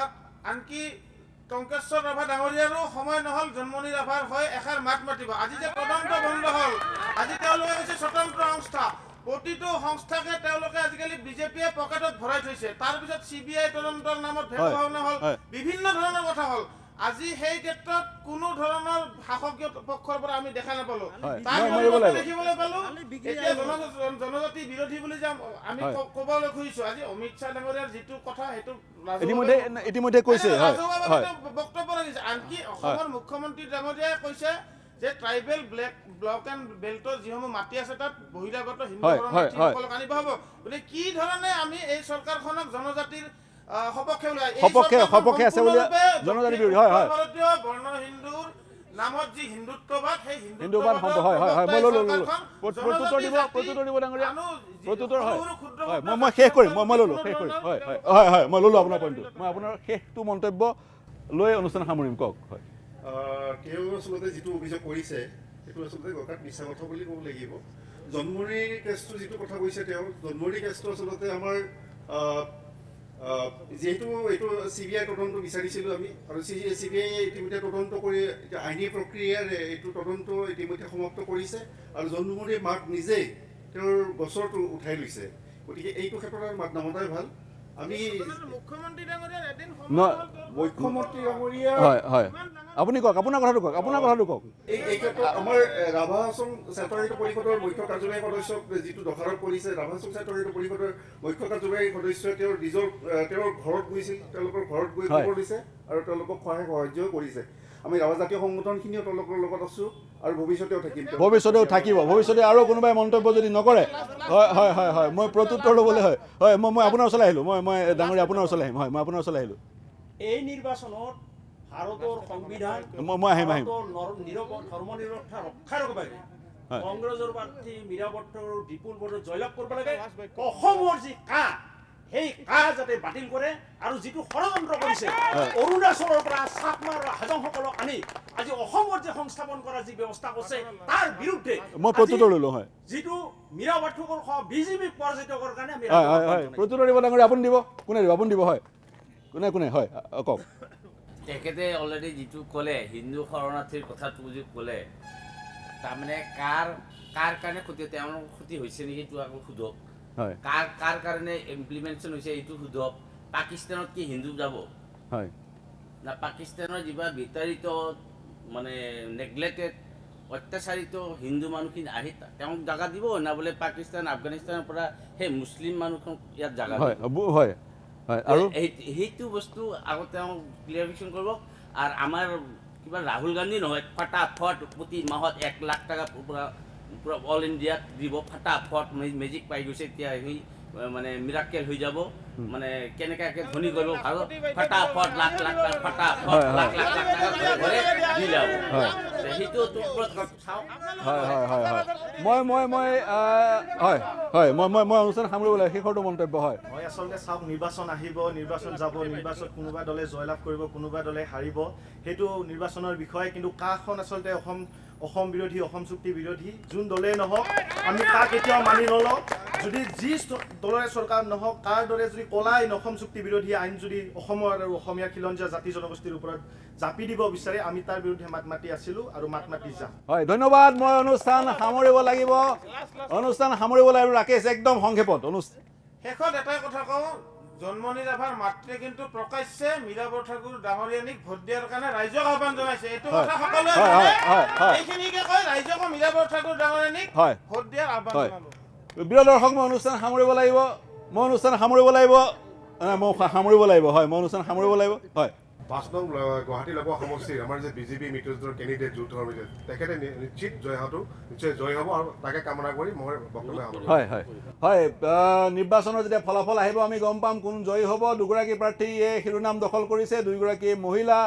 আনকি টংকেশ্বৰ ৰাভা ডাঙৰীয়াৰো সময় নহল জন্মনি ৰাভাৰ হৈ এখাৰ মাত মাতিব আজি যে তদন্ত বন্ধ হল আজি তেওঁলোকে হৈছে স্বতন্ত্ৰ সংস্থা প্ৰতিটো সংস্থাকে তেওঁলোকে আজিকালি বিজেপিয়ে পকেটত ভৰাই থৈছে তাৰ পিছত সিবিআই তদন্তৰ নামত ভেদভাৱনা হল বিভিন্ন ধৰণৰ কথা হল আজি সেই ক্ষেত্ৰত কোনো ধৰণৰ শাসকীয় পক্ষৰ পৰা আমি দেখা নাপালো তাৰ মই দেখিবলৈ পালো এতিয়া জনজাতি বিৰোধী বুলি যে আমি ক'বলৈ খুজিছো আজি অমিত শাহ ডাঙৰীয়াৰ যিটো কথা সেইটো ইতিমধ্যে ইতিমধ্যে কৈছে হয় হয় বক্তব্য ৰাখিছে আনকি অসমৰ মুখ্যমন্ত্ৰী ডাঙৰীয়াই কৈছে যে ট্ৰাইবেল ব্লেক ব্লক এণ্ড বেল্টৰ যিসমূহ মাটি আছে তাত বহিৰাগত হিন্দুসকলক আনিব হ'ব মানে কি ধৰণে আমি এই চৰকাৰখনক জনজাতিৰ সপক্ষে ওলাই সপক্ষে সপক্ষে আছে বুলি জনজাতি বিৰোধী হয় হয় ভাৰতীয় বৰ্ণ হিন্দুৰ নামত যি হিন্দুত্ববাদ সেই হিন্দুত্ববাদ হয় হয় হয় মই ললো প্ৰত্যুত্তৰ দিব প্ৰত্যুত্তৰ দিব ডাঙৰীয়া প্ৰত্যুত্তৰ হয় হয় মই মই শেষ কৰিম মই মই ললো শেষ কৰিম হয় হয় হয় মই ললো আপোনাৰ পইণ্টটো মই আপোনাৰ শেষটো মন্তব্য লৈ অনুষ্ঠান সামৰিম কওক হয় তেওঁ আচলতে যিটো অভিযোগ কৰিছে সেইটো আচলতে গকাত মিছা কথা বুলি ক'ব লাগিব জন্মনিৰ কেছটো যিটো কথা কৈছে তেওঁ জন্মনিৰ কেছটো আচলতে আমাৰ যিহেতু এইটো চি বি আই তদন্ত বিচাৰিছিলোঁ আমি আৰু চি বি আই ইতিমধ্যে তদন্ত কৰি আইনী প্ৰক্ৰিয়াৰে এইটো তদন্ত ইতিমধ্যে সমাপ্ত কৰিছে আৰু জন্মনিৰ মাক নিজেই তেওঁৰ গোচৰটো উঠাই লৈছে গতিকে এইটো ক্ষেত্ৰত মাত নামতাই ভাল আমি মুখ্যমন্ত্ৰী ডাঙৰীয়াৰ এদিন মুখ্যমন্ত্ৰী ডাঙৰীয়া হয় হয় আপুনি কওক আপোনাৰ কথাটো কওক আপোনাৰ কথাটো কওক এই এই ক্ষেত্ৰত আমাৰ ৰাভা হাছং চেটাৰিটো পৰিষদৰ মুখ্য কাৰ্যবাহী সদস্য যিটো দখলত পৰিছে ৰাভা হাছং চেটাৰিটো পৰিষদৰ মুখ্য কাৰ্যবাহী সদস্য তেওঁৰ নিজৰ তেওঁৰ ঘৰত গৈছিল তেওঁলোকৰ ঘৰত গৈ খবৰ লৈছে আৰু তেওঁলোকক সহায় সহযোগ কৰিছে আমি ৰাভা জাতীয় সংগঠনখিনিও তেওঁলোকৰ লগত আছোঁ আৰু ভৱিষ্যতেও থাকিম ভৱিষ্যতেও থাকিব ভৱিষ্যতে আৰু কোনোবাই মন্তব্য যদি নকৰে হয় হয় হয় হয় মই প্ৰত্যুত্তৰ ল'বলৈ হয় হয় মই মই আপোনাৰ ওচৰলৈ আহিলোঁ মই মই ডাঙৰীয়া আপোনাৰ ওচৰলৈ আহিম হয় মই আপোনাৰ ওচৰলৈ আহিলোঁ এই নিৰ্বাচনত ভাৰতৰ সংবিধান ধৰ্ম নিৰক্ষা ৰক্ষাৰ বাবে কংগ্ৰেছৰ প্ৰাৰ্থী মীৰা বৰঠাকুৰ বিপুল বড়ো জয়লাভ কৰিব লাগে অসমৰ যি কা সেই কাজ যাতে বাতিল কৰে আৰু যিটো ষড়যন্ত্ৰ কৰিছে অৰুণাচলৰ পৰা চাকমা আৰু হাজংসকলক আনি আজি অসমৰ যে সংস্থাপন কৰাৰ যি ব্যৱস্থা কৰিছে তাৰ বিৰুদ্ধে মই প্ৰতিবাদ ললো হয় যিটো মীৰা বৰঠাকুৰ সহ বিজেপি পৰাজিত কৰাৰ কাৰণে আমি প্ৰতিবাদ দিব ডাঙৰীয়া আপুনি দিব কোনে দিব আপুনি দিব হয় কোনে কোনে হয় কওক তেখেতে অলৰেডি যিটো ক'লে হিন্দু শৰণাৰ্থীৰ কথাটো যি ক'লে তাৰমানে কাৰ কাৰ কাৰণে ক্ষতি তেওঁলোকৰ ক্ষতি হৈছে নেকি এইটো আকৌ সোধক হয় কাৰ কাৰ কাৰণে ইমপ্লিমেণ্টেশ্যন হৈছে এইটো সোধক পাকিস্তানত কি হিন্দু যাব হয় না পাকিস্তানৰ যিবা বিতাড়িত মানে নেগলেক্টেড অত্যাচাৰিত হিন্দু মানুহখিনি আহি তেওঁক জাগা দিব না বোলে পাকিস্তান আফগানিস্তানৰ পৰা সেই মুছলিম মানুহক ইয়াত জাগা হয় হয় আৰু সেইটো বস্তু আগতে ক্লিয়াৰিফিকেশ্যন কৰিব আৰু আমাৰ কিবা রাহুল গান্ধী নহয় फटाफट প্রতি মাহত এক লাখ টাকা পুরো অল ইন্ডিয়া দিব फटाफट ম্যাজিক পাই গছে তিয়া হই মানে মিরাকেল হই যাব মানে কেনেকাকে ধনী করব ভারত फटाफट লাখ লাখ फटाफट লাখ লাখ টাকা করে দি যাব হয় সেইটো তোমরা চাও হয় হয় হয় মই মই মই হয় হয় মই মই মই অনুসরণ হামলে বলে হেখটো মন্তব্য হয় হয় আসলে সব নির্বাচন আহিব নির্বাচন যাব নির্বাচন কোনোবা দলে জয়লাভ কৰিব কোনোবা দলে হারিব হেতু নির্বাচনৰ বিষয় কিন্তু কাখন আসলে অসম অসম বিরোধী অসম চুক্তি বিরোধী জুন দলে নহক আমি কা কেতিয়া মানি নলো যদি জি দলৰে সরকার নহক কাৰ দৰে যদি কলাই অসম চুক্তি বিরোধী আইন যদি অসমৰ আৰু অসমীয়া খিলঞ্জা জাতি জনগোষ্ঠীৰ ওপৰত জাপি দিব বিচাৰে আমি তাৰ বিৰুদ্ধে মাতমাতি আছিলো আৰু মাতমাতি যাম হয় ধন্যবাদ মই অনুষ্ঠান সামৰিব লাগিব অনুষ্ঠান সামৰিব লাগিব রাকেশ একদম সংক্ষেপত অনুষ্ঠান হেখন এটা কথা কও জন্মনি রাভার মাত্রে কিন্তু প্রকাশ্যে মীরাবর ঠাকুর ডাহরিয়ানিক ভোট দেওয়ার কারণে রাইজক আহ্বান জানাইছে এইটো কথা সকলোৱে জানে এইখিনিকে কয় রাইজক মীরাবর ঠাকুর ডাহরিয়ানিক ভোট দেওয়ার আহ্বান জানালো বিরল দর্শক মই অনুষ্ঠান সামৰিব লাগিব মই অনুষ্ঠান সামৰিব লাগিব মই সামৰিব লাগিব হয় মই অনুষ্ঠান সামৰিব লাগিব হয় পাঁচ নং গুৱাহাটী লোক সমষ্টিৰ আমাৰ যে বিজেপি মিত্ৰজনৰ কেন্ডিডেট জুট হৈ গৈছে তেখেতে নিশ্চিত জয় হব নিশ্চয় জয় হব আৰু তাকে কামনা কৰি মই বক্তব্য আগবঢ়াম হয় হয় হয় নিৰ্বাচনৰ যেতিয়া ফলাফল আহিব আমি গম পাম কোন জয় হব দুগৰাকী প্ৰাৰ্থীয়ে শিৰোনাম দখল কৰিছে দুইগৰাকী মহিলা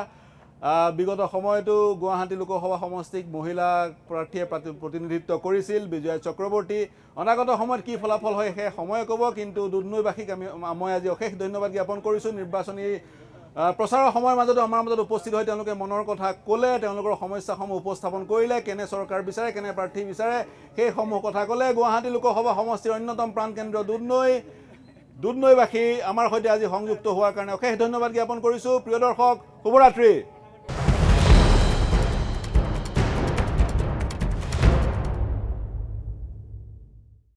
বিগত সময়তো গুৱাহাটী লোকসভা সমষ্টিক মহিলা প্ৰাৰ্থীয়ে প্ৰতিনিধিত্ব কৰিছিল বিজয় চক্ৰৱৰ্তী অনাগত সময়ত কি ফলাফল হয় সেই সময় ক'ব কিন্তু দুধনৈবাসীক আমি মই আজি অশেষ ধন্যবাদ জ্ঞাপন কৰিছো নিৰ্বাচনী প্ৰচাৰৰ সময়ৰ মাজত আমাৰ মাজত উপস্থিত হৈ তেওঁলোকে মনৰ কথা ক'লে তেওঁলোকৰ সমস্যাসমূহ উপস্থাপন কৰিলে কেনে চৰকাৰ বিচাৰে কেনে প্ৰাৰ্থী বিচাৰে সেই সমূহ কথা ক'লে গুৱাহাটী লোকসভা সমষ্টিৰ অন্যতম প্ৰাণকেন্দ্ৰ দুধনৈ দুধনৈবাসী আমাৰ সৈতে আজি সংযুক্ত হোৱাৰ কাৰণে অশেষ ধন্যবাদ জ্ঞাপন কৰিছোঁ প্ৰিয় দৰ্শক শুভৰাত্ৰি।